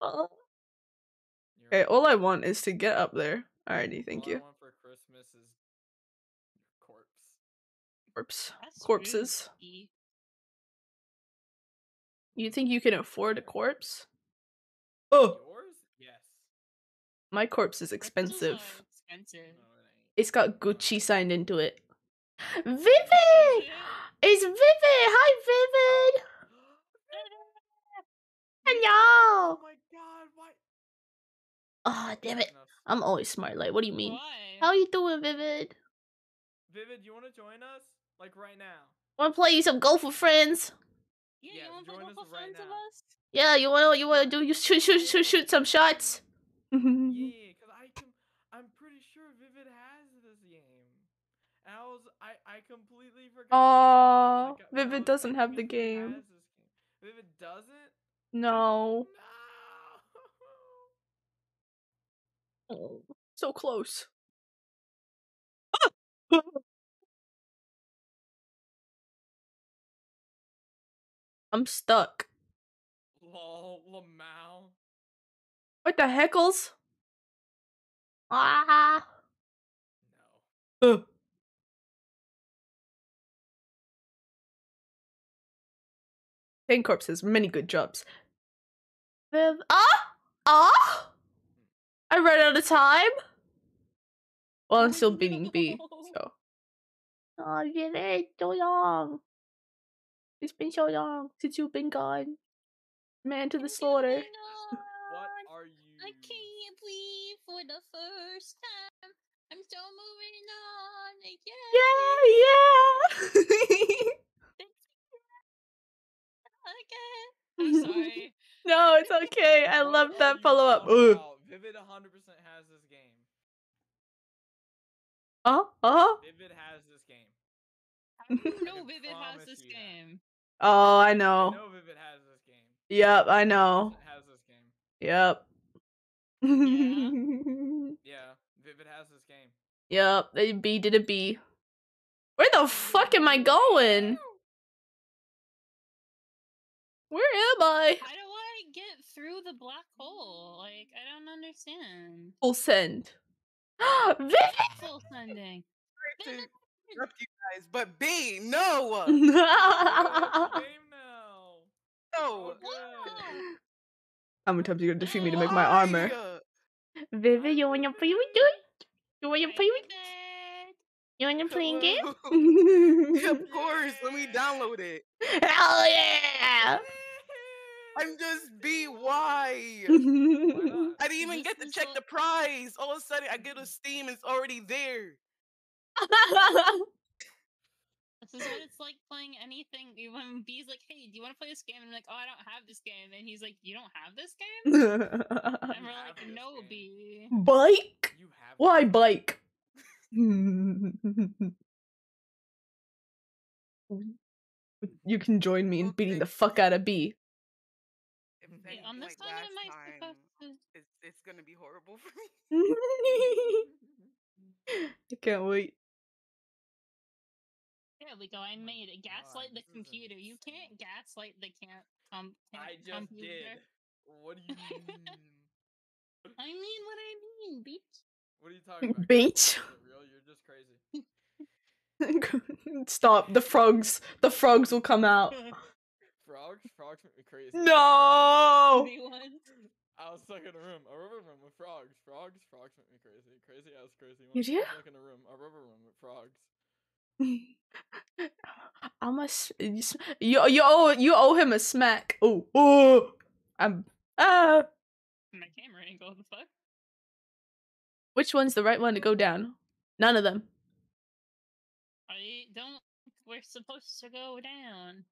Oh. Okay, all I want is to get up there. Alrighty, thank all you. I want for Christmas is corpse. Corpse. That's corpses. Rude. You think you can afford a corpse? Oh. Yours? Yes. My corpse is expensive. expensive. It's got Gucci signed into it. Vivid! It's Vivid! Hi, Vivid! Hello! Oh my god, why? Oh, damn it. I'm always smart. Like, what do you mean? Why? How you doing, Vivid? Vivid, you want to join us? Like, right now. Want to play you some golf with friends? Yeah, yeah you want to play golf with friends right of us? Yeah, you want to you wanna do you shoot, shoot, shoot, shoot some shots? Yeah, because I can, I'm pretty sure Vivid has this game. And I, was, I, I completely forgot. Oh, like, Vivid doesn't have the game. game. Vivid doesn't? No. No. Oh, so close. Ah! I'm stuck. Lol, Lamau. What the heckles? Ah. No. Uh. Tane Corps has many good jobs. Viv. Ah! Ah! I ran out of time. Well, I'm still beating B, so. Oh, it's so long. It's been so long since you've been gone. Man to the slaughter. What are you? I can't leave for the first time. I'm still moving on. Yeah, yeah. yeah. Okay. I'm sorry. No, it's okay. I love that follow up. Ugh. Vivid one hundred percent has this game. Uh huh? Vivid has this game. I don't know Vivid has this game. That. Oh, I know. I know Vivid has this game. Yep, I know. Has this game. Yep. Yeah. Yeah, Vivid has this game. Yep, they B did a B. Where the fuck am I going? Where am I? I don't get through the black hole. Like, I don't understand. Full send. Vivid! Full sending. Sorry to interrupt you guys, but B, no! No! No! No! How many times are you gonna defeat me to make my armor? Vivid, you wanna play with it? You wanna play with it? You wanna play a game? Yeah, of course, let me download it. Hell yeah! I'm just B Y. I didn't even get to check the prize. All of a sudden, I get a Steam and it's already there. This is what it's like playing anything. When B's like, hey, do you want to play this game? And I'm like, oh, I don't have this game. And he's like, you don't have this game? And we're like, no, B. Bike? Why bike? You can join me in okay. beating the fuck out of Bee. Anything, on this like, time, am I supposed to... It's, it's gonna be horrible for me. I can't wait. There we go. I made it. Gaslight God, the computer. A... You can't gaslight the can't um. Can't I just computer. Did. What do you mean? I mean what I mean, bitch. What are you talking about? Bitch. You're just crazy. Stop. The frogs. The frogs will come out. Frogs? Frogs make me crazy. No! I was stuck in a room. A rubber room with frogs. Frogs? Frogs make me crazy. Crazy ass crazy. One. You did? I was stuck in a room. A rubber room with frogs. I must... You, you, owe, you owe him a smack. Oh. Oh. I'm... Ah! My camera angle, what the fuck? Which one's the right one to go down? None of them. I don't think we're supposed to go down.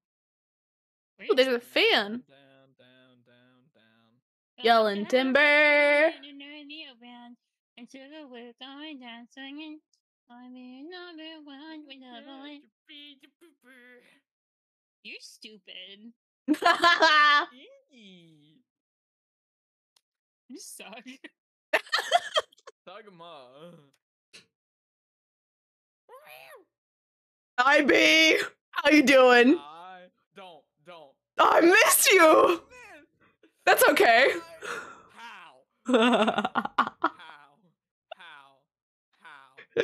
Oh, there's a fan. Down, down, down, down. Yelling timber. You're stupid. You suck. Sagama. Hi, Bee. How you doing? I don't. Don't. I miss you. That's okay. How? How? How? How? How? How?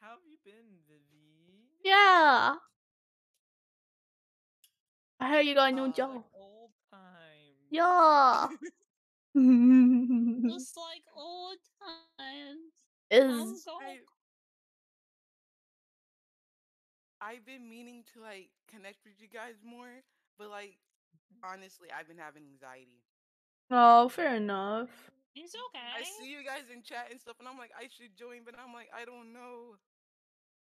How have you been, Vivi? Yeah. I heard you got a new job. Yeah. Just like old times. Is I, I've been meaning to like connect with you guys more, but like honestly, I've been having anxiety. Oh, fair enough. It's okay. I see you guys in chat and stuff, and I'm like, I should join, but I'm like, I don't know.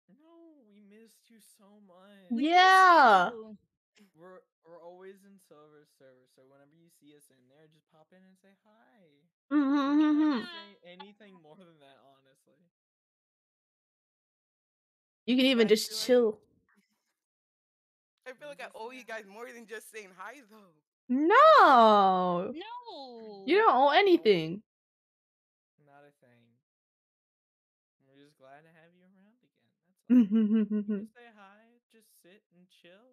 No, we missed you so much. Yeah. We're we're always in silver server, so whenever you see us in there, just pop in and say hi. Mm-hmm. Say anything more than that, honestly. You can even I just chill. Like, I feel like I owe you guys more than just saying hi, though. No. No. You don't owe anything. Not a thing. We're just glad to have you around again. That's all. You can say hi. Just sit and chill.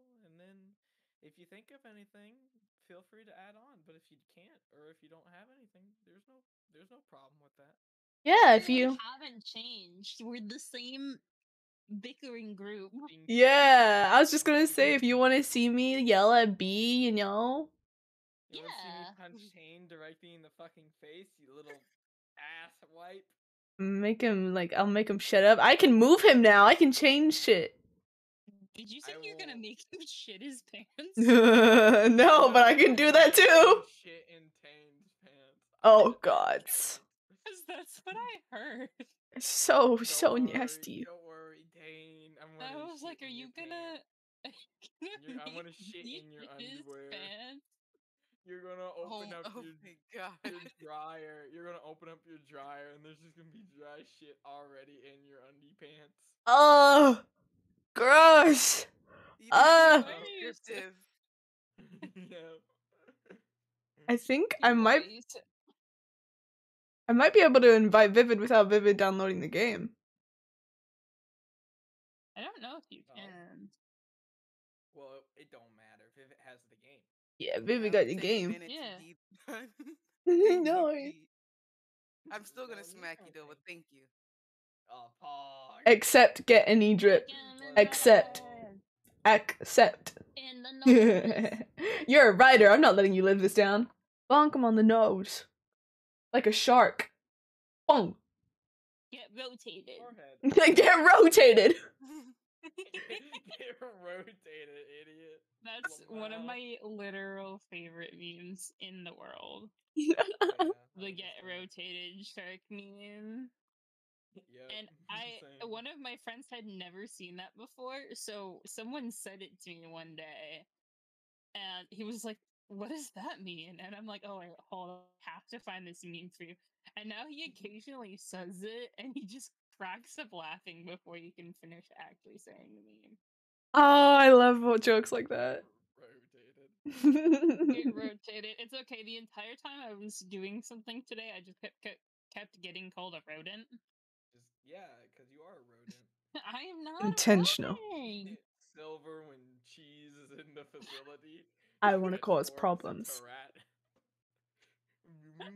If you think of anything, feel free to add on. But if you can't, or if you don't have anything, there's no, there's no problem with that. Yeah, if you we haven't changed, we're the same bickering group. Yeah, I was just gonna say, if you want to see me yell at Bee, you know. You yeah. Want to see me punch Tane directly in the fucking face, you little ass wipe. Make him like I'll make him shut up. I can move him now. I can change shit. Did you think I you're will... gonna make him shit his pants? No, but I can do that too. Shit in Tane's pants. Oh God. Because that's what I heard. It's so don't so worry, nasty. Don't worry, Tane. I'm I was like, are you gonna? gonna I'm gonna shit in your underwear. Pants? You're gonna open oh, up oh your, your dryer. You're gonna open up your dryer, and there's just gonna be dry shit already in your undie pants. Oh. Gross! Uh, I think I might I might be able to invite Vivid without Vivid downloading the game. I don't know if you can. Well, it don't matter. Vivid has the game. Yeah, Vivid got the game. Yeah. No. I'm still gonna smack you though, but thank you. Except get any drip. Accept. Accept. You're a writer. I'm not letting you live this down. Bonk him on the nose. Like a shark. Bonk. Get rotated. Get rotated. Get rotated, idiot. That's wow. One of my literal favorite memes in the world. The get rotated shark meme. Yep, and I, insane. One of my friends had never seen that before, so someone said it to me one day, and he was like, what does that mean? And I'm like, oh, I hold, have to find this meme for you. And now he occasionally says it, and he just cracks up laughing before you can finish actually saying the meme. Oh, I love jokes like that. Rotated. It rotated. It's okay. The entire time I was doing something today, I just kept kept getting called a rodent. Just, yeah, because you are a rodent. I am not intentional. Silver when cheese is in the facility. I want to cause problems. What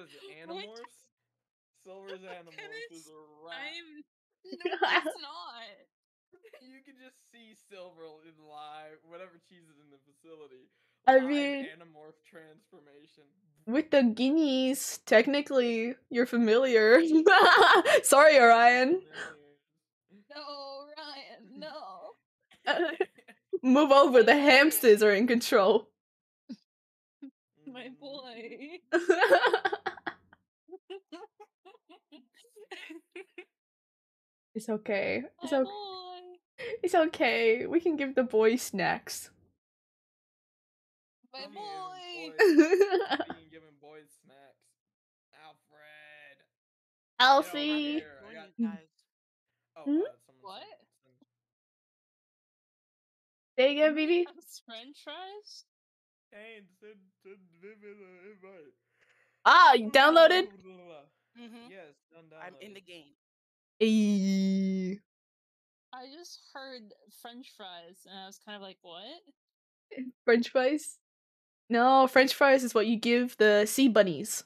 is it? Animorphs? Silver's Animorphs is a rat. I'm... No, it's not. You can just see Silver in live, whatever cheese is in the facility. I mean, Animorph transformation. With the guineas, technically, you're familiar. Sorry, Orion. No, Ryan, no. Uh, move over, the hamsters are in control. My boy. It's okay. It's okay. It's okay. We can give the boy snacks. My boy. We can give him boys snacks. Alfred. Alfie. Oh, hmm? uh, what? There you go, baby. French fries? Hey, send, send Vivid an invite. Ah, you downloaded? Mm-hmm. Yes, downloaded. I'm in the game. Ayy. I just heard French fries, and I was kind of like, what? French fries? No, French fries is what you give the sea bunnies.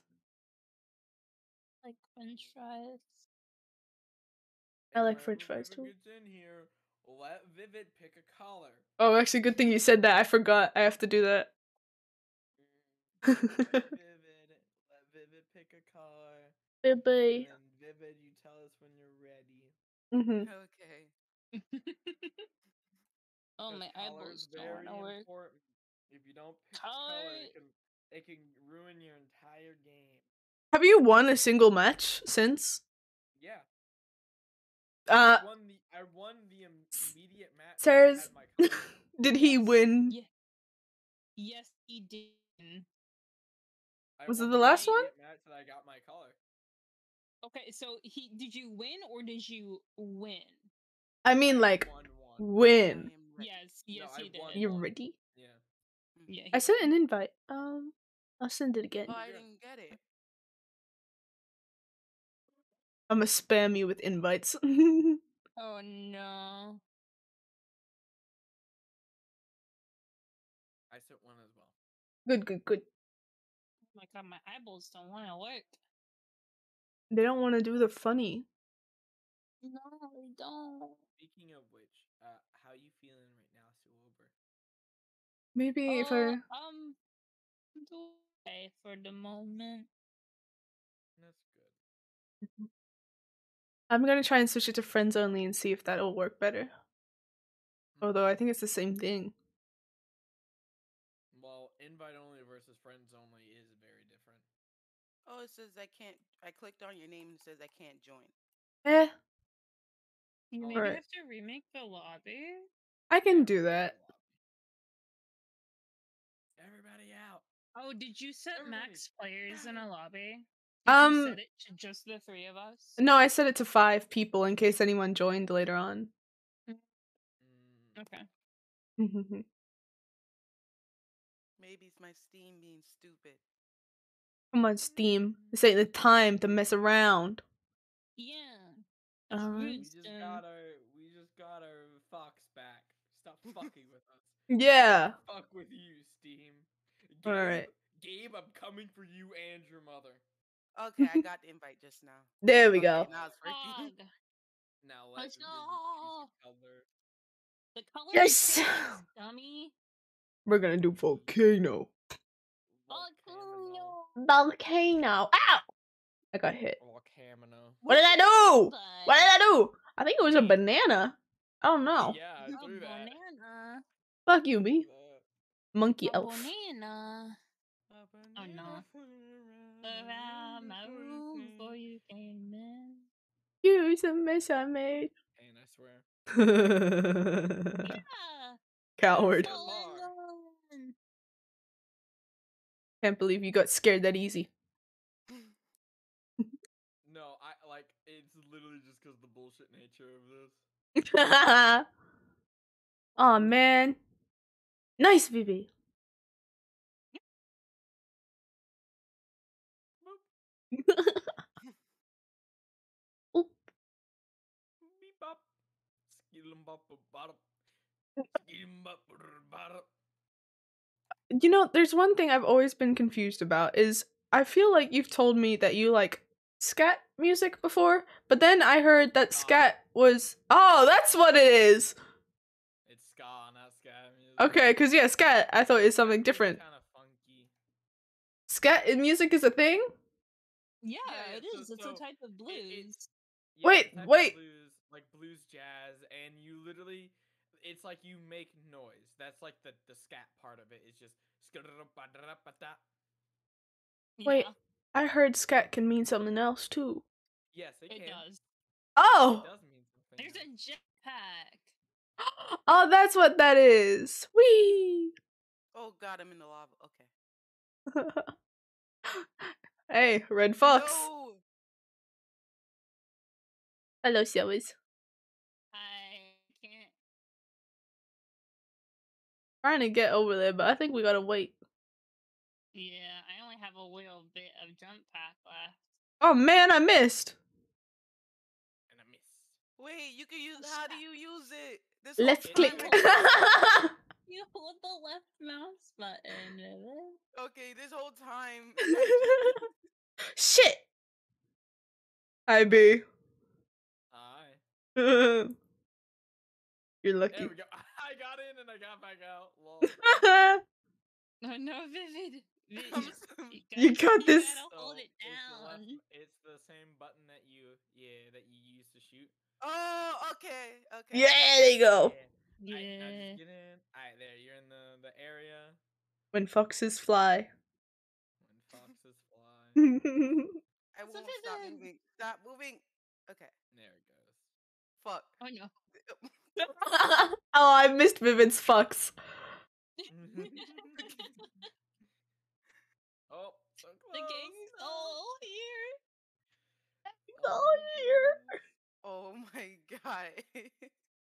Like French fries. I like French fries too. In here, let Vivid pick a color. Oh, actually, good thing you said that. I forgot. I have to do that. Let Vivid, let Vivid pick a color. Vivid. And Vivid, you tell us when you're ready. Mm-hmm. Okay. Oh, my eyeballs don't want to work. Important. If you don't pick color, color it, can, it can ruin your entire game. Have you won a single match since? Yeah. Uh, I won the, I won the immediate match. Seras, did he win? Yes, yes he did. I was it the last the one? Match that I got my color. Okay, so he did you win or did you win? I mean, like I won, won. win. Yes, yes, no, he did. You ready? Yeah. Yeah. I sent an invite. Um, I'll send it again. Oh, I didn't get it. I'm gonna spam you with invites. Oh no. I sent one as well. Good, good, good. Oh my god, my eyeballs don't want to work. They don't want to do the funny. No, they don't. Speaking of which, uh, how you feeling right now, Silver? Maybe oh, if I... Um, okay for the moment. That's good. I'm gonna try and switch it to friends only and see if that'll work better. Although I think it's the same thing. Well, invite only versus friends only is very different. Oh, it says I can't. I clicked on your name and it says I can't join. Eh. You maybe right. have to remake the lobby. I can do that. Everybody out. Oh, did you set Everybody. max players in a lobby? Did um, you set it to just the three of us? No, I set it to five people in case anyone joined later on. Okay. Maybe it's my Steam being stupid. Come on, Steam. This ain't the time to mess around. Yeah. Um, we just got our, we just got our fox back. Stop fucking with us. Yeah. Stop fuck with you, Steam. Gabe, all right. Gabe, I'm coming for you and your mother. Okay, I got the invite just now. There we okay, go. Now it's freaking. Now let's go. The color. Yes. Dummy. We're gonna do volcano. Volcano. Volcano. Ow! I got hit. Volcano. What did I do? What did I do? I think it was a banana. I don't know. Yeah, I threw that. Banana. Fuck you, me. Monkey a elf. Banana. Oh no. Around my room before you came in. You was a mess I made. And I swear. Yeah. Coward. Can't believe you got scared that easy. No, I like it's literally just because of the bullshit nature of this. Oh man, nice V B. Oop. You know, there's one thing I've always been confused about is I feel like you've told me that you like scat music before, but then I heard that scat was oh, that's what it is. It's ska, not scat music. Okay, because yeah, scat I thought is something different. Kind of funky. Scat music is a thing. Yeah, yeah, it is. So, it's so, a type of blues. It, it, yeah, wait, wait. Blues, like blues jazz, and you literally, it's like you make noise. That's like the, the scat part of it. It's just. Wait, yeah. I heard scat can mean something else too. Yes, it, it can. does. Oh! It does mean something There's else. a jetpack. Oh, that's what that is. Whee! Oh god, I'm in the lava. Okay. Hey, Red Fox. No. Hello, Sebas. I can't. Trying to get over there, but I think we gotta wait. Yeah, I only have a little bit of jump path left. Oh man, I missed. And I missed. Wait, you can use. How do you use it? This Let's click. You hold the left mouse button. Okay, this whole time. Shit. Hi, B. Hi. You're lucky. There we go. I got in and I got back out. Lol. No, no, Vivid. Vivid. You, you got you this. Gotta hold it down. It's the, left, it's the same button that you, yeah, that you used to shoot. Oh, okay, okay. Yeah, there you go. Yeah. Yeah. Alright, now just get in. Alright, there, you're in the, the area. When foxes fly. When foxes fly. I will so stop moving. Stop moving. Okay. There it goes. Fuck. Oh no. Oh, I missed Vivid's fucks. Oh, so close. The gang's all here. It's all here. Oh my god.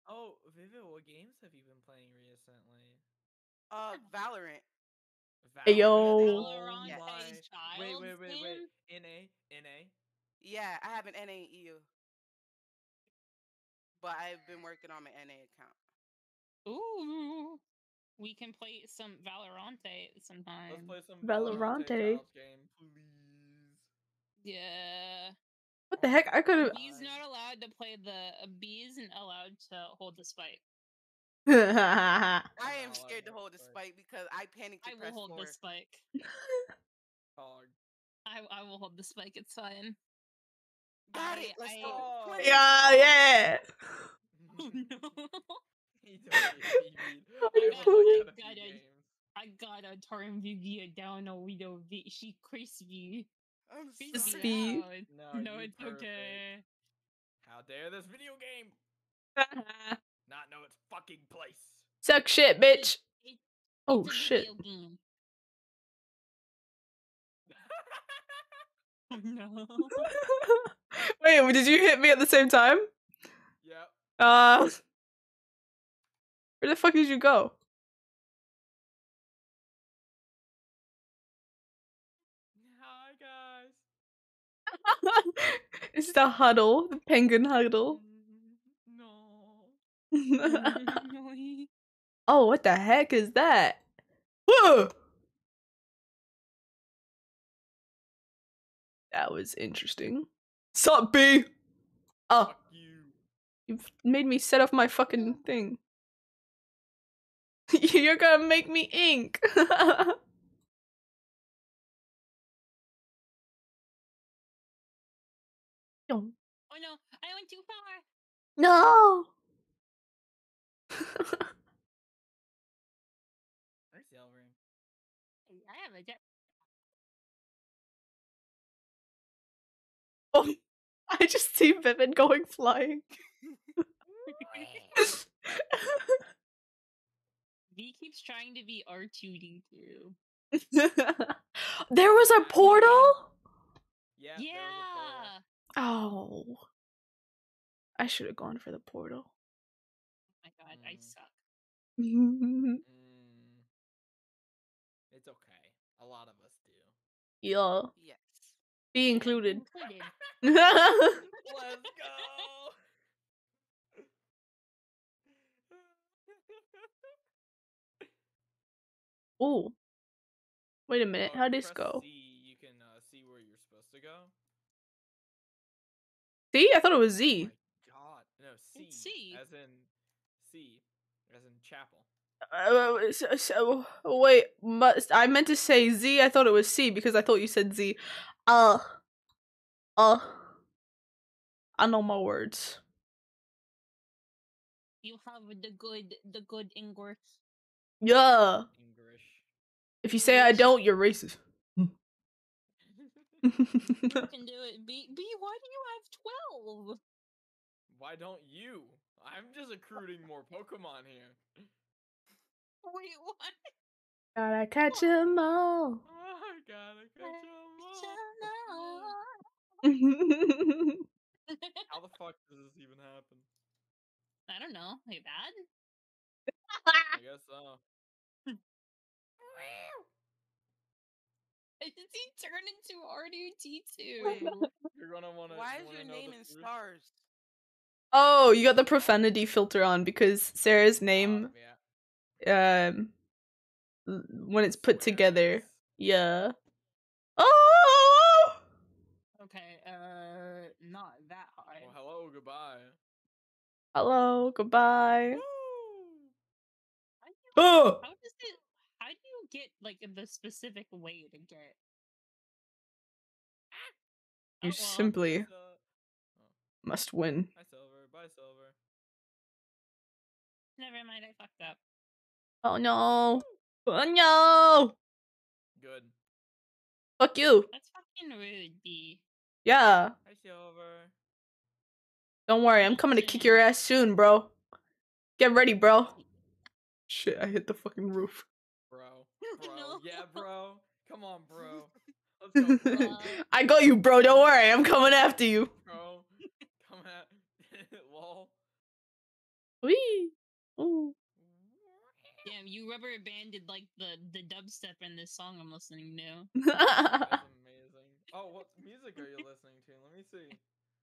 Oh, Vivid, what games have you been playing recently? Uh, Valorant. Valorant. Yo. Valorant yes. Wait, wait, wait, wait. N A? N A? Yeah, I have an N A E U. But I've been working on my N A account. Ooh. We can play some Valorante sometime. Let's play some Valorante. Valorante game, please. Yeah. What the heck? I could have. He's not allowed to play the. Bee isn't allowed to hold the spike. I am scared to hold the spike because I panicked. I will hold the spike. I I will hold the spike. It's fine. Got it. Let's go. Yeah, yeah. Oh no! I got a Tarim Vigia down a widow. She crispy. I'm crispy. No, no it's perfect. Okay. How dare this video game not know its fucking place? Suck shit, bitch. It's, it's, oh it's shit. Oh, no. Wait, did you hit me at the same time? Yep. Uh, where the fuck did you go? It's the huddle, the penguin huddle. No. Oh, what the heck is that? Whoa! That was interesting. Sup, B? Oh. Fuck you. You've made me set up my fucking thing. You're gonna make me ink. Oh no, I went too far. No. Where's the L room? I have a jet. Oh, I just see Vivid going flying. B keeps trying to be R two D two. There was a portal? Yeah. Yeah. Portal. Oh. I should have gone for the portal. Oh my god, mm. I suck. mm. It's okay. A lot of us do. Yeah. Yes. Be included. included. Let's go. Oh, wait a minute. Uh, How'd this go? C, you can uh, see where you're supposed to go. C? I thought it was Z. Oh God, no, C, C. As in C, as in chapel. Uh, so, so wait, must, I meant to say Z. I thought it was C because I thought you said Z. Uh, uh, I know my words. You have the good, the good English. Yeah. English. If you say I don't, you're racist. You can do it. B, B, why do you have twelve? Why don't you? I'm just accruing more Pokemon here. Wait, what? Gotta catch them all. Oh, gotta catch them all. How the fuck does this even happen? I don't know. Like that? I guess so. Does he turn into R two D two? You're gonna wanna, Why is wanna your name in stars? Oh, you got the profanity filter on because Sarah's name, um, yeah. um, when it's put together, yeah. Oh. Okay, uh, not that high. Well, hello, goodbye. Hello, goodbye. Oh. How does it? How do you get like the specific way to get? You oh, well. simply uh, oh. must win. Bye, Silver. Bye, Silver. Never mind. I fucked up. Oh no! Oh no! Good. Fuck you. That's fucking rude, B. Yeah. Hi, Silver. Don't worry, I'm coming to kick your ass soon, bro. Get ready, bro. Shit, I hit the fucking roof. Bro. Bro. No. Yeah, bro. Come on, bro. Let's go, bro. I got you, bro. Don't worry. I'm coming after you. Bro. Come at lol. Wee. Ooh. Damn, you rubber banded like the, the dubstep in this song I'm listening to. That's amazing. Oh, what music are you listening to? Let me see.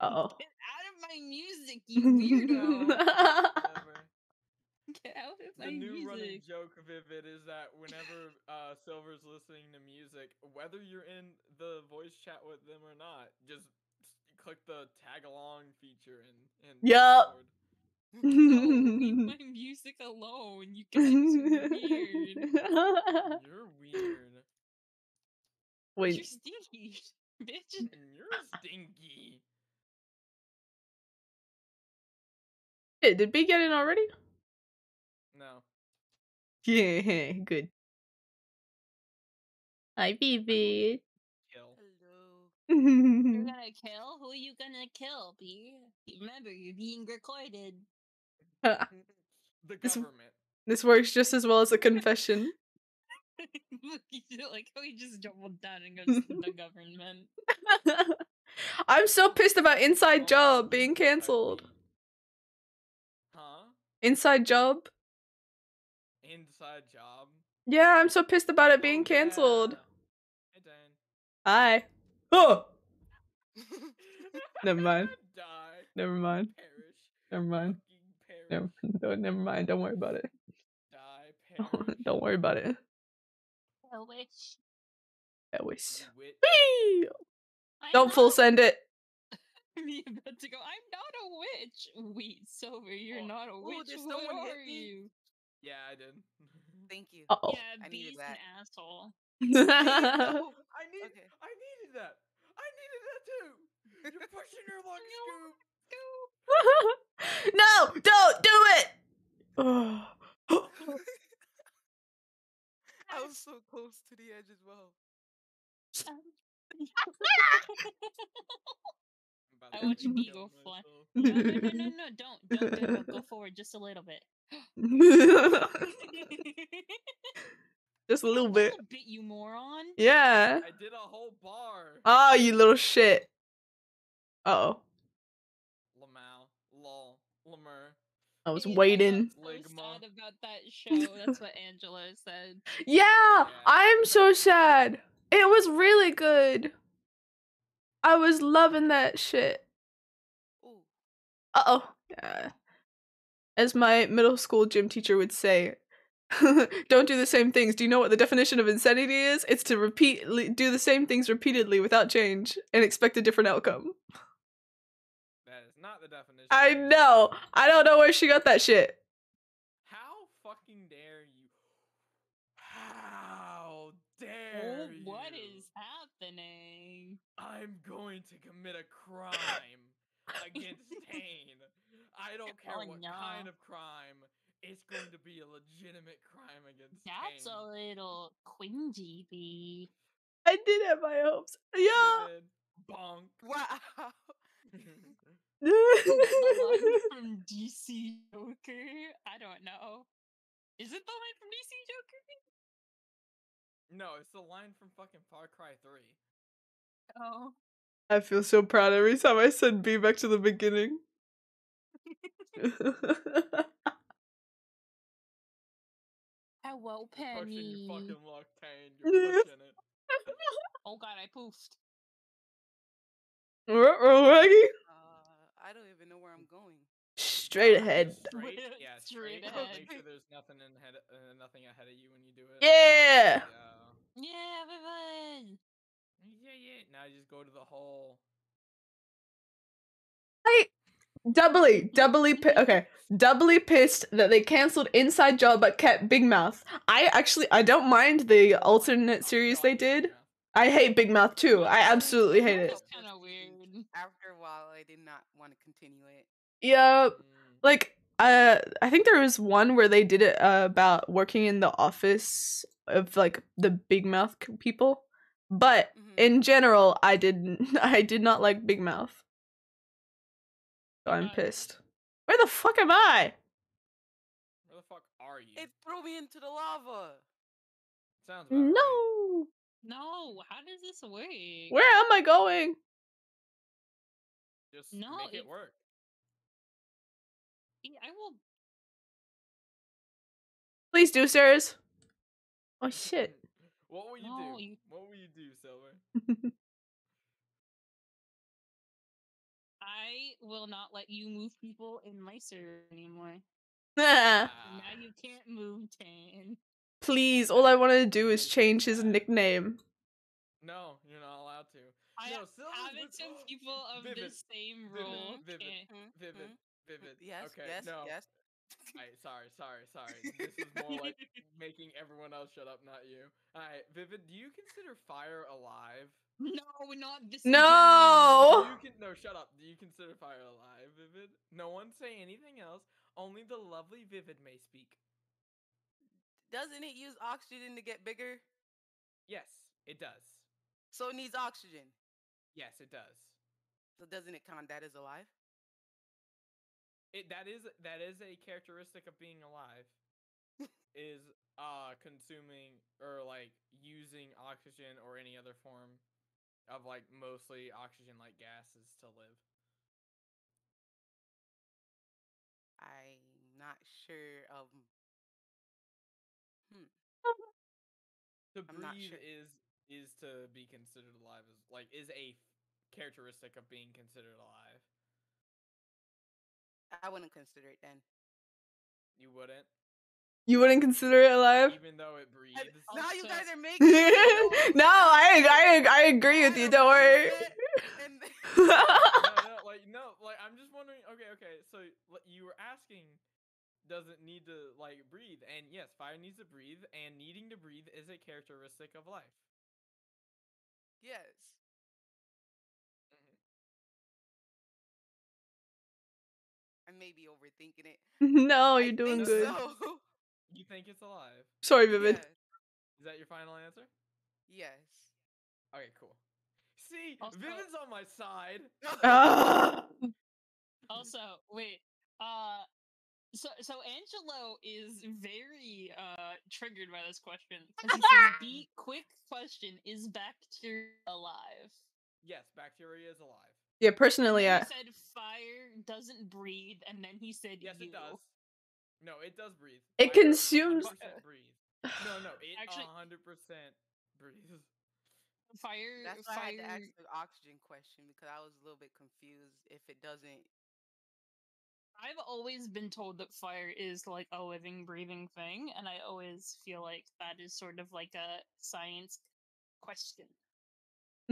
Uh oh. Get out of my music, you weirdo. Get out of my music. The new music. Running joke, Vivid, is that whenever uh, Silver's listening to music, whether you're in the voice chat with them or not, just click the tag along feature and. and yep. Don't leave my music alone. You guys are weird. You're weird. Wait. You're stinky, bitch. You're stinky. Hey, did B get in already? No. Yeah, good. Hi, B B. Kill. Hello. You're gonna kill? Who are you gonna kill, B? Remember, you're being recorded. Uh, the government. This, this works just as well as a confession. Like, how he just doubled down and goes to the government. I'm so pissed about Inside Job being cancelled. Inside Job. Inside Job. Yeah, I'm so pissed about it being cancelled. Hey, Dan. Hi. Oh. Never mind. Die. Never mind. Perish. Never mind. Never, no, never mind. Don't worry about it. Die. Perish. Don't worry about it. I wish. I wish. Wee! Don't full send it. Me about to go, I'm not a witch! Wait, Silver, you're oh. not a witch. Ooh, what are you? Yeah, I did. Thank you. Uh -oh. Yeah, I B's an asshole. no, I, need, okay. I needed that! I needed that too! You're pushing your luck, Scoop! No, don't do it! I was so close to the edge as well. I want you to go fly. No, no, no, no, no, don't, don't, don't, don't. Go forward just a little bit. Just a little bit. A little bit, you moron. Yeah. I did a whole bar. Oh, you little shit. Uh oh. Lamau, lol, Lamer. I was waiting. I'm so sad about that show. That's what Angela said. Yeah, yeah, I'm so sad. It was really good. I was loving that shit. Ooh. Uh oh. Yeah. As my middle school gym teacher would say, don't do the same things. Do you know what the definition of insanity is? It's to repeat do the same things repeatedly without change and expect a different outcome. That is not the definition. I know. I don't know where she got that shit. How fucking dare you? How dare oh, you? What is happening? I'm going to commit a crime against Tane. I don't care oh, what no. kind of crime. It's going to be a legitimate crime against That's Tane. A little cringy, B. I did have my hopes. Yeah. Bonk. Wow. From D C Joker? I don't know. Is it the line from D C Joker? No, it's the line from fucking Far Cry three. Oh. I feel so proud every time I send B back to the beginning. Hello, Penny. You're pushing your fucking luck, Tane. You're pushing it. Oh god, I poofed. Uh-oh, Maggie. Uh, I don't even know where I'm going. Straight ahead. Straight, yeah, straight, straight ahead. Make sure there's nothing in head, uh, nothing ahead of you when you do it. Yeah. Yeah, yeah everyone. Yeah, yeah. Now you just go to the hole. I. Doubly, doubly, pi okay, doubly pissed that they canceled Inside Job but kept Big Mouth. I actually, I don't mind the alternate series they did. I hate Big Mouth too. I absolutely hate it. That's kind of weird. After a while, I did not want to continue it. Yeah, like, uh, I think there was one where they did it uh, about working in the office of like the Big Mouth people, but mm-hmm. in general, I didn't. I did not like Big Mouth. I'm pissed. Where the fuck am I? Where the fuck are you? It threw me into the lava. Sounds about no. Right. No. How does this work? Where am I going? Just no, make it, it work. I will. Please do, Seras. Oh shit. What will you no, do? You... What will you do, Silver? I will not let you move people in my server anymore. Now you can't move Tane. Please, all I want to do is change his nickname. No, you're not allowed to. I no, haven't some people of vivid. The same role. Vivid, vivid, vivid. vivid. Yes, okay, yes, no. yes. Alright, sorry, sorry, sorry. This is more like making everyone else shut up, not you. Alright, Vivid, do you consider fire alive? No, not this. No! You can, no, shut up. Do you consider fire alive, Vivid? No one say anything else. Only the lovely Vivid may speak. Doesn't it use oxygen to get bigger? Yes, it does. So it needs oxygen? Yes, it does. So doesn't it count that as alive? It, that is that is a characteristic of being alive, is uh consuming or like using oxygen or any other form of like mostly oxygen like gases to live. I'm not sure of. Hmm. To I'm breathe not sure. is is to be considered alive is like is a characteristic of being considered alive. I wouldn't consider it then. You wouldn't? You wouldn't consider it alive? Even though it breathes. Now also. You guys are making it. No, I, I I agree with you, don't worry. no, no, like, no, like, I'm just wondering, okay, okay, so you were asking, does it need to, like, breathe? And yes, fire needs to breathe, and needing to breathe is a characteristic of life. Yes. I may be overthinking it. No, you're I doing good. So. You think it's alive? Sorry, Vivid. Yes. Is that your final answer? Yes. Okay, cool. See, also, Vivid's on my side. Also, wait. Uh, So, so Angelo is very uh, triggered by this question. The quick question: is bacteria alive? Yes, bacteria is alive. Yeah, personally, he I said fire doesn't breathe, and then he said, "Yes, you. It does." No, it does breathe. It fire consumes. Breathe. No, no, it actually one hundred percent breathes. Fire. That's why fire... I had to ask the oxygen question because I was a little bit confused if it doesn't. I've always been told that fire is like a living, breathing thing, and I always feel like that is sort of like a science question.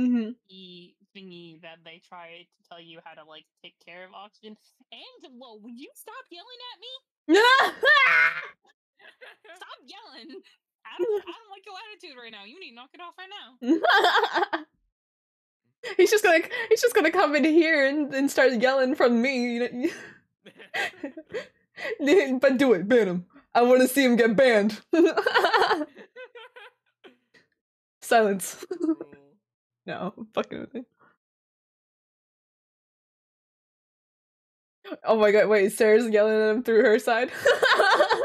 Mm-hmm. The thingy that they try to tell you how to like take care of oxygen. And well, would you stop yelling at me? Stop yelling! I don't, I don't like your attitude right now. You need to knock it off right now. He's just gonna, he's just gonna come in here and, and start yelling from me. But do it, ban him. I want to see him get banned. Silence. No, I'm fucking with it. Oh my god, wait, Sarah's yelling at him through her side. uh,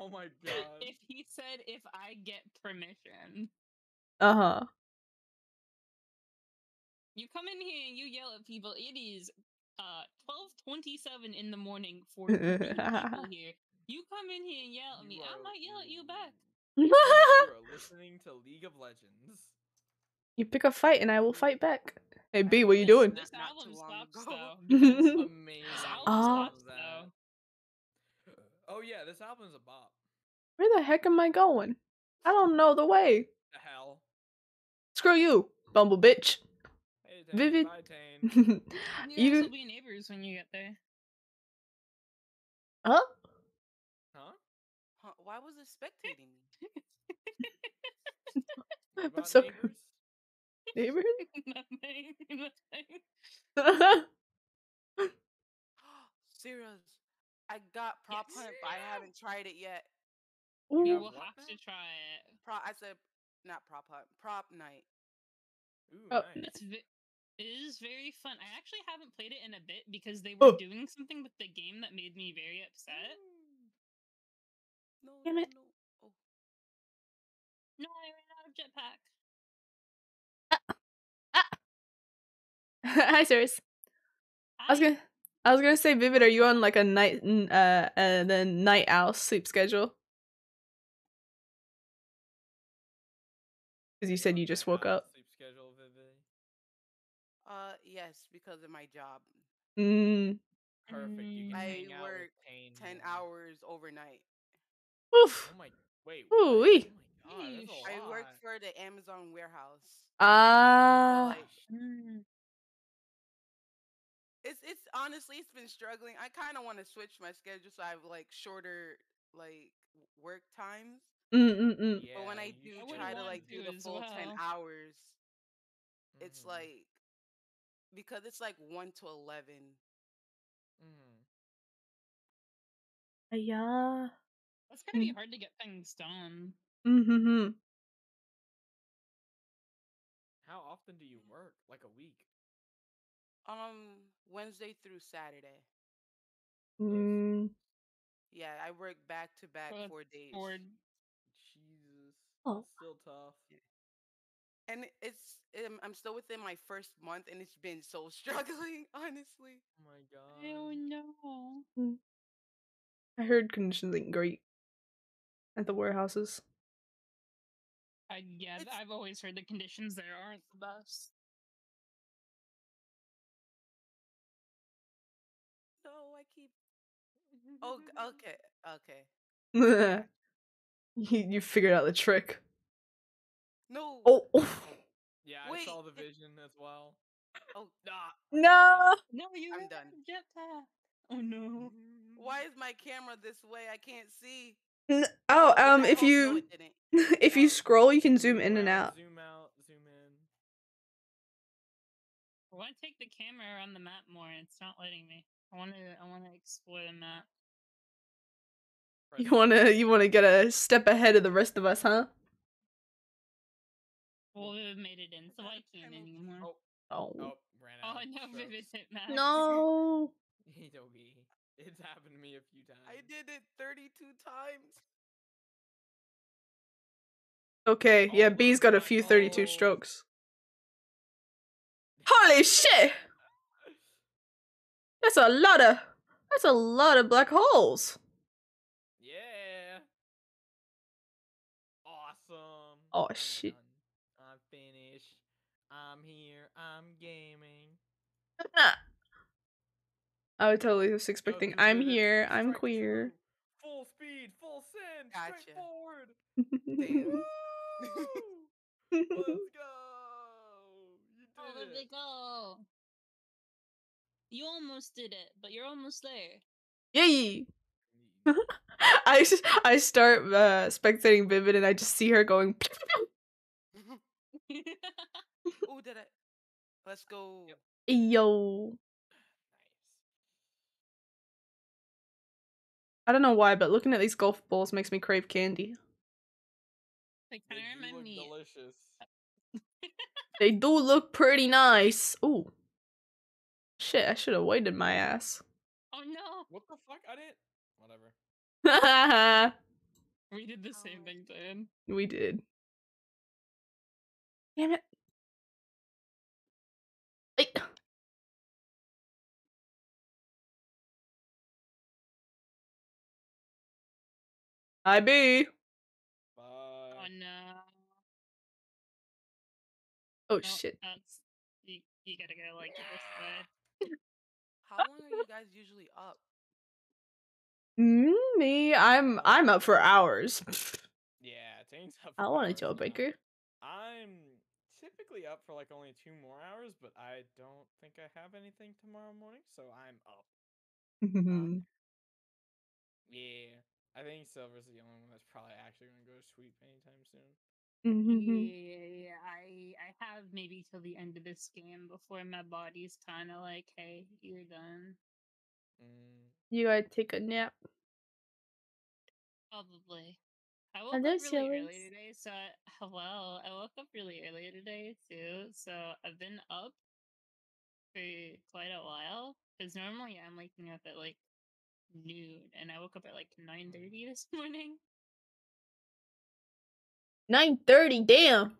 oh my god. If he said, if I get permission. Uh-huh. You come in here and you yell at people, it is... Uh, twelve twenty-seven in the morning for people here. You come in here and yell at me, I might yell at you back. You are listening to League of Legends. You pick a fight and I will fight back. Hey B, what are you doing? This, this album stops though. This amazing. This album stops, though. Oh yeah, this album's a bop. Where the heck am I going? I don't know the way. The hell. Screw you, Bumble bitch. Vivid, you guys will be neighbors when you get there. Huh? Huh? Huh? Why was it spectating me? I'm so neighbors. Nothing. Nothing. Serious. I got prop yes. hunt, but I haven't tried it yet. Ooh. You will have to try it. Pro I said not prop hunt. Prop night. Ooh, oh, nice. It's it is very fun. I actually haven't played it in a bit because they were oh. doing something with the game that made me very upset. No, Damn it. No, oh. no, I ran out of jetpack. Ah. Ah. Hi, Sirs. I was gonna, I was gonna say, Vivid, are you on like a night, uh, uh the night owl sleep schedule? Because you said you just woke up. Uh, yes, because of my job. Mm. Perfect. You can I work ten hours overnight. Oof. Oh my, wait. Ooh, wee. Oh my God, I work for the Amazon warehouse. Ah. Uh... Like, it's it's honestly it's been struggling. I kind of want to switch my schedule so I have like shorter like work times. Mm mm mm. Yeah, but when I do I try to like do the full well. ten hours, it's mm. like. Because it's like one to eleven. Mm. Uh, yeah. That's gonna be hard to get things done. Mm-hmm. How often do you work? Like a week? Um, Wednesday through Saturday. Mm. Yeah, I work back to back uh, four days. Four... Jesus. Oh. Still tough. Yeah. And it's I'm still within my first month, and it's been so struggling, honestly. Oh my god! Oh no! I heard conditions ain't great at the warehouses. Uh, yeah, it's... I've always heard the conditions there aren't the best. No, I keep. Oh, okay, okay. you you figured out the trick. No. Oh. Yeah, I Wait. saw the vision as well. Oh nah. No. No, you I'm done. Jetpack. Oh no. Why is my camera this way? I can't see. No. Oh, um, if you if you scroll, you can zoom in and out. Zoom out, zoom in. I want to take the camera around the map more. It's not letting me. I want to. I want to explore the map. You wanna. You wanna get a step ahead of the rest of us, huh? Well, Vivid made it in, so I can't anymore. Oh, oh, oh, ran out. Oh no, Vivid hit Max. No. He don't be. It's happened to me a few times. I did it thirty-two times. Okay, yeah, oh, B's got a few thirty-two oh. strokes. Holy shit! That's a lot of that's a lot of black holes. Yeah. Awesome. Oh shit. I'm finished. I'm here. I'm gaming. I would totally was expecting I'm here, I'm queer. Full speed, full send, gotcha. Straight forward. Damn. Let's go. You did oh, it. Go. You almost did it, but you're almost there. Yay! I just, I start uh, spectating Vivid, and I just see her going. Oh, did it? Let's go. Yep. Yo. I don't know why, but looking at these golf balls makes me crave candy. They kind of remind me. Delicious. They do look pretty nice. Ooh. Shit, I should have waited my ass. Oh no. What the fuck? I didn't. Whatever. We did the same thing, Tane. We did. Damn it. Wait. I be. Bye. Oh no. Oh no, shit. You, you gotta go like this way. How long are you guys usually up? Mm, me, I'm I'm up for hours. Yeah, Tane's up. For I want a Joe Baker. I'm typically up for like only two more hours, but I don't think I have anything tomorrow morning, so I'm up. um, yeah. I think Silver's the only one that's probably actually going to go to sleep anytime soon. Mm-hmm. Yeah, I I have maybe till the end of this game before my body's kind of like, hey, you're done. Mm. You gotta take a nap. Probably. I woke Hello, up really Silver's. early today, so I, hello. I woke up really early today too, so I've been up for quite a while. Because normally I'm waking up at like noon, and I woke up at like nine thirty this morning. nine thirty, damn!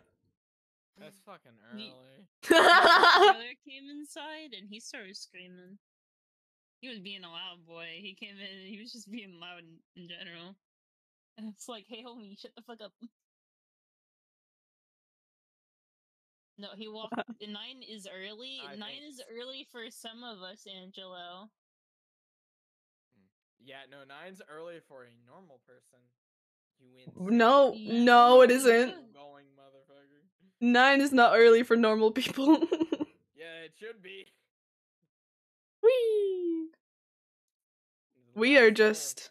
That's fucking early. My brother came inside, and he started screaming. He was being a loud boy. He came in, and he was just being loud in, in general. And it's like, hey, homie, shut the fuck up. No, he walked- nine is early. I nine think. is early for some of us, Angelo. Yeah, no, nine's early for a normal person. You win. No, yeah. no, it isn't. Going, motherfucker. Nine is not early for normal people. Yeah, it should be. Whee! We are just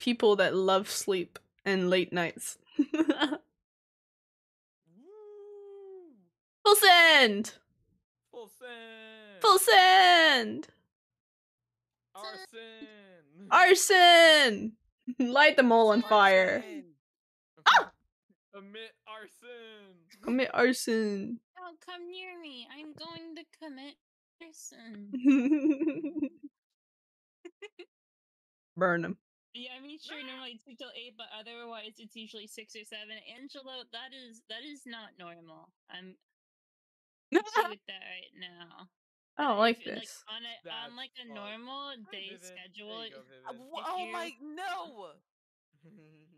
people that love sleep and late nights. Full send! Full send! Full send! Arson! Arson! Light them all on fire. Ah! Commit arson. Commit arson. Don't come near me. I'm going to commit arson. Burn them. Yeah, I mean, sure, normally it's until eight, but otherwise it's usually six or seven. Angelo, that is that is not normal. I'm with that right now. I don't like this. Like, on, a, on like a normal day schedule. Go, oh my, no!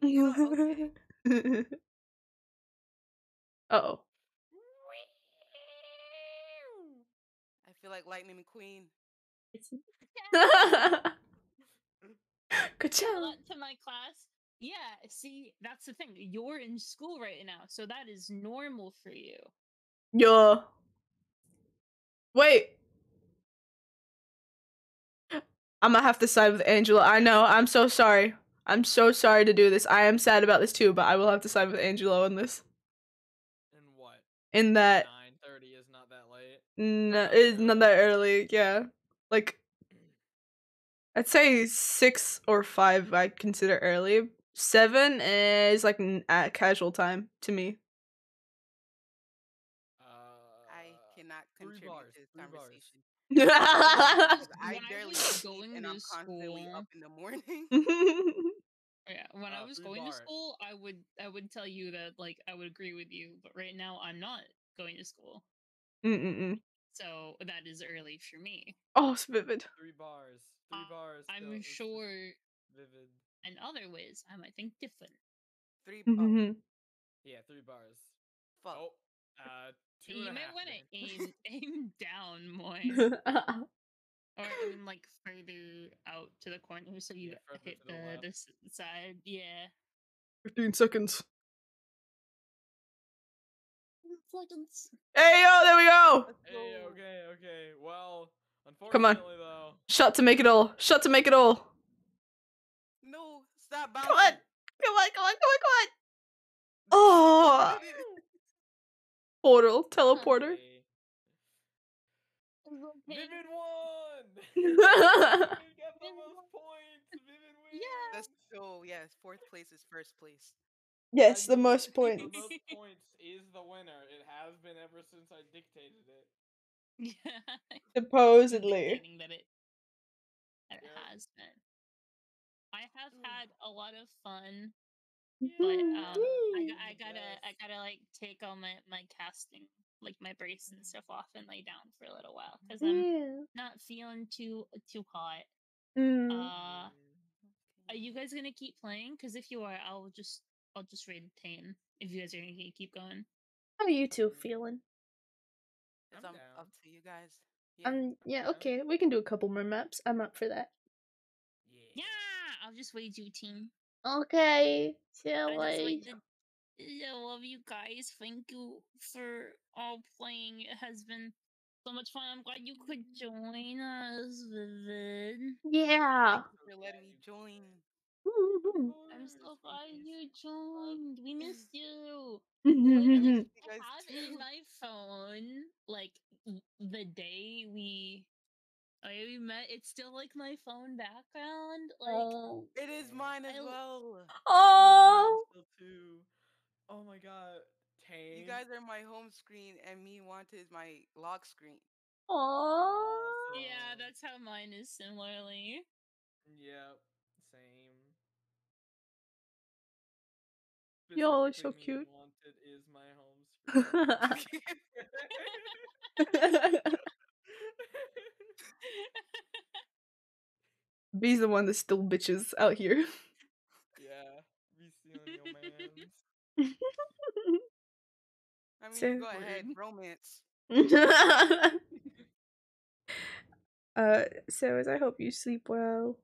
Okay. Uh-oh. I feel like Lightning McQueen. Good job. To my class. Yeah, see, that's the thing. You're in school right now, so that is normal for you. Yeah. Wait. I'm gonna have to side with Angela. I know. I'm so sorry. I'm so sorry to do this. I am sad about this too, but I will have to side with Angelo on this. In what? In that. nine thirty is not that late. No, it's not that early. Yeah, like I'd say six or five. I consider early. Seven is like a casual time to me. Uh, I cannot. Three bars. Three conversation. Bars. I barely going and I'm constantly school. Up in the morning. Yeah, when uh, I was going bars. To school, I would I would tell you that like I would agree with you, but right now I'm not going to school. Mm-mm-mm. So that is early for me. Oh, it's vivid. Three bars. Three uh, bars. I'm sure. Vivid. In other ways, I might think different. Three bars. Mm-hmm. Yeah, three bars. Fuck. Oh, uh, two you and might want to aim aim down, Moy. Or aim like further out to the corner so you yeah, hit the, the, the side. Yeah. Fifteen seconds. Hey yo, there we go. Hey, okay, okay. Well, unfortunately, come on. Though... Shot to make it all. Shot to make it all. No, stop bouncing. Come on, come on, come on, come on, come on. Oh, portal, teleporter. Vivid won. Vivid got the most points. Vivid wins. Yeah. That's so. Yes, fourth place is first place. Yes, the most points. The most points is the winner. It has been ever since I dictated it. Yeah. Supposedly. That it, that it has been. I have had a lot of fun, but um, I, I gotta, I gotta like take all my my casting, like my brace and stuff off and lay down for a little while because I'm yeah. not feeling too too hot. Mm. Uh, are you guys gonna keep playing? Because if you are, I'll just. I'll just raid Tane if you guys are going to keep going. How are you two feeling? It's up, up to you guys. Yeah. Um, yeah, okay. We can do a couple more maps. I'm up for that. Yeah, yeah I'll just raid you, team. Okay. Yeah, I like to, I love you guys. Thank you for all playing. It has been so much fun. I'm glad you could join us, Vivid. Yeah. Thank you for letting me join. I'm so glad you joined. We missed you. Like, I had in my phone like the day we like, we met. It's still like my phone background. Like oh, it is mine as I, well. Oh. Oh my god, Tane. You guys are my home screen, and me wanted my lock screen. Oh. Yeah, that's how mine is similarly. Yeah. Y'all are so cute. Is my home B's the one that still bitches out here. Yeah, be stealing your mans. I mean, so go weird. Ahead, romance. uh, Sebas, I hope you sleep well.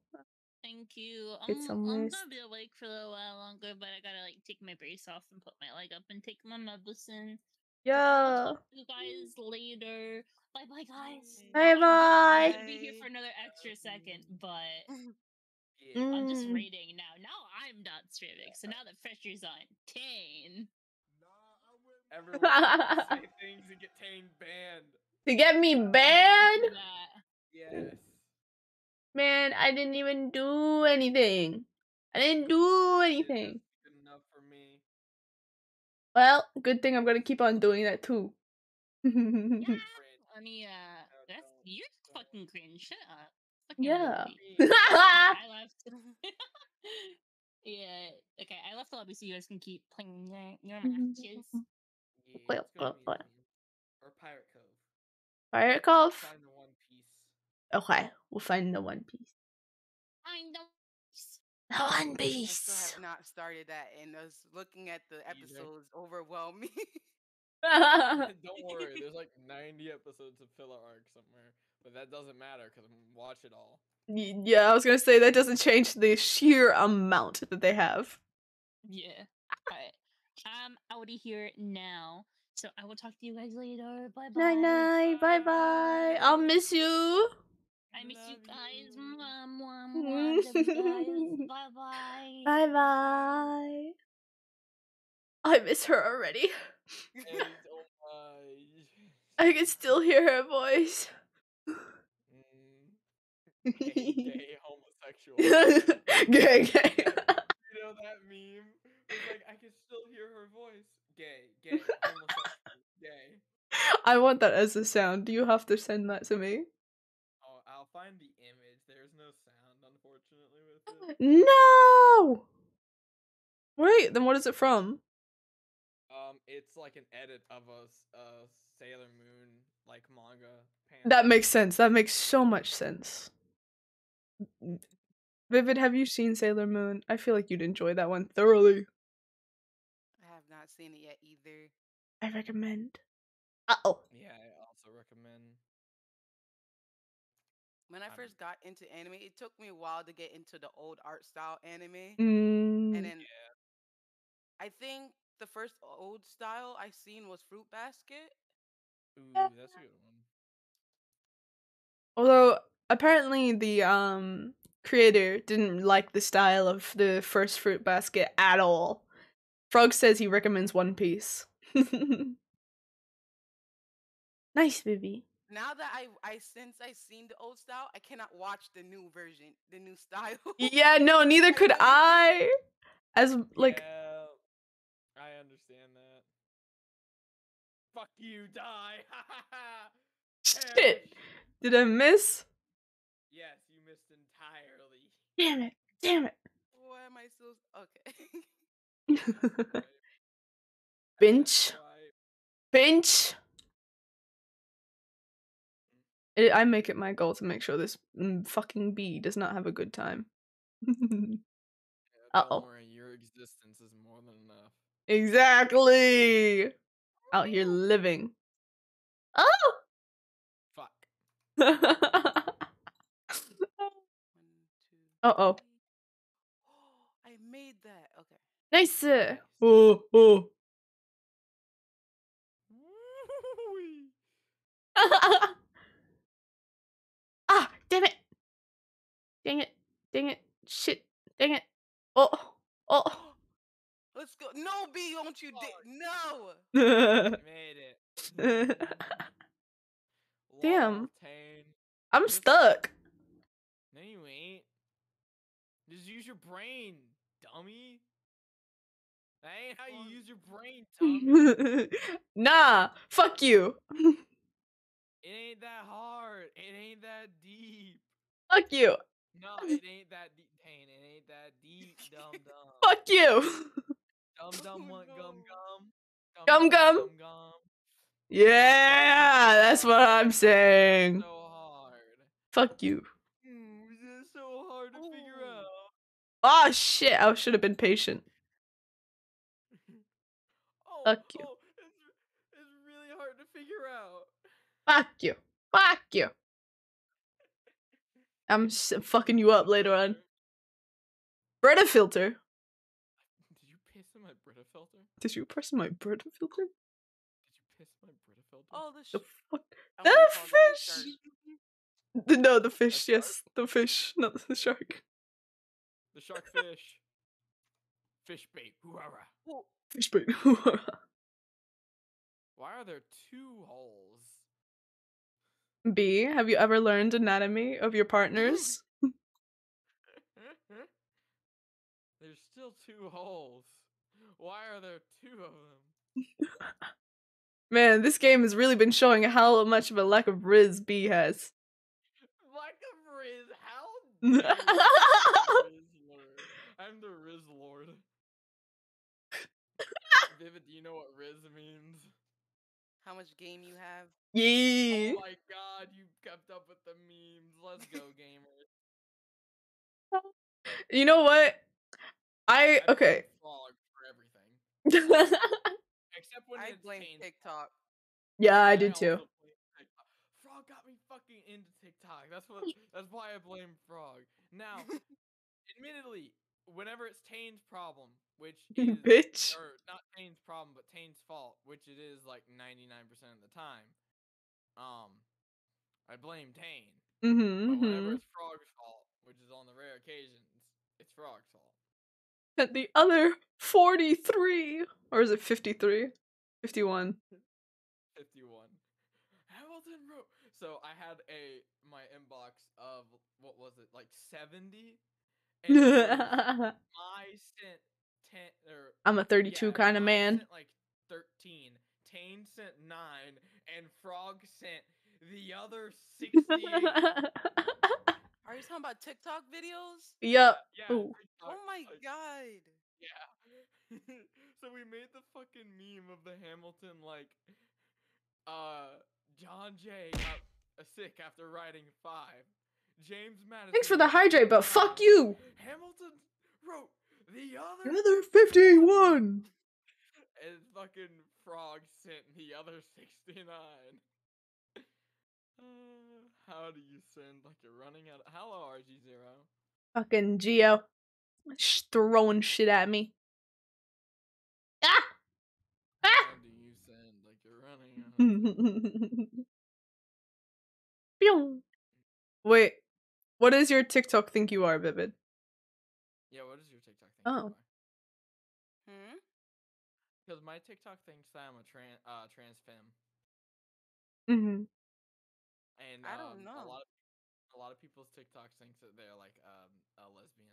Thank you. I'm, I'm gonna be awake for a little while longer, but I gotta like take my brace off and put my leg up and take my medicine. Yeah. Talk to you guys later. Bye bye, guys. Bye bye. I'm gonna be here for another extra second, but yeah. mm. I'm just reading now. Now I'm not streaming, so now the pressure's on Tane. Nah, I wouldn't. Everyone say things to get Tane banned. To get me banned? Yeah. Yes. Man, I didn't even do anything. I didn't do anything. Good enough for me. Well, good thing I'm gonna keep on doing that too. Yeah, I mean, uh, that's you're fucking cringe. Shut up. Fucking yeah. I left. Yeah. Okay, I left the lobby so you guys can keep playing. You don't have to choose. Yeah, or Pirate Cove. Pirate Cove. Find the One Piece. Okay, we'll find the One Piece. Find the One Piece. The One Piece. I still have not started that, and us looking at the episodes overwhelmed me. Don't worry, there's like ninety episodes of filler arc somewhere, but that doesn't matter because I'm gonna watch it all. Yeah, I was gonna say that doesn't change the sheer amount that they have. Yeah. All right. I'm out of here now. So I will talk to you guys later. Bye bye. Night night. Bye bye. I'll miss you. I miss you guys. Mwah, mwah, mwah. Guys. Bye bye. Bye bye. I miss her already. And, oh my. I can still hear her voice. Mm. Gay, gay homosexual. Gay, gay. You know that meme? It's like I can still hear her voice. Gay, gay, homosexual, gay. I want that as a sound. Do you have to send that to me? Oh, I'll find the image. There's no sound, unfortunately, with it. No! Wait, then what is it from? Um, it's like an edit of a, a Sailor Moon, like, manga. Panda. That makes sense. That makes so much sense. Vivid, have you seen Sailor Moon? I feel like you'd enjoy that one thoroughly. I have not seen it yet either. I recommend. Uh oh. Yeah, I also recommend. When I first got into anime, it took me a while to get into the old art style anime. Mm. And then yeah. I think the first old style I seen was Fruit Basket. Ooh, that's a good one. Although apparently the um creator didn't like the style of the first Fruit Basket at all. Frog says he recommends One Piece. Nice, baby. Now that I, I since I've seen the old style, I cannot watch the new version, the new style. Yeah, no, neither could I. As like, yeah, I understand that. Fuck you, die. Shit, did I miss? Yes, you missed entirely. Damn it! Damn it! Why am I so okay? Bench, bench. I make it my goal to make sure this fucking bee does not have a good time. Uh oh. Your existence is more than enough. Exactly. Out here living. Oh. Fuck. Uh oh. I made that. Okay. Nice. Oh oh. Ah, damn it. Dang it. Dang it. Shit. Dang it. Oh. Oh. Let's go. No, B, won't you oh. di- No. Made it. Damn. I'm You're stuck. No, you ain't. Just use your brain, dummy. That ain't how you use your brain, dummy. Nah. Fuck you. It ain't that hard. It ain't that deep. Fuck you. No, it ain't that deep, Tane. It ain't that deep, dumb dumb. Fuck you. Dumb dumb one, gum gum. Gum gum. Yeah, that's what I'm saying. So hard. Fuck you. Mm, this is so hard to figure out. Oh shit! I should have been patient. Oh, fuck you. Oh, it's, it's really hard to figure out. Fuck you. Fuck you. I'm fucking you up later on. Brita filter. Did you piss in my Brita filter? Did you press my Brita filter? Did you piss in my Brita filter? Oh, the, the fuck. The fish. The, no, the fish. The yes, the fish. Not the shark. The shark fish. Fish bait. Hoorah. Fish bait. Hoorah. Why are there two holes? B, have you ever learned anatomy of your partners? There's still two holes. Why are there two of them? Man, this game has really been showing how much of a lack of riz B has. Lack of riz? How dare you? I'm the riz lord. Vivid, do you know what riz means? How much game you have? Yeah. Oh my god, you kept up with the memes. Let's go, gamers. You know what? I, I okay. Vlog for everything. Except when I blame TikTok. Yeah, I, I did too. Frog got me fucking into TikTok. That's what. That's why I blame Frog. Now, admittedly, whenever it's Tane's problem, which is bitch, or not Tane's problem, but Tane's fault, which it is like ninety-nine percent of the time. Um, I blame Tane. Mm-hmm. But whenever it's Frog's fault, which is on the rare occasions, it's Frog's fault. But the other forty-three, or is it fifty-three, fifty-one, fifty-one. Hamilton wrote. So I had a my inbox of what was it like seventy. I sent ten, or, I'm a thirty-two yeah, kind of man. Sent like thirteen. Tane sent nine, and Frog sent the other sixty. Are you talking about TikTok videos? Yep. Yeah. Ooh. Oh my god. Yeah. So we made the fucking meme of the Hamilton, like, uh, John Jay got a sick after riding five. James Madison. Thanks for the hydrate, but fuck you. Hamilton wrote the other. The other fifty-one. And fucking Frog sent the other sixty-nine. Uh, how do you send, like, you're running out of... Hello, R G zero. Fucking Geo. Sh throwing shit at me. Ah! Ah! How do you send, like, you're running out of... Wait. What does your TikTok think you are, Vivid? Yeah, what does your TikTok think oh. you are? Hmm? Because my TikTok thinks that I'm a tran uh, trans femme. Mm-hmm. And I don't um, know. A lot of a lot of people's TikToks think that they're like um, a lesbian.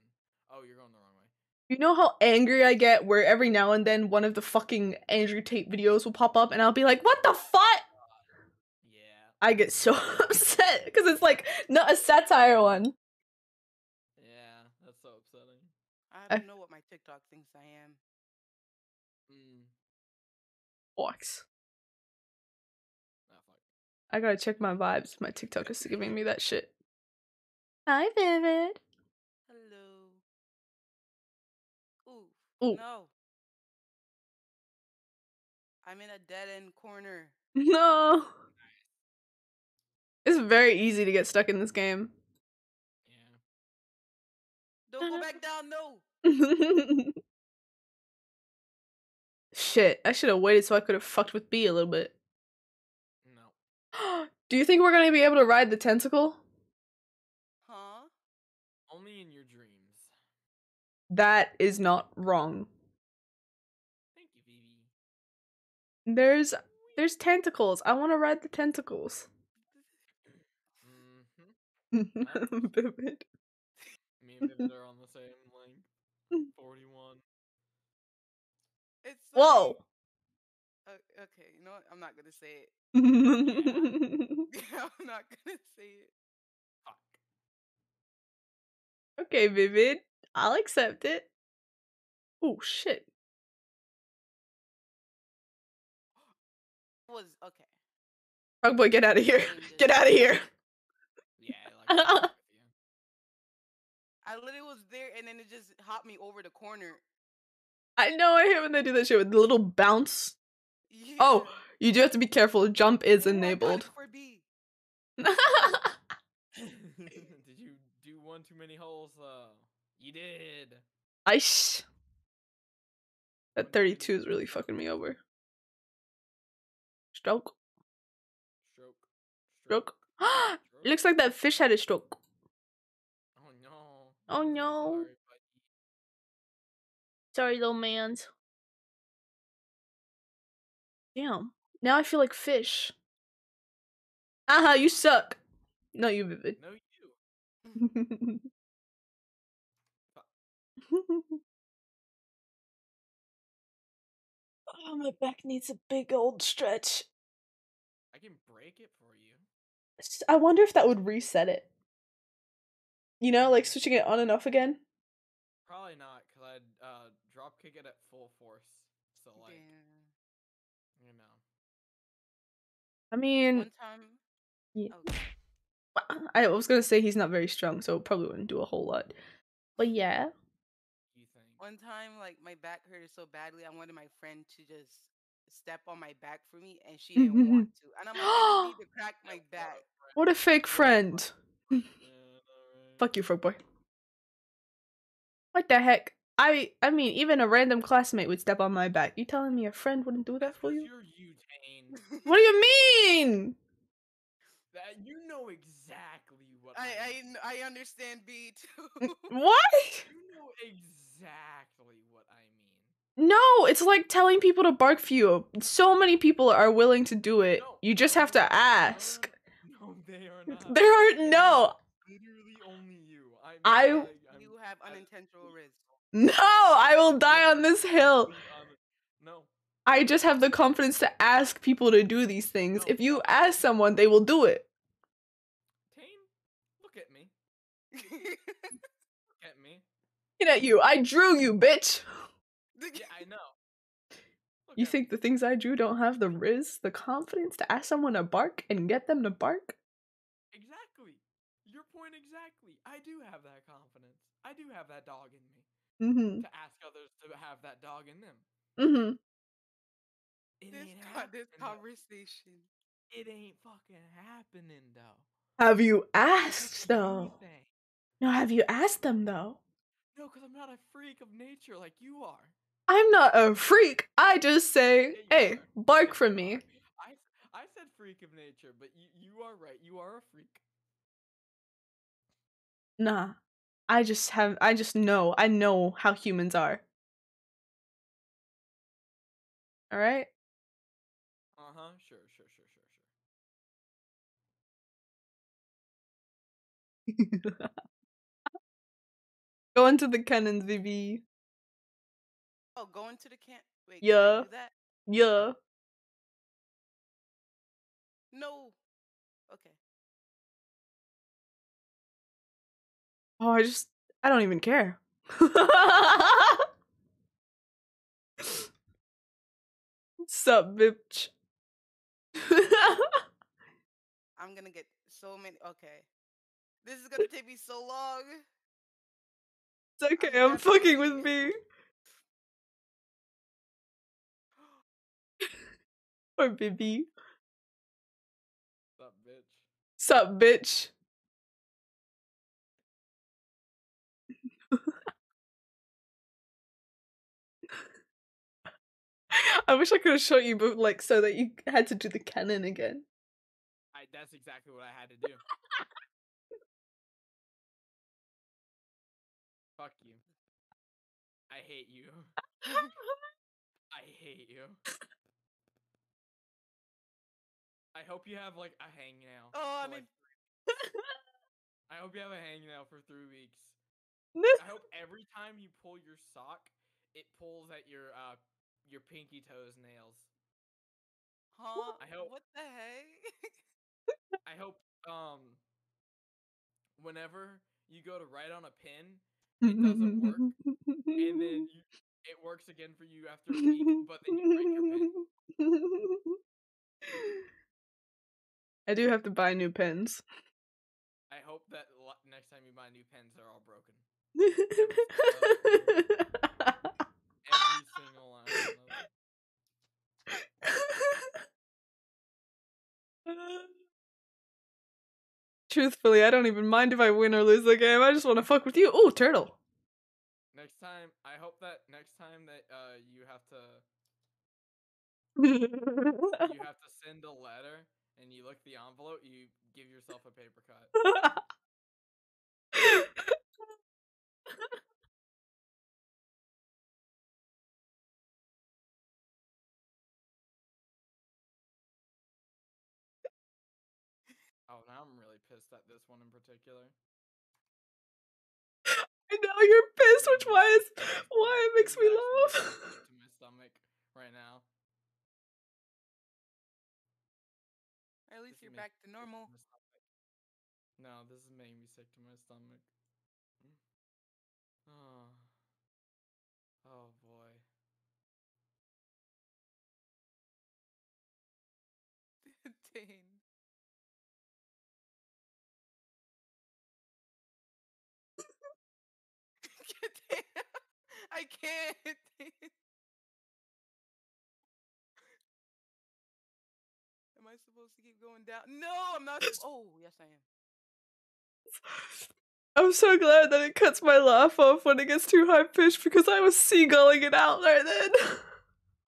Oh, you're going the wrong way. You know how angry I get where every now and then one of the fucking Andrew Tate videos will pop up and I'll be like, what the fuck? Yeah. I get so upset because it's like not a satire one. Yeah, that's so upsetting. I don't know what my TikTok thinks I am. Mm. Walks. I gotta check my vibes. My TikTok is giving me that shit. Hi, Vivid. Hello. Ooh. Ooh. No. I'm in a dead end corner. No. It's very easy to get stuck in this game. Yeah. Don't go back down, no. Shit. I should have waited so I could have fucked with B a little bit. Do you think we're gonna be able to ride the tentacle? Huh? Only in your dreams. That is not wrong. Thank you, Vivi. There's there's tentacles. I want to ride the tentacles. Mm-hmm. Vivid. Me and Vivid are on the same length. forty-one. It's so whoa. Cool. Uh, okay, you know what? I'm not gonna say it. Yeah. Yeah, I'm not gonna say it. Fuck. Okay, Vivid. I'll accept it. Oh shit. Was okay. Frog boy, get out of here! Get out of here! Yeah. I, like that. I literally was there, and then it just hopped me over the corner. I know. I hate when they do that shit with the little bounce. Yeah. Oh. You do have to be careful. Jump is enabled. Did you do one too many holes, though? You did. Ish. That thirty-two is really fucking me over. Stroke. Stroke. Stroke. Stroke. Looks like that fish had a stroke. Oh no. Oh no. Sorry, little mans. Damn. Now I feel like fish. Aha, you suck. No, you Vivid. No, you. Oh, my back needs a big old stretch. I can break it for you. I wonder if that would reset it. You know, like switching it on and off again? Probably not, because I'd uh, drop kick it at full force. So, like... Damn. I mean, one time. Yeah. Oh. I was gonna say he's not very strong, so probably wouldn't do a whole lot. But yeah. One time, like my back hurt so badly, I wanted my friend to just step on my back for me, and she didn't mm-hmm. want to. And I'm like, I just need to crack my back. What a fake friend! Fuck you, Frog Boy. What the heck? I I mean, even a random classmate would step on my back. You telling me a friend wouldn't do that for you? You're you, Tane. What do you mean? That you know exactly what I I, I, I understand B too. What? You know exactly what I mean. No, it's like telling people to bark for you. So many people are willing to do it. No, you just have to ask. No, they are not. There are no. Literally only you. I'm, I. I you have unintentional risks. No, I will die on this hill. No, I just have the confidence to ask people to do these things. If you ask someone, they will do it. Tane, look at me. Look at me. Look at you. I drew you, bitch. Yeah, I know. Look you think me. The things I drew don't have the riz, the confidence to ask someone to bark and get them to bark? Exactly. Your point exactly. I do have that confidence. I do have that dog in me. Mm-hmm. To ask others to have that dog in them. Mm-hmm. It this ain't co this conversation. Though. It ain't fucking happening though. Have you asked though? Anything. No, have you asked them though? No, because I'm not a freak of nature like you are. I'm not a freak. I just say, yeah, hey, are. bark for me. I I said freak of nature, but you you are right. You are a freak. Nah, I just have. I just know. I know how humans are. All right. Uh-huh, sure, sure, sure, sure, sure. Go into the cannons, V B. Oh, go into the can- Wait, yeah. Can I do that? Yeah. No. Okay. Oh, I just- I don't even care. Sup, bitch. I'm gonna get so many. Okay, this is gonna take me so long. It's okay. I'm, I'm fucking with me. Or baby. Sup, bitch. Sup, bitch. I wish I could have shot you, but like so that you had to do the cannon again. I, that's exactly what I had to do. Fuck you. I hate you. I hate you. I hope you have like a hang now. Oh, I mean, like, I hope you have a hang now for three weeks. I hope every time you pull your sock, it pulls at your uh. your pinky toes nails. Huh? I hope. What the heck? I hope, um, whenever you go to write on a pin, it doesn't work. And then you, it works again for you after a week, but then you break your pin. I do have to buy new pins. I hope that next time you buy new pins, they're all broken. Every single line. Truthfully, I don't even mind if I win or lose the game. I just want to fuck with you. Oh, turtle. Next time, I hope that next time that uh you have to you have to send a letter and you look at the envelope, you give yourself a paper cut. Oh, now I'm really pissed at this one in particular. I know you're pissed, which why is why it makes me laugh. To my stomach right now. Or at least you're back to normal. No, this is making me sick to my stomach. Oh, oh boy. Dang. I can't. Am I supposed to keep going down? No, I'm not. Oh, yes, I am. I'm so glad that it cuts my laugh off when it gets too high pitched because I was seagulling it out right then. Of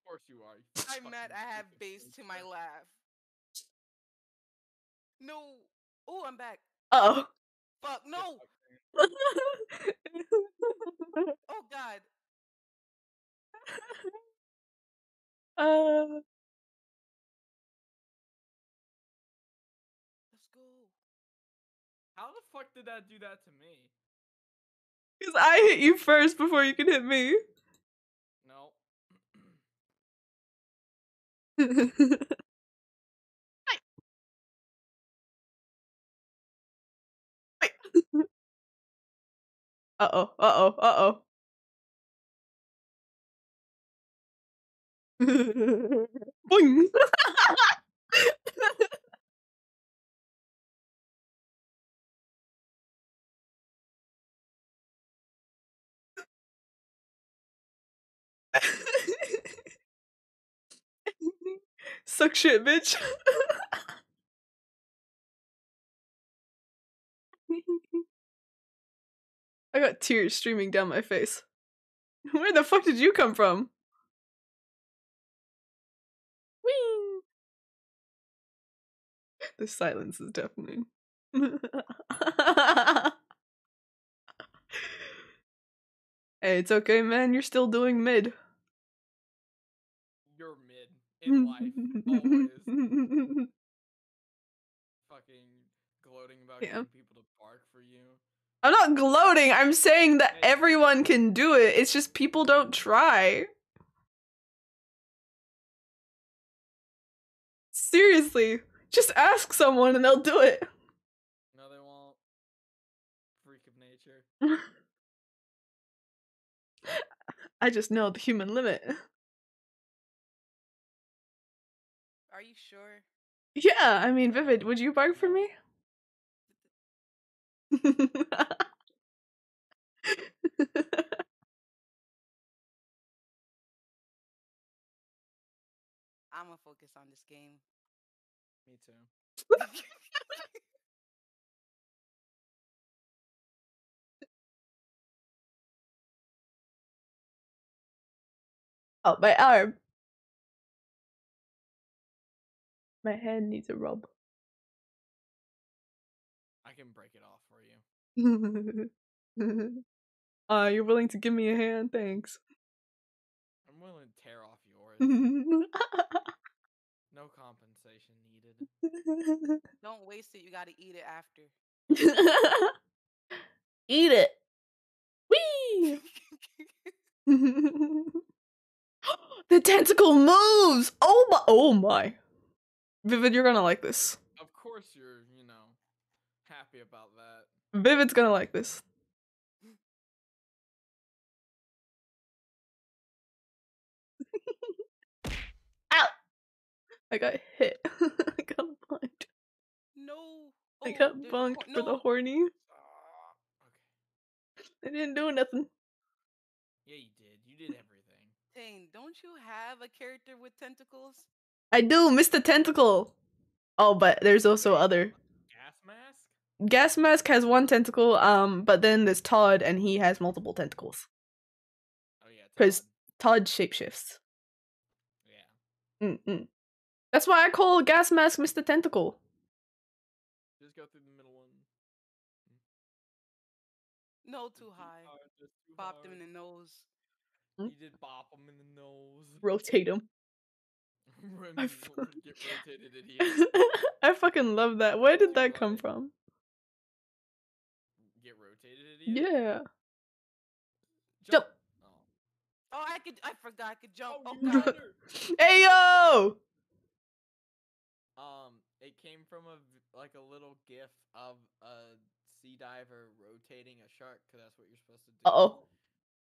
course you are. I'm mad. I have bass to my laugh. No. Oh, I'm back. Uh oh. Fuck no. Oh God. Uh, let's go. How the fuck did that do that to me? Because I hit you first before you could hit me. No. Uh-oh, uh-oh, uh-oh. Boing. Suck shit, bitch. I got tears streaming down my face. Where the fuck did you come from? Whee! The silence is deafening. Hey, it's okay, man. You're still doing mid. You're mid in life, always. Fucking gloating about yeah. getting people to bark for you. I'm not gloating. I'm saying that everyone can do it. It's just people don't try. Seriously, just ask someone and they'll do it. No, they won't. Freak of nature. I just know the human limit. Are you sure? Yeah, I mean, Vivid, would you bark for me? I'm gonna focus on this game. Me too. Oh, my arm. My hand needs a rub. I can break it off. Uh, you're willing to give me a hand? Thanks. I'm willing to tear off yours. No compensation needed. Don't waste it. You gotta eat it after. Eat it. Whee! The tentacle moves. Oh my! Oh my! Vivid, you're gonna like this. Of course, you're. You know, happy about that. Vivid's gonna like this. Ow! I got hit. I got bunked. No! Oh, I got bunked no. for the horny. I didn't do nothing. Yeah, you did. You did everything. Tane, don't you have a character with tentacles? I do, Mister Tentacle! Oh, but there's also other. Gas mask? Gas Mask has one tentacle, um, but then there's Todd, and he has multiple tentacles. Oh yeah, because Todd. Todd shapeshifts. Yeah. Mm mm. That's why I call Gas Mask Mister Tentacle. Just go through the middle one. No, too high. Too hard, too bopped hard. Him in the nose. Hmm? You did bop him in the nose. Rotate him. I, fuck get rotated in here. I fucking love that. Where did that come from? Yeah. Jump. Jump. Oh. Oh, I could. I forgot. I could jump. Oh, oh, hey yo. Um, it came from a like a little gif of a sea diver rotating a shark because that's what you're supposed to do. Uh oh.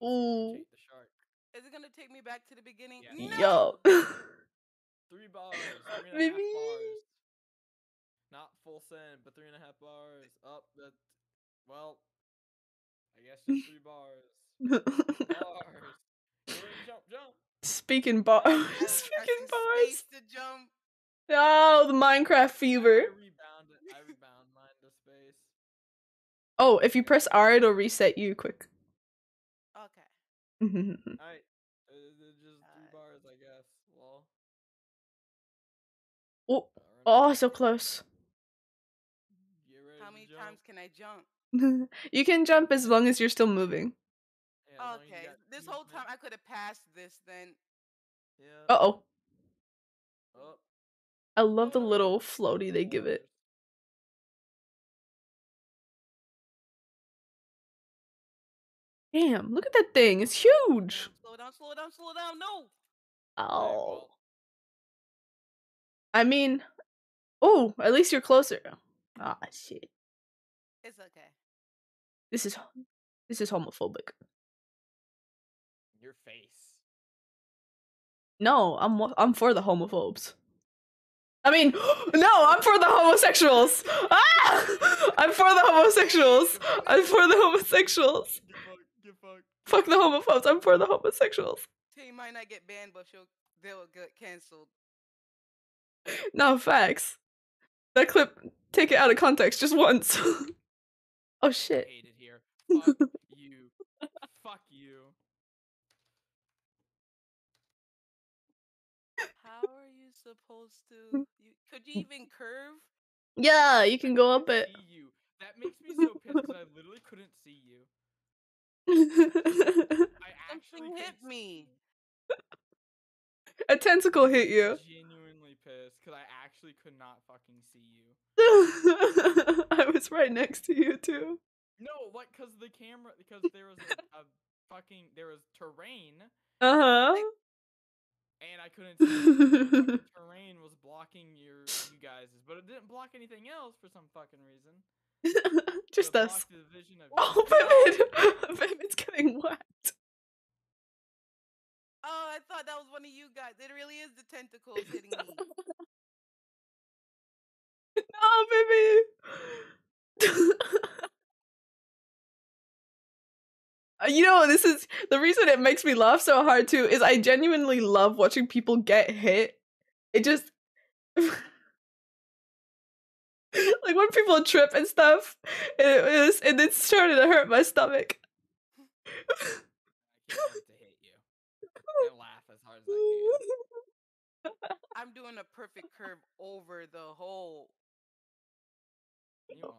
Ooh. Rotate the shark. Is it gonna take me back to the beginning? Yeah. No! Yo. Three bars. Three and a half bars. Not full send, but three and a half bars up. That. Well. I guess just three bars. Bars. Jump, jump. Speaking bars. Yeah, Speaking bars. To jump. Oh, the Minecraft fever. I rebound, I rebound mine to space. Oh, if you press R, it'll reset you quick. Okay. Alright. It's just three bars, I guess. Well. Oh, oh, so close. How many times can I jump? You can jump as long as you're still moving. Yeah, okay. This whole time I could have passed this then. Yeah. Uh-oh. Oh. I love the little floaty they give it. Damn, look at that thing. It's huge. Slow down, slow down, slow down. No. Oh. I mean, oh, at least you're closer. Ah, shit. It's okay. This is this is homophobic. Your face. No, I'm I'm for the homophobes. I mean, no, I'm for the homosexuals. Ah! I'm for the homosexuals. I'm for the homosexuals. Get fucked, get fucked. Fuck the homophobes. I'm for the homosexuals. She might not get banned, but she'll they'll get canceled. No, facts. That clip, take it out of context just once. Oh shit. I hate it here. Fuck you. Fuck you. How are you supposed to? You, could you even curve? Yeah, you can go up it. You. That makes me so pissed because I literally couldn't see you. I actually Something hit me. A tentacle hit you. I'm genuinely pissed because I actually could not fucking see you. I was right next to you too. No, like because the camera, because there was a, a fucking there was terrain. Uh huh. Like, and I couldn't see it. Terrain was blocking your you guys, but it didn't block anything else for some fucking reason. Just so us. Oh, Vivid! Vivid's getting whacked. Oh, I thought that was one of you guys. It really is the tentacles hitting me. No, Vivid! You know, this is the reason it makes me laugh so hard too, is I genuinely love watching people get hit. It just like when people trip and stuff, and it was and it's starting to hurt my stomach. I can't have to hit you. I laugh as hard as I can. I'm doing a perfect curve over the hole. You are.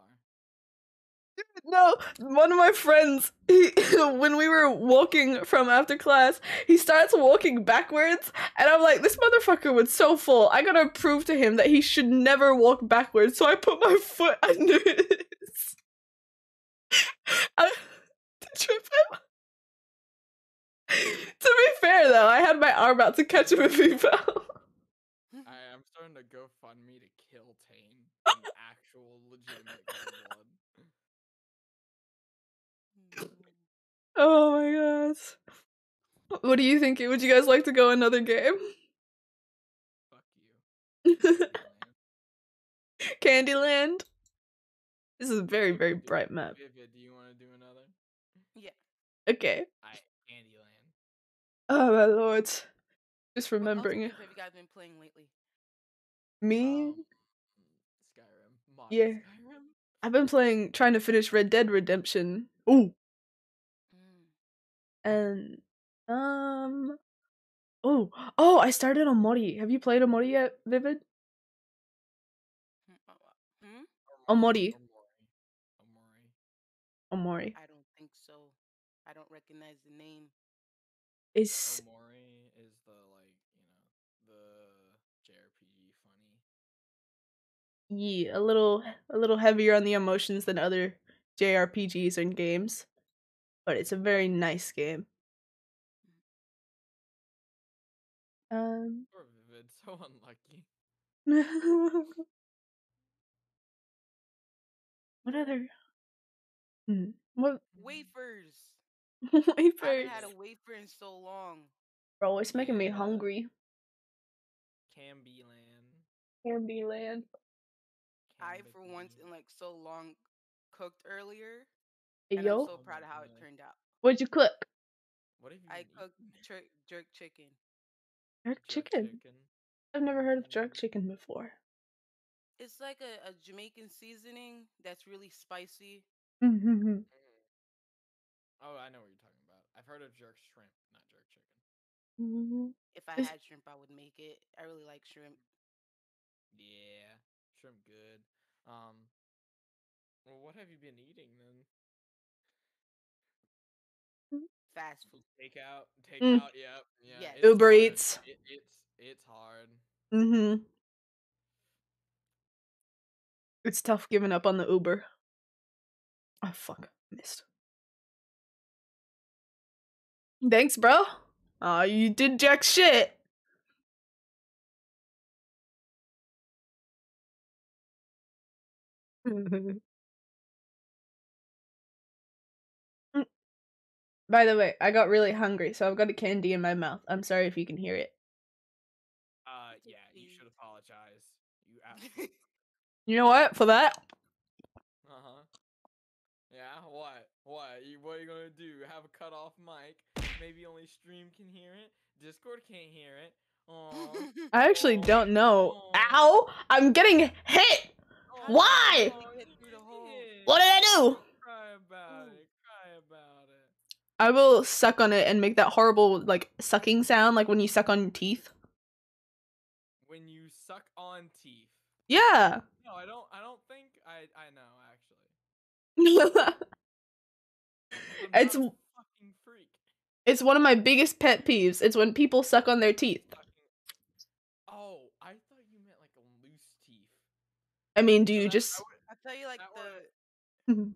No, one of my friends, he, when we were walking from after class, he starts walking backwards, and I'm like, this motherfucker was so full. I gotta prove to him that he should never walk backwards, so I put my foot under his. I, to trip him. To be fair, though, I had my arm out to catch him if he fell. I, I'm starting to GoFundMe to kill Tane. An actual legitimate one. Oh my gosh. What do you think? Would you guys like to go another game? Fuck you. Candyland. Candyland? This is a very, very bright map. Do you want to do another? Yeah. Okay. I, Candyland. Oh my lord. Just remembering it. What have you guys been playing lately? Me? Um, Skyrim. Modern yeah. Skyrim? I've been playing, trying to finish Red Dead Redemption. Ooh. And um oh oh I started on Omori. Have you played Omori yet, Vivid? Hmm? Omori. Omori. Omori. I don't think so. I don't recognize the name. It's Omori is the like you know the J R P G funny. Yeah, a little a little heavier on the emotions than other J R P Gs and games. But it's a very nice game. Um, Poor Vivid, so unlucky. What other? Hmm. What wafers? Wafers. I haven't had a wafer in so long. Bro, it's making me hungry. Candyland. Candyland. I, for once in like so long, cooked earlier. And Yo. I'm so proud of how it turned out. What'd you cook? What have you I cooked jerk, jerk chicken. Jerk, jerk chicken? chicken? I've never heard of jerk chicken before. It's like a, a Jamaican seasoning that's really spicy. Mm-hmm. Oh, I know what you're talking about. I've heard of jerk shrimp, not jerk chicken. Mm-hmm. If I had shrimp, I would make it. I really like shrimp. Yeah, shrimp good. Um, well, what have you been eating then? Fast food, take out, take mm. out, yep, yeah. yeah. It's Uber hard. Eats. It, it's it's hard. Mhm. It's tough giving up on the Uber. Oh fuck, missed. Thanks, bro. Aw, uh, you did jack shit. Mm, By the way, I got really hungry, so I've got a candy in my mouth. I'm sorry if you can hear it. Uh, yeah, you should apologize. You absolutely. You know what? For that, Uh huh. Yeah. What? What? You, what are you gonna do? Have a cut off mic? Maybe only stream can hear it. Discord can't hear it. Oh. I actually don't know. Ow! I'm getting hit! Why? What did I do? Cry about it. Cry about it. I will suck on it and make that horrible, like, sucking sound, like when you suck on teeth. When you suck on teeth. Yeah. No, I don't. I don't think I. I know actually. I'm It's not a fucking freak. it's one of my biggest pet peeves. It's when people suck on their teeth. Fucking- Oh, I thought you meant like a loose teeth. I mean, do you just I tell you like That the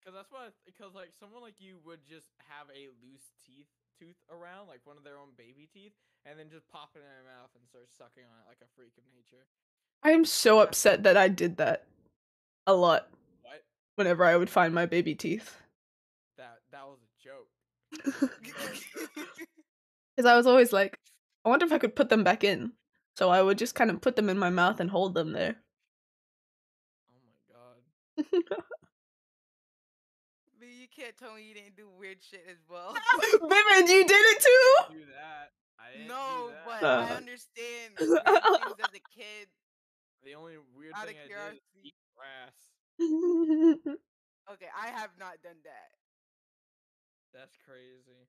Because that's what. Because like someone like you would just have a loose teeth tooth around, like one of their own baby teeth, and then just pop it in their mouth and start sucking on it like a freak of nature. I'm so upset that I did that a lot What? whenever I would find my baby teeth. That that was a joke. Because I was always like, I wonder if I could put them back in. So I would just kind of put them in my mouth and hold them there. Oh my god. But you can't tell me you didn't do weird shit as well. Vivid, you did it I too! didn't do that. I didn't No, do that. but I Uh. understand weird things as a kid. The only weird Out of thing I did is curiosity. eat grass. Okay, I have not done that. That's crazy.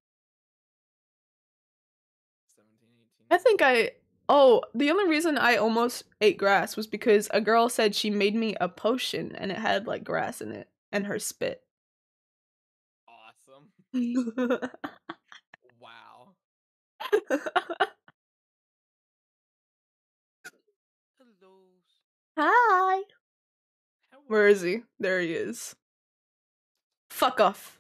seventeen, eighteen. I think I. Oh, the only reason I almost ate grass was because a girl said she made me a potion and it had like grass in it and her spit. Awesome. Wow. Hello. Hi. Hello. Where is he? There he is. Fuck off.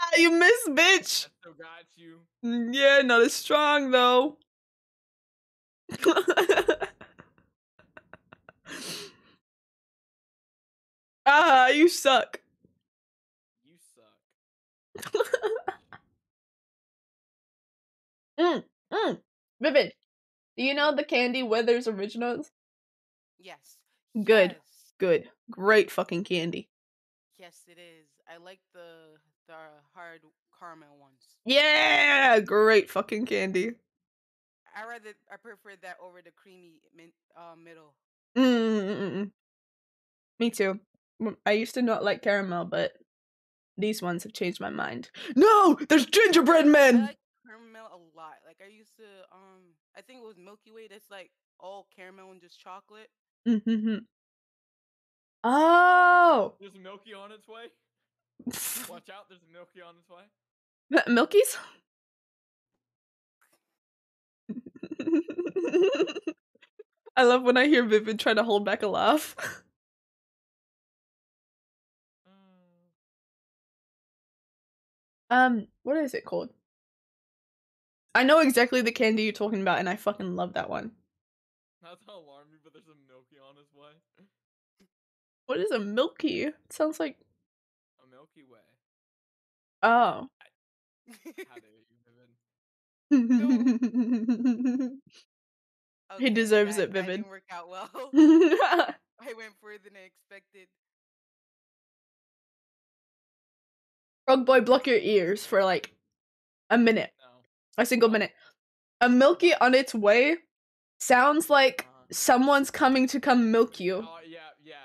Ah, you missed, bitch. I still got you. Mm, Yeah, not as strong though. Ah, you suck. You suck. mm, mm. Vivid. Do you know the Candy Weathers originals? Yes. Good. Yes. Good. Great fucking candy. Yes, it is. I like the the hard caramel ones. Yeah, great fucking candy. I rather I prefer that over the creamy min, uh, middle. Mm-mm-mm. Me too. Mm, I used to not like caramel, but these ones have changed my mind. No, there's gingerbread I men. like caramel a lot. Like I used to um I think it was Milky Way that's like all caramel and just chocolate. Mm-hmm. Oh, There's a Milky on its way. Watch out! There's a Milky on its way. Milkies. I love when I hear Vivid try to hold back a laugh. Mm. Um, what is it called? I know exactly the candy you're talking about, and I fucking love that one. Not to alarm you, but there's a Milky on its way. What is a milky? It sounds like A Milky Way. oh. How dare you, Vivid? Okay, deserves it, that- That Vivid. didn't work out well. I went further than I expected. Frog boy, block your ears for like a minute, No. a single minute. A milky on its way sounds like Uh, someone's coming to come milk you. oh yeah, yeah.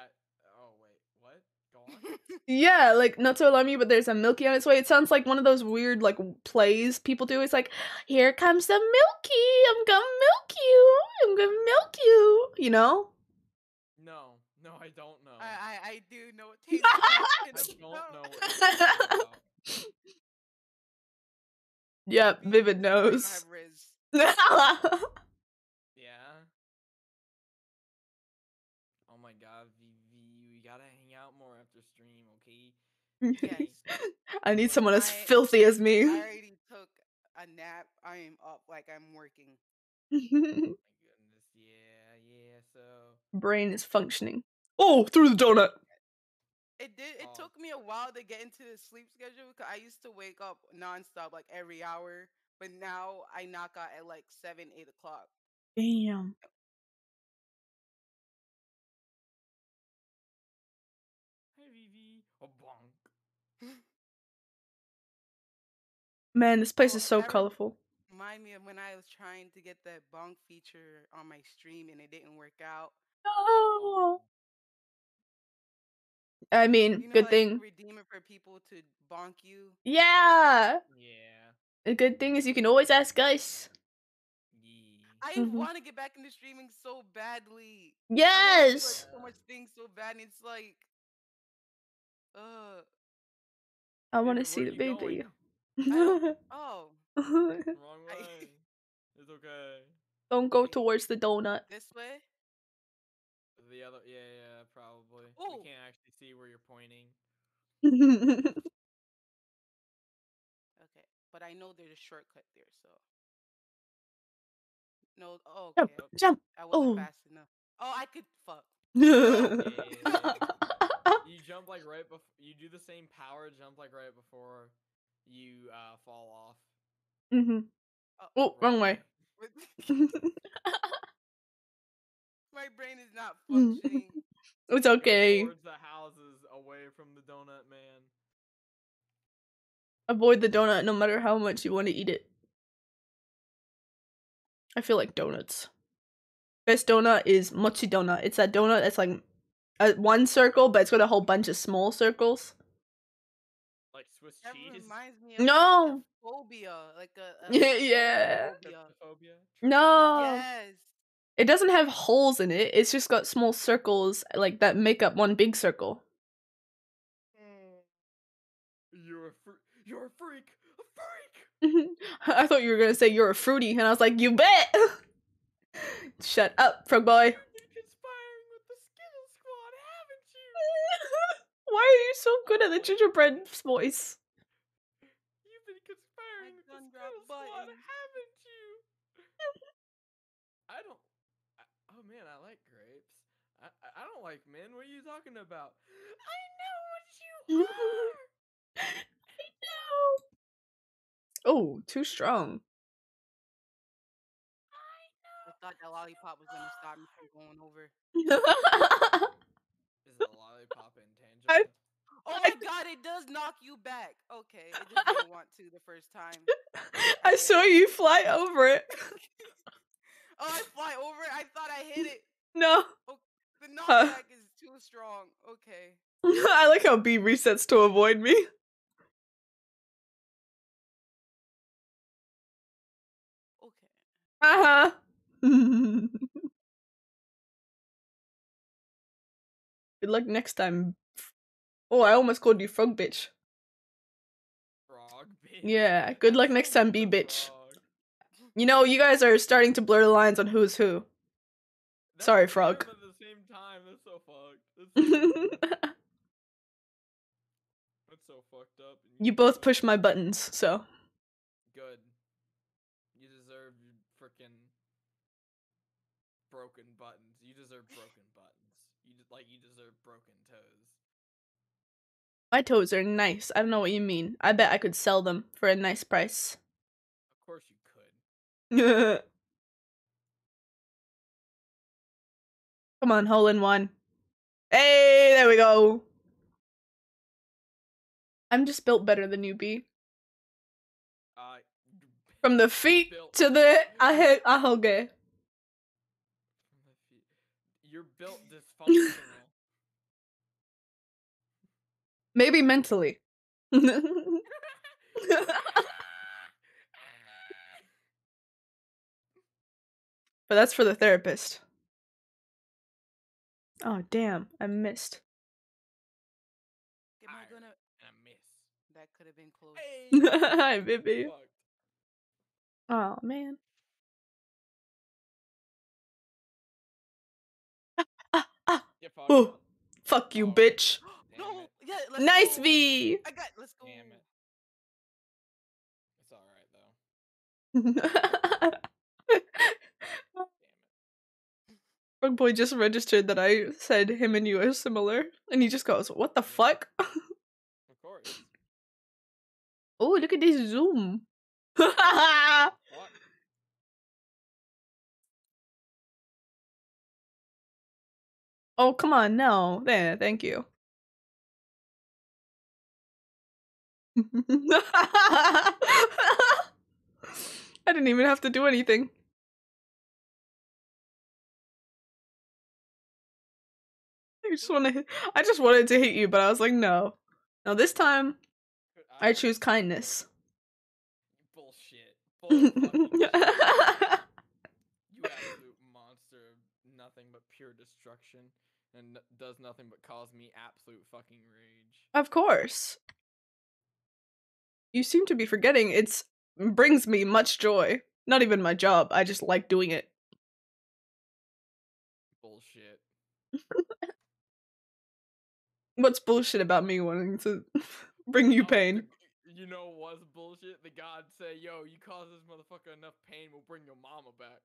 Oh wait, what? Go on. Yeah, like not to alarm you, but there's a milky on its way. It sounds like one of those weird like plays people do. It's like, here comes the milky. I'm gonna milk you. I'm gonna milk you. You know? No, no, I don't know. I I, I do know what taste I don't know. What you're talking about. Yeah, Vivid knows. Riz. Yeah. Oh my god, Vivi, we gotta hang out more after stream, okay? I need someone as I- filthy as I me. already took. I a nap, I am up like I'm working. Goodness, yeah, yeah, so brain is functioning. Oh, through the donut. It did. It oh. took me a while to get into the sleep schedule because I used to wake up nonstop, like every hour. But now I knock out at like seven, eight o'clock. Damn. Hi, Vivi. A bonk. Man, this place oh, is so colorful. Remind me of when I was trying to get that bonk feature on my stream and it didn't work out. No. I mean, you know, good like, thing. Redeemer for people to bonk you. Yeah. Yeah. The good thing is you can always ask us. Yeah. I mm-hmm. want to get back into streaming so badly. Yes. I want to do, like, so much things so bad, and it's like, uh. I want to see the baby. Oh. Wrong way. It's okay. Don't go towards the donut. This way. The other, yeah, yeah, probably. Ooh. You can't actually see where you're pointing. But I know there's a shortcut there, so. No, oh, okay. Jump, jump. I wasn't oh. fast enough. Oh, I could fuck. yeah, yeah, yeah. You jump like right before. You do the same power jump like right before you uh, fall off. Mm-hmm. Uh, oh, right. Wrong way. My brain is not functioning. It's okay. Go towards the houses, away from the donut man. Avoid the donut no matter how much you want to eat it. I feel like donuts. Best donut is mochi donut. It's that donut that's like a, one circle, but it's got a whole bunch of small circles. Like Swiss that cheese? Reminds me of no! Like a phobia. Like a, a yeah. Phobia. No! Yes. It doesn't have holes in it. It's just got small circles like that make up one big circle. You're a freak! A freak! I thought you were gonna say you're a fruity, and I was like, you bet! Shut up, frog boy. You're conspiring with the Skittle Squad, haven't you? Why are you so good at the gingerbread voice? You've been conspiring with the Skittle Squad, haven't you? I don't... I, oh man, I like grapes. I, I don't like men, what are you talking about? I know what you are! No. Oh, too strong. I thought that lollipop was gonna stop me from going over. Is the lollipop intangible? I, oh my I, god, it does knock you back. Okay, it just didn't want to the first time. I saw you fly over it. Oh, I fly over it? I thought I hit it. No. Oh, the knockback uh, is too strong. Okay. I like how B resets to avoid me. Uh-huh. Good luck next time. Oh, I almost called you frog bitch. Frog bitch? Yeah, good luck next time, B bitch. Frog. You know, you guys are starting to blur the lines on who's who. That's sorry, frog. At the same time, that's so fucked. That's so, fucked. That's so fucked up. You, you both pushed my buttons, so. Good. Broken buttons. You deserve broken buttons. You just like you deserve broken toes. My toes are nice. I don't know what you mean. I bet I could sell them for a nice price. Of course you could. Come on, hole in one. Hey, there we go. I'm just built better than you, B. Uh, From the feet to the ahe ahoge. You're built dysfunctional. Maybe mentally. But that's for the therapist. Oh, damn. I missed. Am I gonna... I miss. That could have been close. Hey. Hi, baby. Oh, man. Yeah, oh, fuck you, oh, bitch. No, yeah, let's nice go. V. I got. Let's go. Damn it. It's all right though. Frog boy just registered that I said him and you are similar, and he just goes, "What the fuck?" Of course. Oh, look at this zoom. What? Oh, come on, no. There, thank you. I didn't even have to do anything. I just want to. I just wanted to hit you, but I was like, no. Now this time, I, I choose kindness. Bullshit. Bullshit. You absolute monster of nothing but pure destruction, and does nothing but cause me absolute fucking rage. Of course. You seem to be forgetting it's brings me much joy. Not even my job. I just like doing it. Bullshit. What's bullshit about me wanting to bring you pain? You know what's bullshit? The gods say, yo, you cause this motherfucker enough pain, we'll bring your mama back.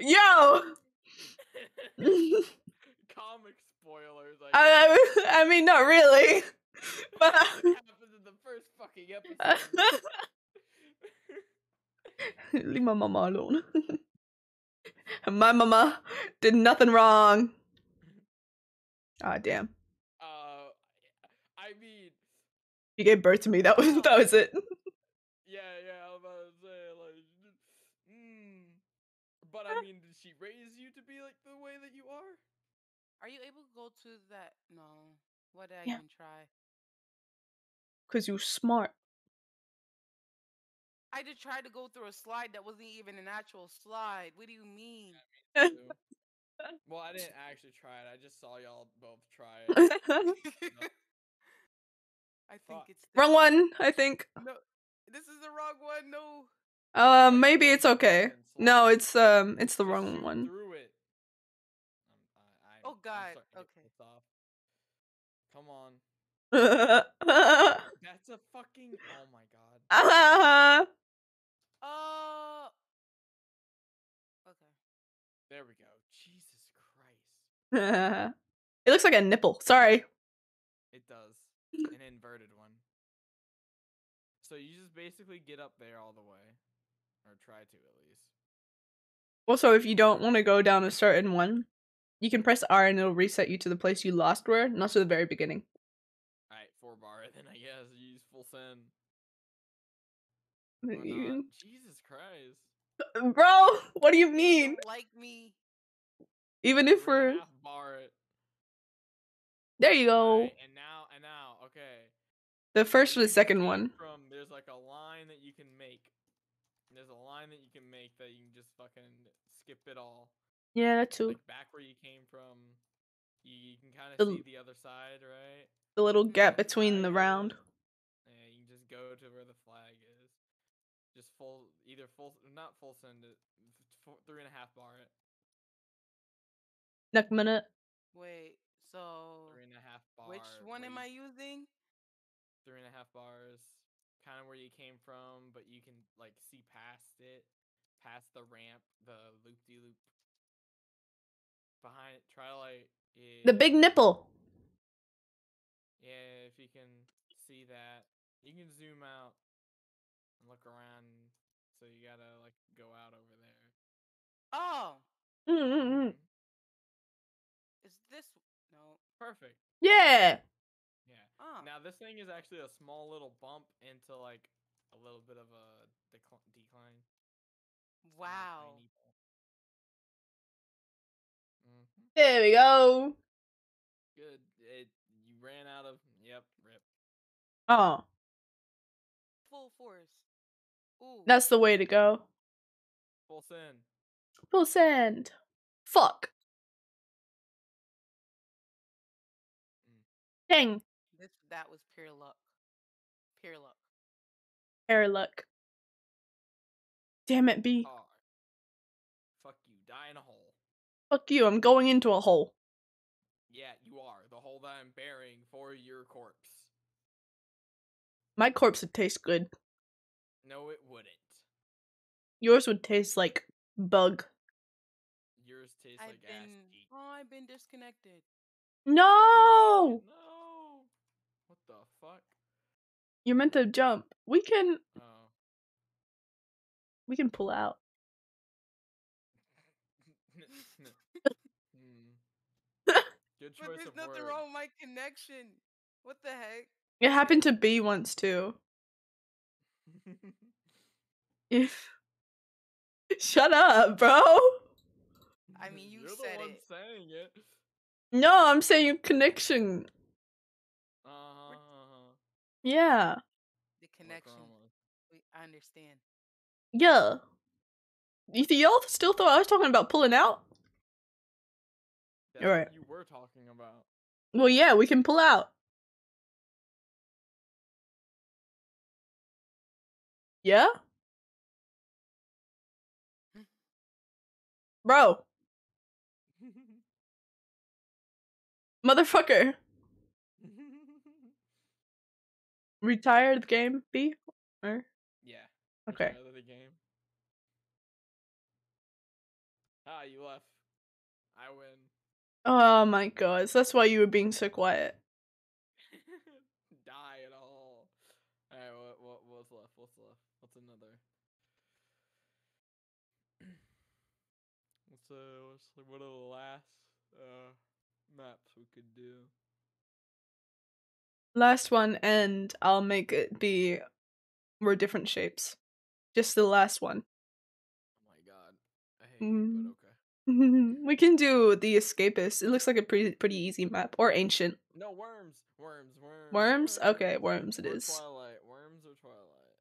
Yo! Comic spoilers, I guess. I, I, I mean, not really. But I... What happened in the first fucking episode? Leave my mama alone. My mama did nothing wrong. Ah, damn. Uh, I mean, you gave birth to me. That was that was it. Yeah, yeah. I was about to say, like, mm. But I mean, did she raise you to be like the way that you are? Are you able to go to that? No. What did I yeah. even try? Cause you're smart. I just tried to go through a slide that wasn't even an actual slide. What do you mean? Yeah, I mean well, I didn't actually try it. I just saw y'all both try it. No. I think it's the wrong one. I think. No, this is the wrong one. No. Um, uh, maybe it's okay. No, it's um, it's the wrong one. Through it. Um, I, I, oh God. Okay. Come on. That's a fucking. Oh my god. Uh. uh... Okay. There we go. Jesus Christ. It looks like a nipple. Sorry. It does. An inverted one. So you just basically get up there all the way, or try to at least. Also, if you don't want to go down a certain one, you can press R and it'll reset you to the place you lost were, not to the very beginning. Alright, four bar, then I guess. You use full send. You... Jesus Christ. Bro, what do you mean? You don't like me. Even if we're... we're... bar it. There you go. Right, and now, and now, okay. The first or the second one. From, there's like a line that you can make. There's a line that you can make that you can just fucking skip it all. Yeah, that too. Like back where you came from, you, you can kind of see the other side, right? The little gap between the round. Yeah, you can just go to where the flag is. Just full, either full, not full send it, three and a half bar it. Next minute. Wait, so. Three and a half bar. Which one am I using? Three and a half bars, kind of where you came from, but you can like see past it, past the ramp, the loop-de-loop. Behind it, try to like yeah. The big nipple. Yeah, if you can see that, you can zoom out and look around. So you gotta like go out over there. Oh. Mm-hmm. Is this no perfect? Yeah. Yeah. Oh. Now this thing is actually a small little bump into like a little bit of a decl decline. Wow. There we go. Good. It, you ran out of. Yep. Rip. Oh. Full force. Ooh. That's the way to go. Full send. Full send. Fuck. Mm. Dang. This that was pure luck. Pure luck. Pure luck. Damn it, B. Oh. Fuck you. Die in a hole. Fuck you, I'm going into a hole. Yeah, you are. The hole that I'm burying for your corpse. My corpse would taste good. Yours would taste like bug. Yours tastes I've like been... ass eat. Oh, I've been disconnected. No! No! What the fuck? You're meant to jump. We can... Oh. We can pull out. Good choice. But there's of nothing word. Wrong with my connection. What the heck? It happened to B once, too. If... Shut up, bro! I mean, you You're said the one it. Saying it. No, I'm saying connection. Uh-huh. Yeah. The connection. We, I understand. Yeah. You th y'all still thought I was talking about pulling out? That's all right. What you were talking about. Well, yeah, we can pull out. Yeah? Bro. Motherfucker. Retire the game, B? Or? Yeah. Okay. Retire the game. Ah, you left. I win. Oh my god. So that's why you were being so quiet. Die at all. Alright, what, what, what's left? What's left? What's another? What's, uh, what's, what are the last, uh... maps we could do. Last one, and I'll make it be we're different shapes. Just the last one. Oh my god. I hate mm. it, but okay. We can do the escapist. It looks like a pretty pretty easy map. Or ancient. No, worms. Worms, worms. Worms? Okay, worms it or is. Twilight. Worms or Twilight?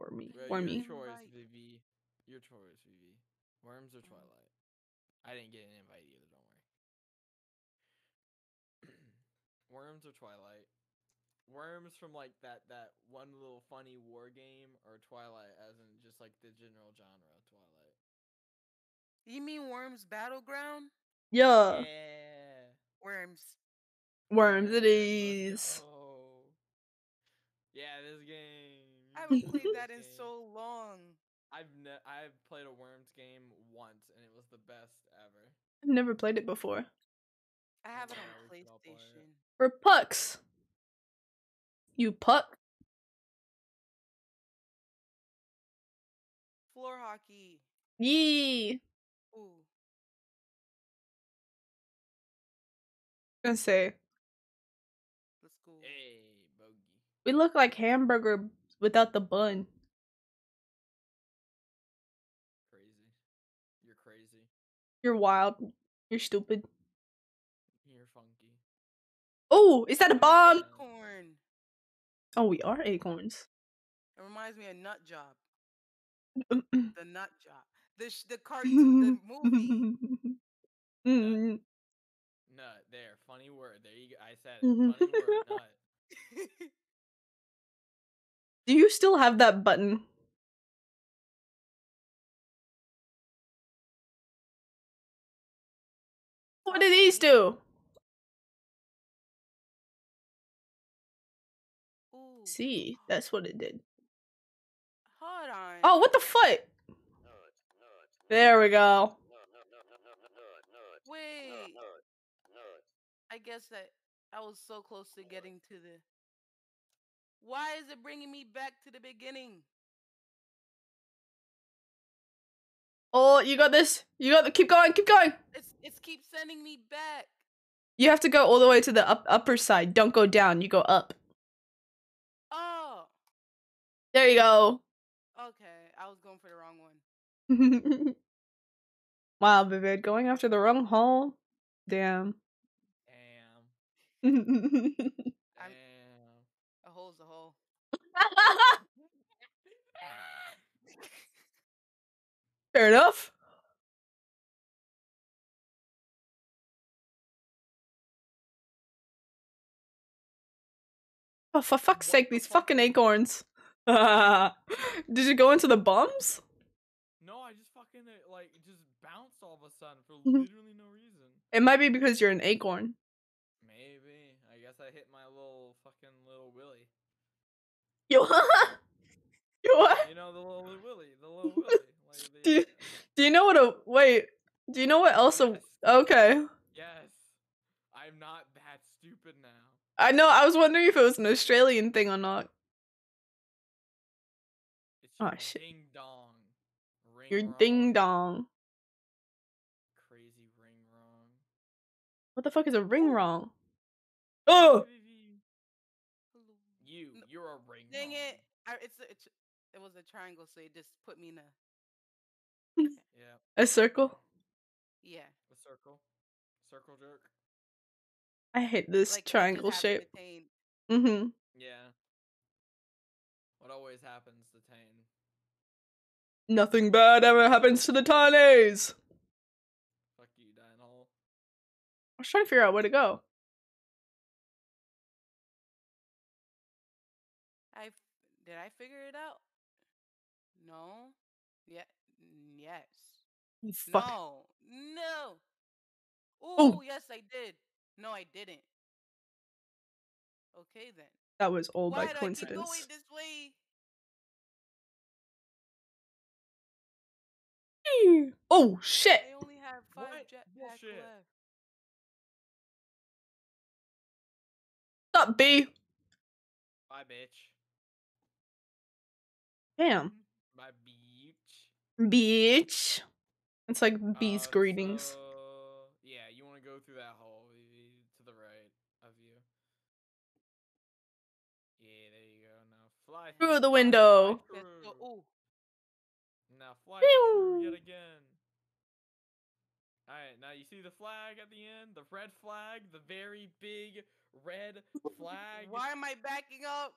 Wormy. Right, Wormy. Your choice, Vivi. Your choice, Vivi. Worms or Twilight? I didn't get an invite either. Worms or Twilight? Worms from like that that one little funny war game, or Twilight as in just like the general genre of Twilight? You mean Worms Battleground? Yeah. Yeah. Worms. Worms it is. Oh. Yeah, this game. I haven't played that in so long. I've ne I've played a Worms game once, and it was the best ever. I've never played it before. I have it on PlayStation. For pucks. You puck. Floor hockey. Yee. Ooh. I was gonna say. Let's go. Hey, bogey. We look like hamburger without the bun. Crazy. You're crazy. You're wild. You're stupid. Oh, is that a bomb? Acorn. Oh, we are acorns. It reminds me of Nut Job. The Nut Job. The sh the cartoon, the movie. Nut. Nut. There, funny word. There you go. I said it. Funny word. Nut. Do you still have that button? What do these do? See, that's what it did. Hold on. Oh, what the fuck? There we go. Wait. I guess that I was so close to getting to the... Why is it bringing me back to the beginning? Oh, you got this. You got the... Keep going, keep going. It's, it's keep sending me back. You have to go all the way to the up, upper side. Don't go down. You go up. There you go. Okay, I was going for the wrong one. Wow, Vivid, going after the wrong hole? Damn. Damn. Damn. A hole's a hole. Fair enough. Oh, for fuck's sake, these fucking acorns. Did you go into the bombs? No, I just fucking like just bounced all of a sudden for literally no reason. It might be because you're an acorn. Maybe. I guess I hit my little fucking little willy. Yo, you what? You know the little willy, the little willy. Like, Do you know what a- wait, do you know what else a- okay. Yes. I'm not that stupid now. I know, I was wondering if it was an Australian thing or not. It's your oh, shit. Ding dong. Ring your wrong. Ding dong. Crazy ring wrong. What the fuck is a ring wrong? Oh! You, you're a ring Dang wrong. Dang it. I, it's, it's, it was a triangle, so it just put me in a... Yeah. A circle? Yeah. A circle. Circle jerk. I hate this like, triangle shape. Mm-hmm. Yeah. What always happens to Tane? Nothing bad ever happens to the Tanes! Fuck you, Dine Hall. I was trying to figure out where to go. I... Did I figure it out? No? Yeah. Yes. Oh, fuck. No. No. Oh, yes, I did. No, I didn't. Okay, then. That was all Why by coincidence. Why do I keep going this way? Oh, shit. They only have five jetpacks left. What's up, B? Bye, bitch. Damn. Bye, B. Bitch. It's like bees uh, greetings. So, yeah, you want to go through that hole to the right of you. Yeah, there you go. Now fly through, through the window. Fly through. Now fly through yet again. All right, now you see the flag at the end, the red flag, the very big red flag. Why am I backing up?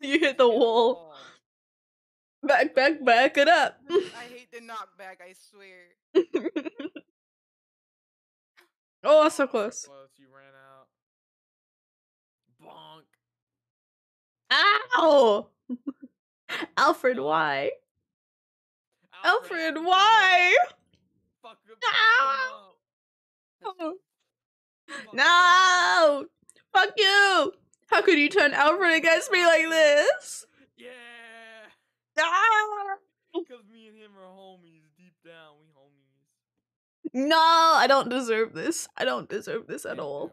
You hit the wall. Back, back, back it up. I hate the knockback, I swear. Oh, so close. So close, you ran out. Bonk. Ow! Alfred, why? Alfred, Alfred why? Fuck him. Ow! Oh. Fuck no! Him. Fuck you! How could you turn Alfred against me like this? Yeah! Because me and him are homies. Deep down, we homies. No, I don't deserve this. I don't deserve this at yeah, all.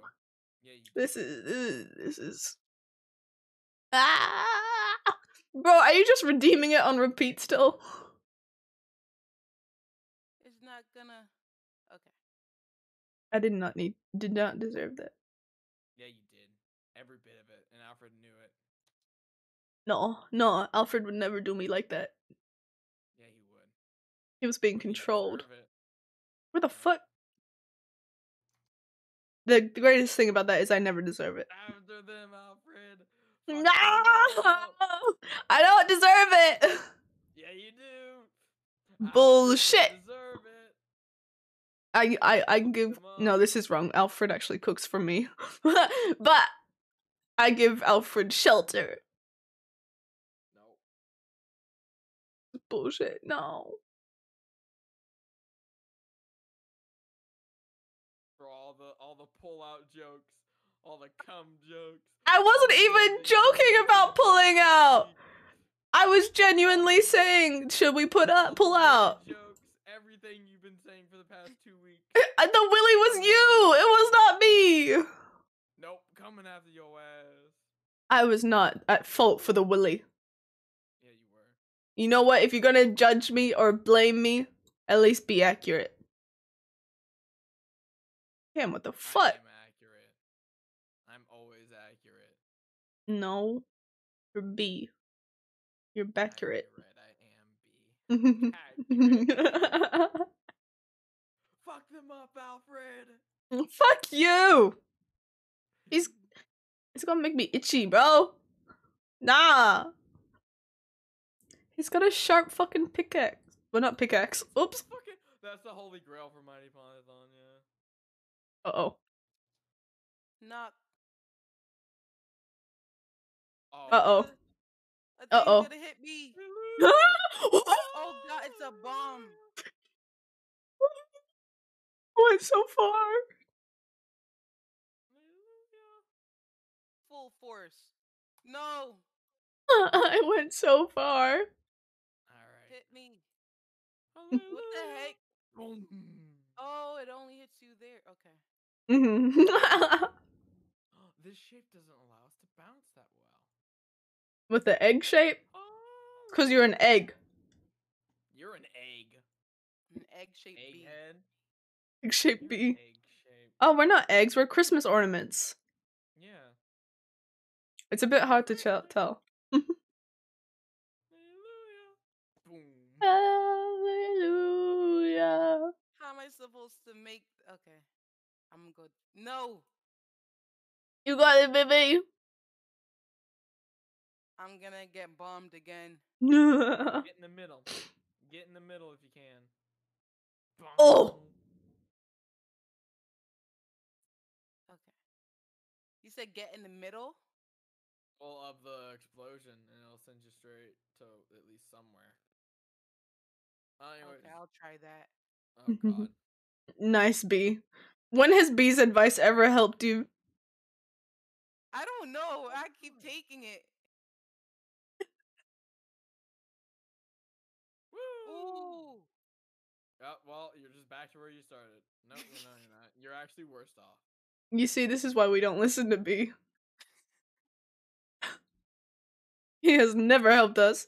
Yeah, you this, is, this is this is. Ah, bro, are you just redeeming it on repeat still? It's not gonna. Okay. I did not need. Did not deserve that. Yeah, you did. Every bit of it, and Alfred knew it. No, no, Alfred would never do me like that. Yeah, he would. He was being controlled. Where the fuck? The greatest thing about that is I never deserve it. After them, Alfred. No! I don't deserve it! Yeah, you do. Bullshit! I, I, I give... No, this is wrong. Alfred actually cooks for me. But I give Alfred shelter. Bullshit, no. For all the all the pull out jokes, all the cum jokes. I wasn't even joking about pulling out. I was genuinely saying, should we put up pull out? Jokes, everything you've been saying for the past two weeks. It, the Willy was you. It was not me. Nope, coming after your ass. I was not at fault for the Willy. You know what? If you're gonna judge me or blame me, at least be accurate. Damn, what the fuck? I'm accurate. I'm always accurate. No. You're B. You're Beckerate. I am B. Fuck them up, Alfred! Fuck you! He's... It's gonna make me itchy, bro. Nah! He's got a sharp fucking pickaxe. Well, not pickaxe. Oops. That's the holy grail for Mighty Python, yeah. Uh-oh. Not. Uh-oh. Uh-oh. It's gonna hit me. Oh, God, it's a bomb. Went so far. Full force. No. I went so far. All right. Hit me. What the heck? Oh, it only hits you there. Okay. Mm-hmm. This shape doesn't allow us to bounce that well. With the egg shape? Oh. Cause you're an egg. You're an egg. An egg-shaped bee. Egg-shaped bee. Egg oh, we're not eggs. We're Christmas ornaments. Yeah. It's a bit hard to ch- tell. Hallelujah. How am I supposed to make? Okay, I'm good. No. You got it, baby. I'm gonna get bombed again. Get in the middle. Get in the middle if you can. Bomb. Oh. Okay. You said get in the middle. Well, of the explosion, and it'll send you straight to at least somewhere. Anyways. Okay, I'll try that. Oh, God. Nice, Bee. When has Bee's advice ever helped you? I don't know. I keep taking it. Woo! Yeah, well, you're just back to where you started. No, no, you're not. You're actually worse off. You see, this is why we don't listen to Bee. He has never helped us.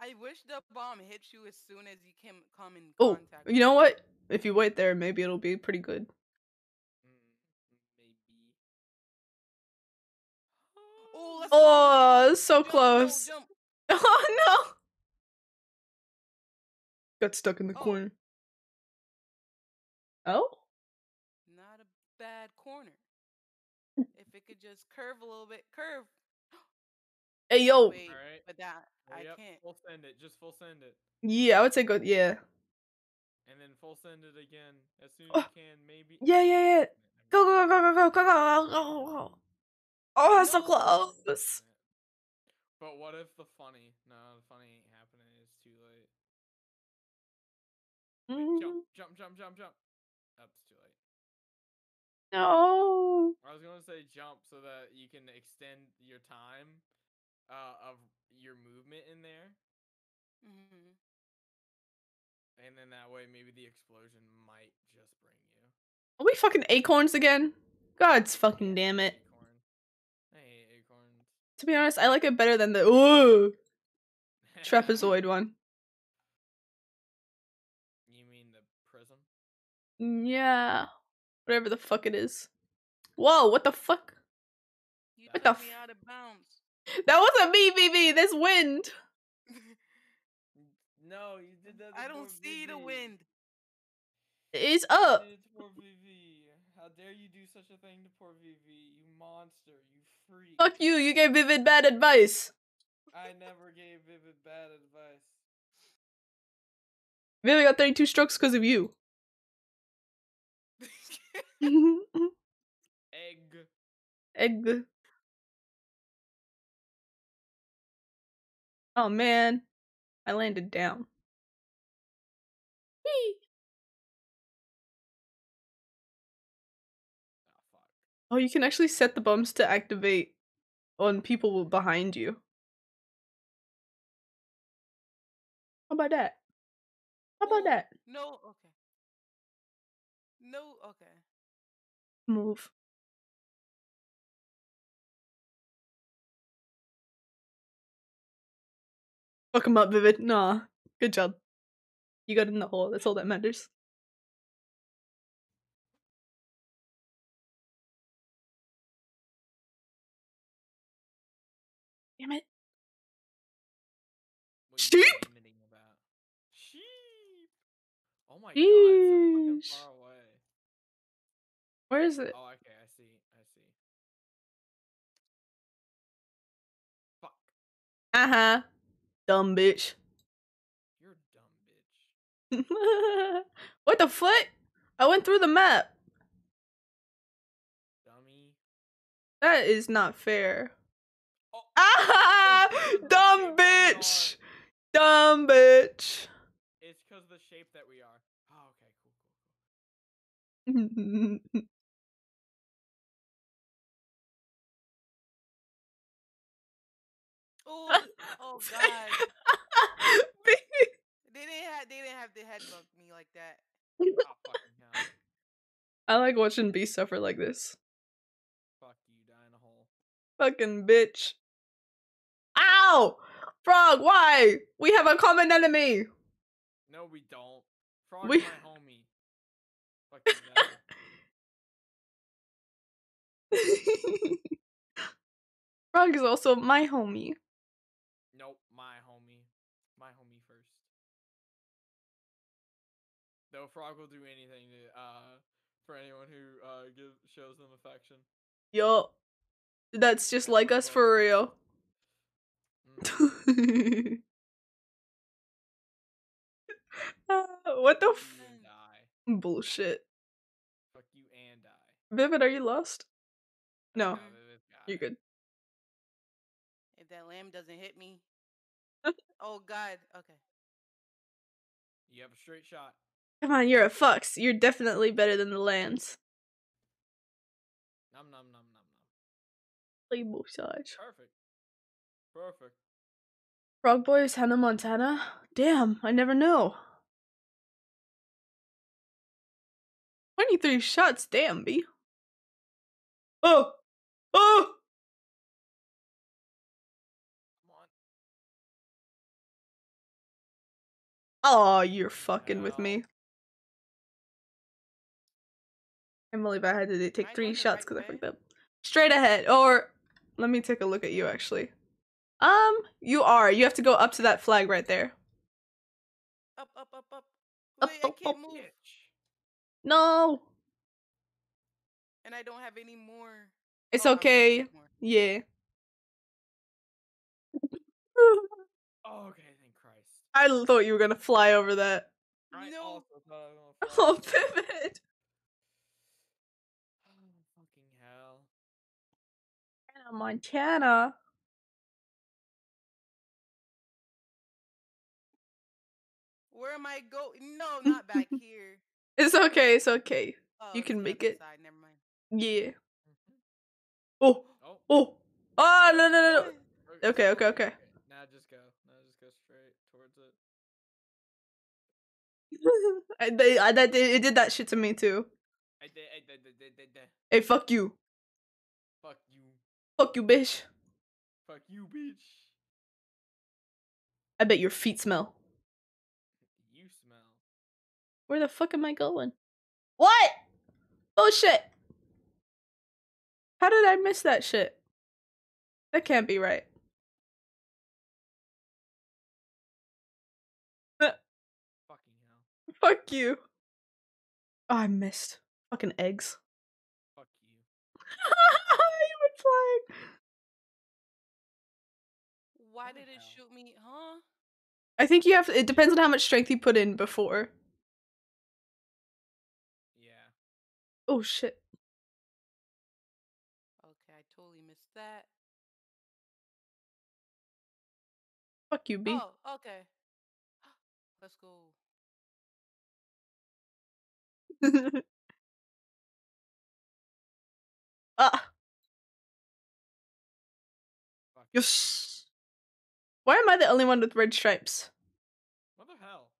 I wish the bomb hits you as soon as you can come in contact. Oh, you know what? If you wait there, maybe it'll be pretty good. Maybe. Oh, let's oh go. So jump, close. Jump, jump. Oh, no. Got stuck in the oh. corner. Oh? Not a bad corner. If it could just curve a little bit. Curve. Hey, yo. Wait, all right. But that. I yep. can't. Full send it. Just full send it. Yeah, I would say go. Yeah. And then full send it again as soon as oh. you can. Maybe. Yeah, yeah, yeah. Go, go, go, go, go, go, go, go. Oh, that's no. so close. But what if the funny? No, the funny ain't happening. It's too late. Wait, mm. Jump, jump, jump, jump, jump. That's too late. No. I was gonna say jump so that you can extend your time. Uh, of your movement in there. Mm-hmm. And then that way maybe the explosion might just bring you. Are we fucking acorns again? God's fucking damn it. Acorn. I hate acorns. To be honest, I like it better than the ooh trapezoid one. You mean the prism? Yeah. Whatever the fuck it is. Whoa, what the fuck? You what the f- me out of bounds. That wasn't me, B B. There's wind. No, you did that. I don't see the wind. It's up. It's poor V V. How dare you do such a thing to poor V V? You monster. You freak. Fuck you. You gave Vivid bad advice. I never gave Vivid bad advice. Vivid got thirty-two strokes because of you. Egg. Egg. Oh man, I landed down. Whee! Oh, you can actually set the bombs to activate on people behind you. How about that? How about that? No, okay. No, okay. Move. Fuck him up, Vivid. Nah. Good job. You got in the hole. That's all that matters. Damn it. Sheep! Sheep! Oh my Sheesh. God, it's so fucking far away. Where is it? Oh, okay, I see. I see. Fuck. Uh-huh. Dumb bitch. You're a dumb bitch. What the fuck? I went through the map. Dummy. That is not fair. Oh. Ah! Dumb bitch! Dumb bitch. It's because of the shape that we are. Oh, okay, cool, cool. Oh, oh God. have the head bump me like that. Oh, fuck, no. I like watching B suffer like this. Fuck you, die in a hole. Fucking bitch. Ow! Frog, why? We have a common enemy. No, we don't. Frog we... is my homie. Fucking Frog is also my homie. Nope, my homie. My homie first. Though Frog will do anything to, uh, for anyone who uh gives shows them affection. Yo, that's just like us for real. Mm. uh, what the f- bullshit. Fuck you and I. Vivid, are you lost? No, no you're good. If that lamb doesn't hit me. Oh god, okay. You have a straight shot. Come on, you're a fox. You're definitely better than the lambs. Nom nom nom nom nom. Label size. Perfect. Perfect. Frog Boy is Hannah Montana? Damn, I never know. twenty-three shots, damn, B. Oh! Oh! Oh, you're fucking no. with me. I can't believe I had to take three shots because I fucked up. Straight ahead, or let me take a look at you actually. Um, you are. You have to go up to that flag right there. Up, up, up, up. Wait, up, up, I can't up. Move. No. And I don't have any more. It's oh, okay. More. Yeah. Oh, okay. I thought you were gonna fly over that. I no. Oh, Vivid. Oh, fucking hell. Hannah Montana. Where am I going? No, not back here. It's okay. It's okay. Oh, you can make it. Never mind. Yeah. Oh. Oh. Oh. Oh. No. No. No. No. Okay. Okay. Okay. Now just go. I, they, I, that, it did that shit to me too. I did, I did, I did, I did. Hey, fuck you. Fuck you. Fuck you, bitch. Fuck you, bitch. I bet your feet smell. You smell. Where the fuck am I going? What? Oh shit. How did I miss that shit? That can't be right. Fuck you. Oh, I missed. Fucking eggs. Fuck you. You were flying. Why did it shoot me, huh? I think you have to, it depends on how much strength you put in before. Yeah. Oh, shit. Okay, I totally missed that. Fuck you, B. Oh, okay. Let's go. Ah. Yes. Why am I the only one with red stripes? What the hell?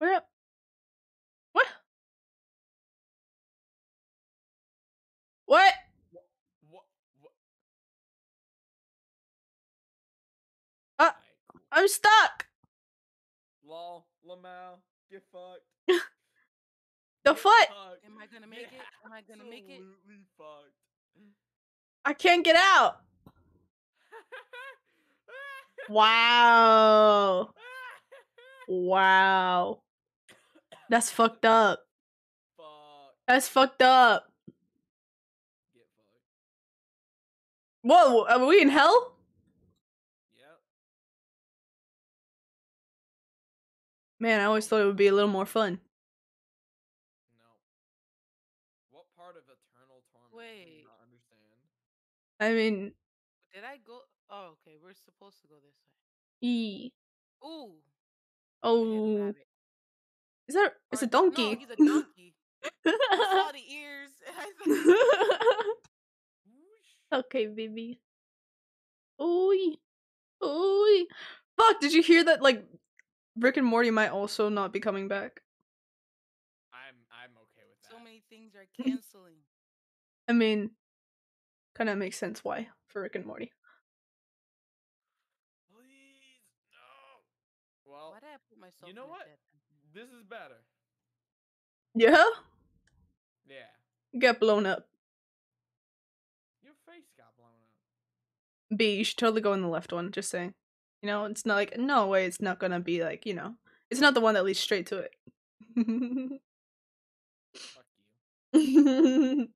Where? What? What? What? What? What? Uh, I'm stuck. Lol, Lamau, get fucked. The get foot! Fucked. Am I gonna make yeah, it? Am I gonna make it? Fucked. I can't get out! Wow. Wow. That's fucked up. Fuck. That's fucked up. Get fucked. Whoa, are we in hell? Man, I always thought it would be a little more fun. No. What part of eternal torment Wait. do you not understand? I mean... Did I go... Oh, okay. We're supposed to go this way. E. Ooh. Oh. Is that... It's or, a donkey. No, he's a donkey. I saw the ears. Okay, baby. Ooh. Ooh. Fuck, did you hear that, like, Rick and Morty might also not be coming back? I'm I'm okay with that. So many things are canceling. I mean, kind of makes sense why for Rick and Morty. Please, no. Well, why did I put myself you know in what? Death? This is better. Yeah? Yeah. Get blown up. Your face got blown up. B, you should totally go in the left one, just saying. You know, it's not like, no way, it's not gonna be like, you know, it's not the one that leads straight to it. Fuck you.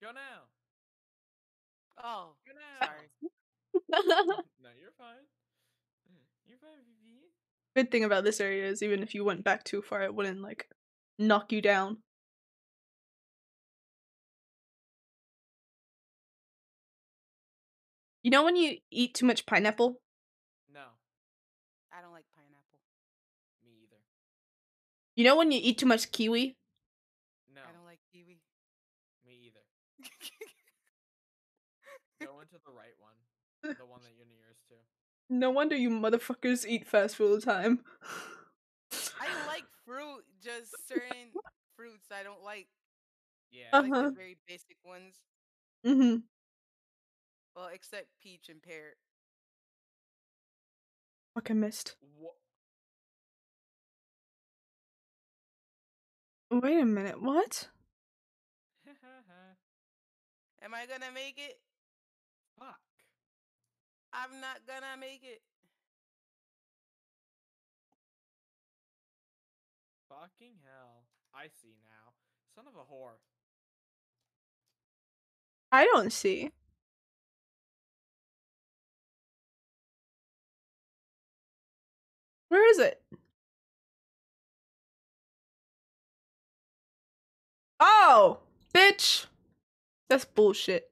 Go now. Oh, go now. Sorry. No, you're fine. You're fine, Vivi. Good thing about this area is even if you went back too far, it wouldn't, like, knock you down. You know when you eat too much pineapple? No. I don't like pineapple. Me either. You know when you eat too much kiwi? No. I don't like kiwi. Me either. Go into the right one. The one that you're nearest to. No wonder you motherfuckers eat fast food all the time. I like fruit. Just certain fruits I don't like. Yeah. I like uh-huh. the very basic ones. Mm-hmm. Well, except peach and pear. Fuck, I missed. What? Wait a minute, what? Am I gonna make it? Fuck. I'm not gonna make it. Fucking hell. I see now. Son of a whore. I don't see. Where is it? Oh, bitch. That's bullshit.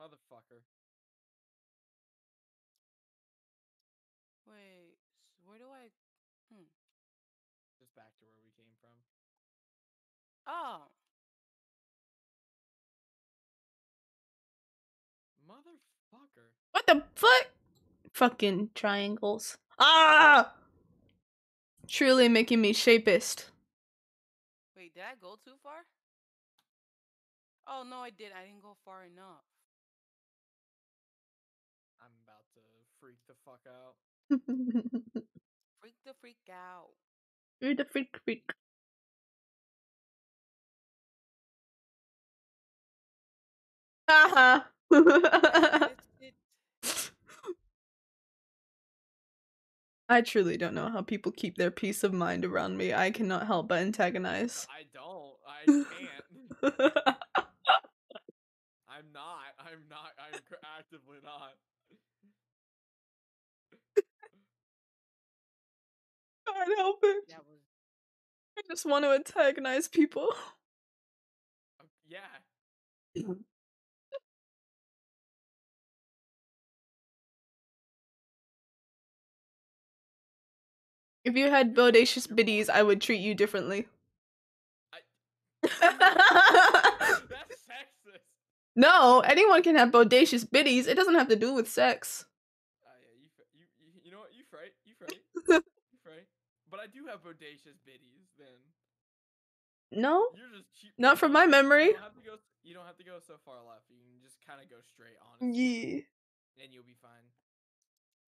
Motherfucker. Wait, where do I... Hmm. Just back to where we came from. Oh. Motherfucker. What the fuck? Fucking triangles. Ah! Truly making me shapist. Wait, did I go too far? Oh, no, I did. I didn't go far enough. I'm about to freak the fuck out. Freak the freak out. Freak the freak freak. Haha. Uh-huh. I truly don't know how people keep their peace of mind around me. I cannot help but antagonize. I don't. I can't. I'm not. I'm not. I'm actively not. Can't help it. Yeah, was... I just want to antagonize people. Uh, yeah. If you had bodacious biddies, I would treat you differently. I... That's sexist. No, anyone can have bodacious biddies. It doesn't have to do with sex. Uh, yeah, you, you, you, you know what? You fright. You fright. You fright. But I do have bodacious biddies, then. No? You're just cheap. Not from my memory. You don't have to go, you don't have to go so far left. You can just kind of go straight on. Yeah. And you'll be fine.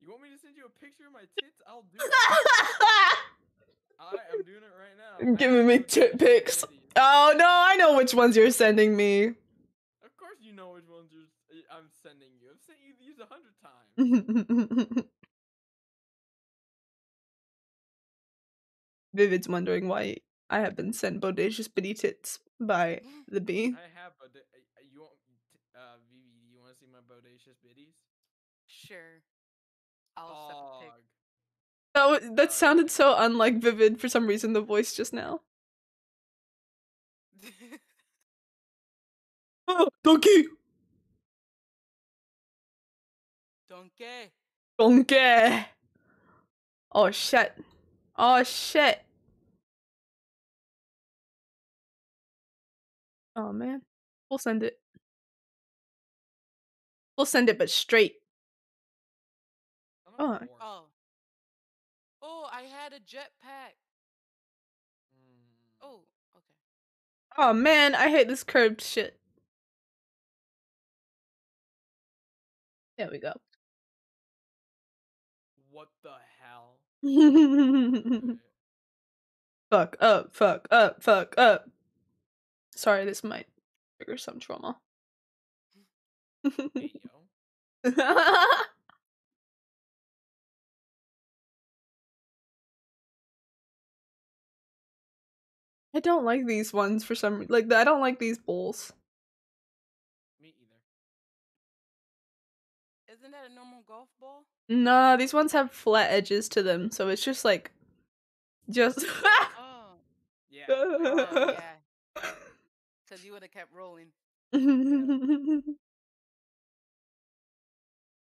You want me to send you a picture of my tits? I'll do it. I am doing it right now. You're giving me tit pics. Oh no, I know which ones you're sending me. Of course you know which ones you're, I'm sending you. I've sent you these a hundred times. Vivid's wondering why I have been sent bodacious bitty tits by the bee. I have bod- you want, uh, Vivi, do you want to see my bodacious bitties? Sure. I'll pick. Oh, that sounded so unlike Vivid for some reason, the voice just now. Oh, donkey! Donkey! Donkey! Oh shit. Oh shit. Oh man. We'll send it. We'll send it, but straight. Oh. oh. Oh, I had a jetpack. Mm. Oh, okay. Oh, man, I hate this curved shit. There we go. What the hell? Fuck up, fuck up, fuck up. Sorry, this might trigger some trauma. Hey, yo. I don't like these ones for some reason. Like, I don't like these bowls. Me either. Isn't that a normal golf ball? Nah, these ones have flat edges to them, so it's just like, just. Oh, yeah. Oh, yeah. Because you would have kept rolling.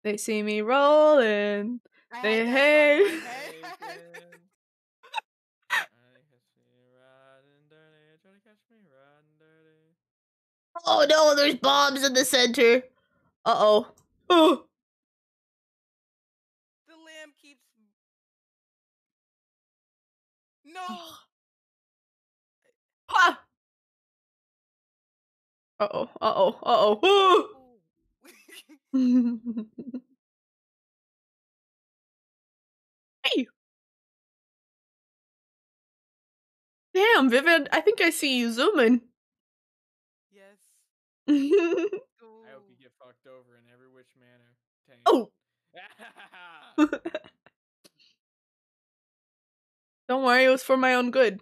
They see me rolling. They hate. Oh no, there's bombs in the center. Uh oh. Oh. The lamb keeps. No. Ha. Uh oh. Uh oh. Uh oh. Oh. Hey. Damn, Vivid. I think I see you zooming. I hope you get fucked over in every which manner. Tank. Oh! Don't worry, it was for my own good.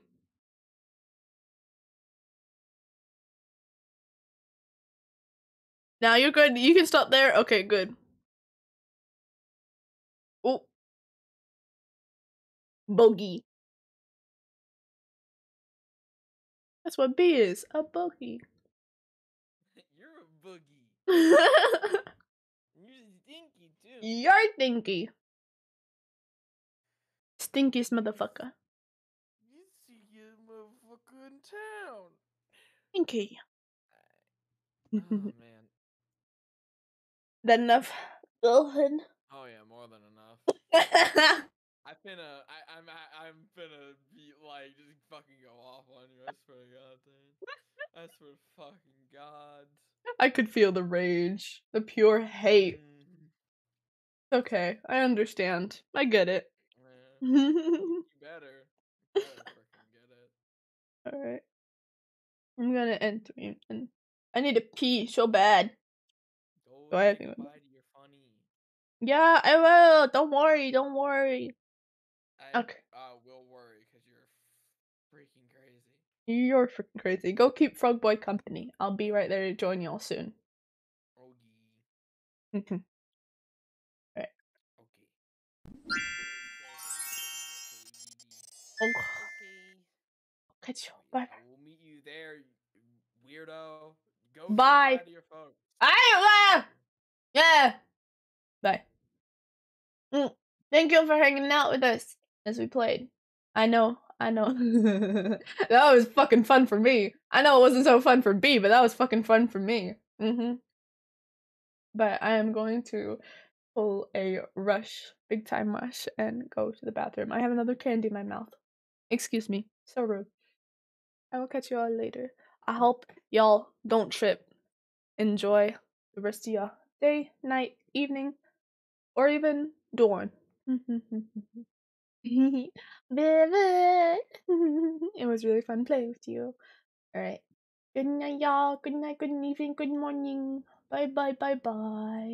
Now you're good. You can stop there. Okay, good. Oh, bogey. That's what B is. A bogey. You're stinky too. You're stinky. Stinkiest motherfucker. You see your motherfucker in town. Stinky. Oh man. That enough, Wilhelm? Oh yeah, more than enough. I finna, I, I'm, I, I'm finna be like just fucking go off on you. I swear to God, dude. I swear to fucking God. I could feel the rage, the pure hate. Mm. Okay, I understand. I get it. Yeah. You better. You better freaking get it. Alright. I'm gonna end three. I need to pee so bad. Go Do I have anyone? Yeah, I will. Don't worry. Don't worry. I okay. Uh, will worry because you're freaking crazy. You're freaking crazy. Go keep Frog Boy company. I'll be right there to join y'all soon. Okay. All right. Okay. Okay. Catch you. Bye. We'll meet you there, weirdo. Go. Bye. Out of your phone. I will. Yeah. Bye. Mm. Thank you for hanging out with us as we played. I know. I know. That was fucking fun for me. I know it wasn't so fun for B, but that was fucking fun for me. Mm-hmm. But I am going to pull a rush, big time rush, and go to the bathroom. I have another candy in my mouth. Excuse me. So rude. I will catch you all later. I hope y'all don't trip. Enjoy the rest of y'all day, night, evening, or even dawn. Vivid. It was really fun playing with you. Alright. Good night, y'all. Good night, good evening, good morning. Bye bye bye bye.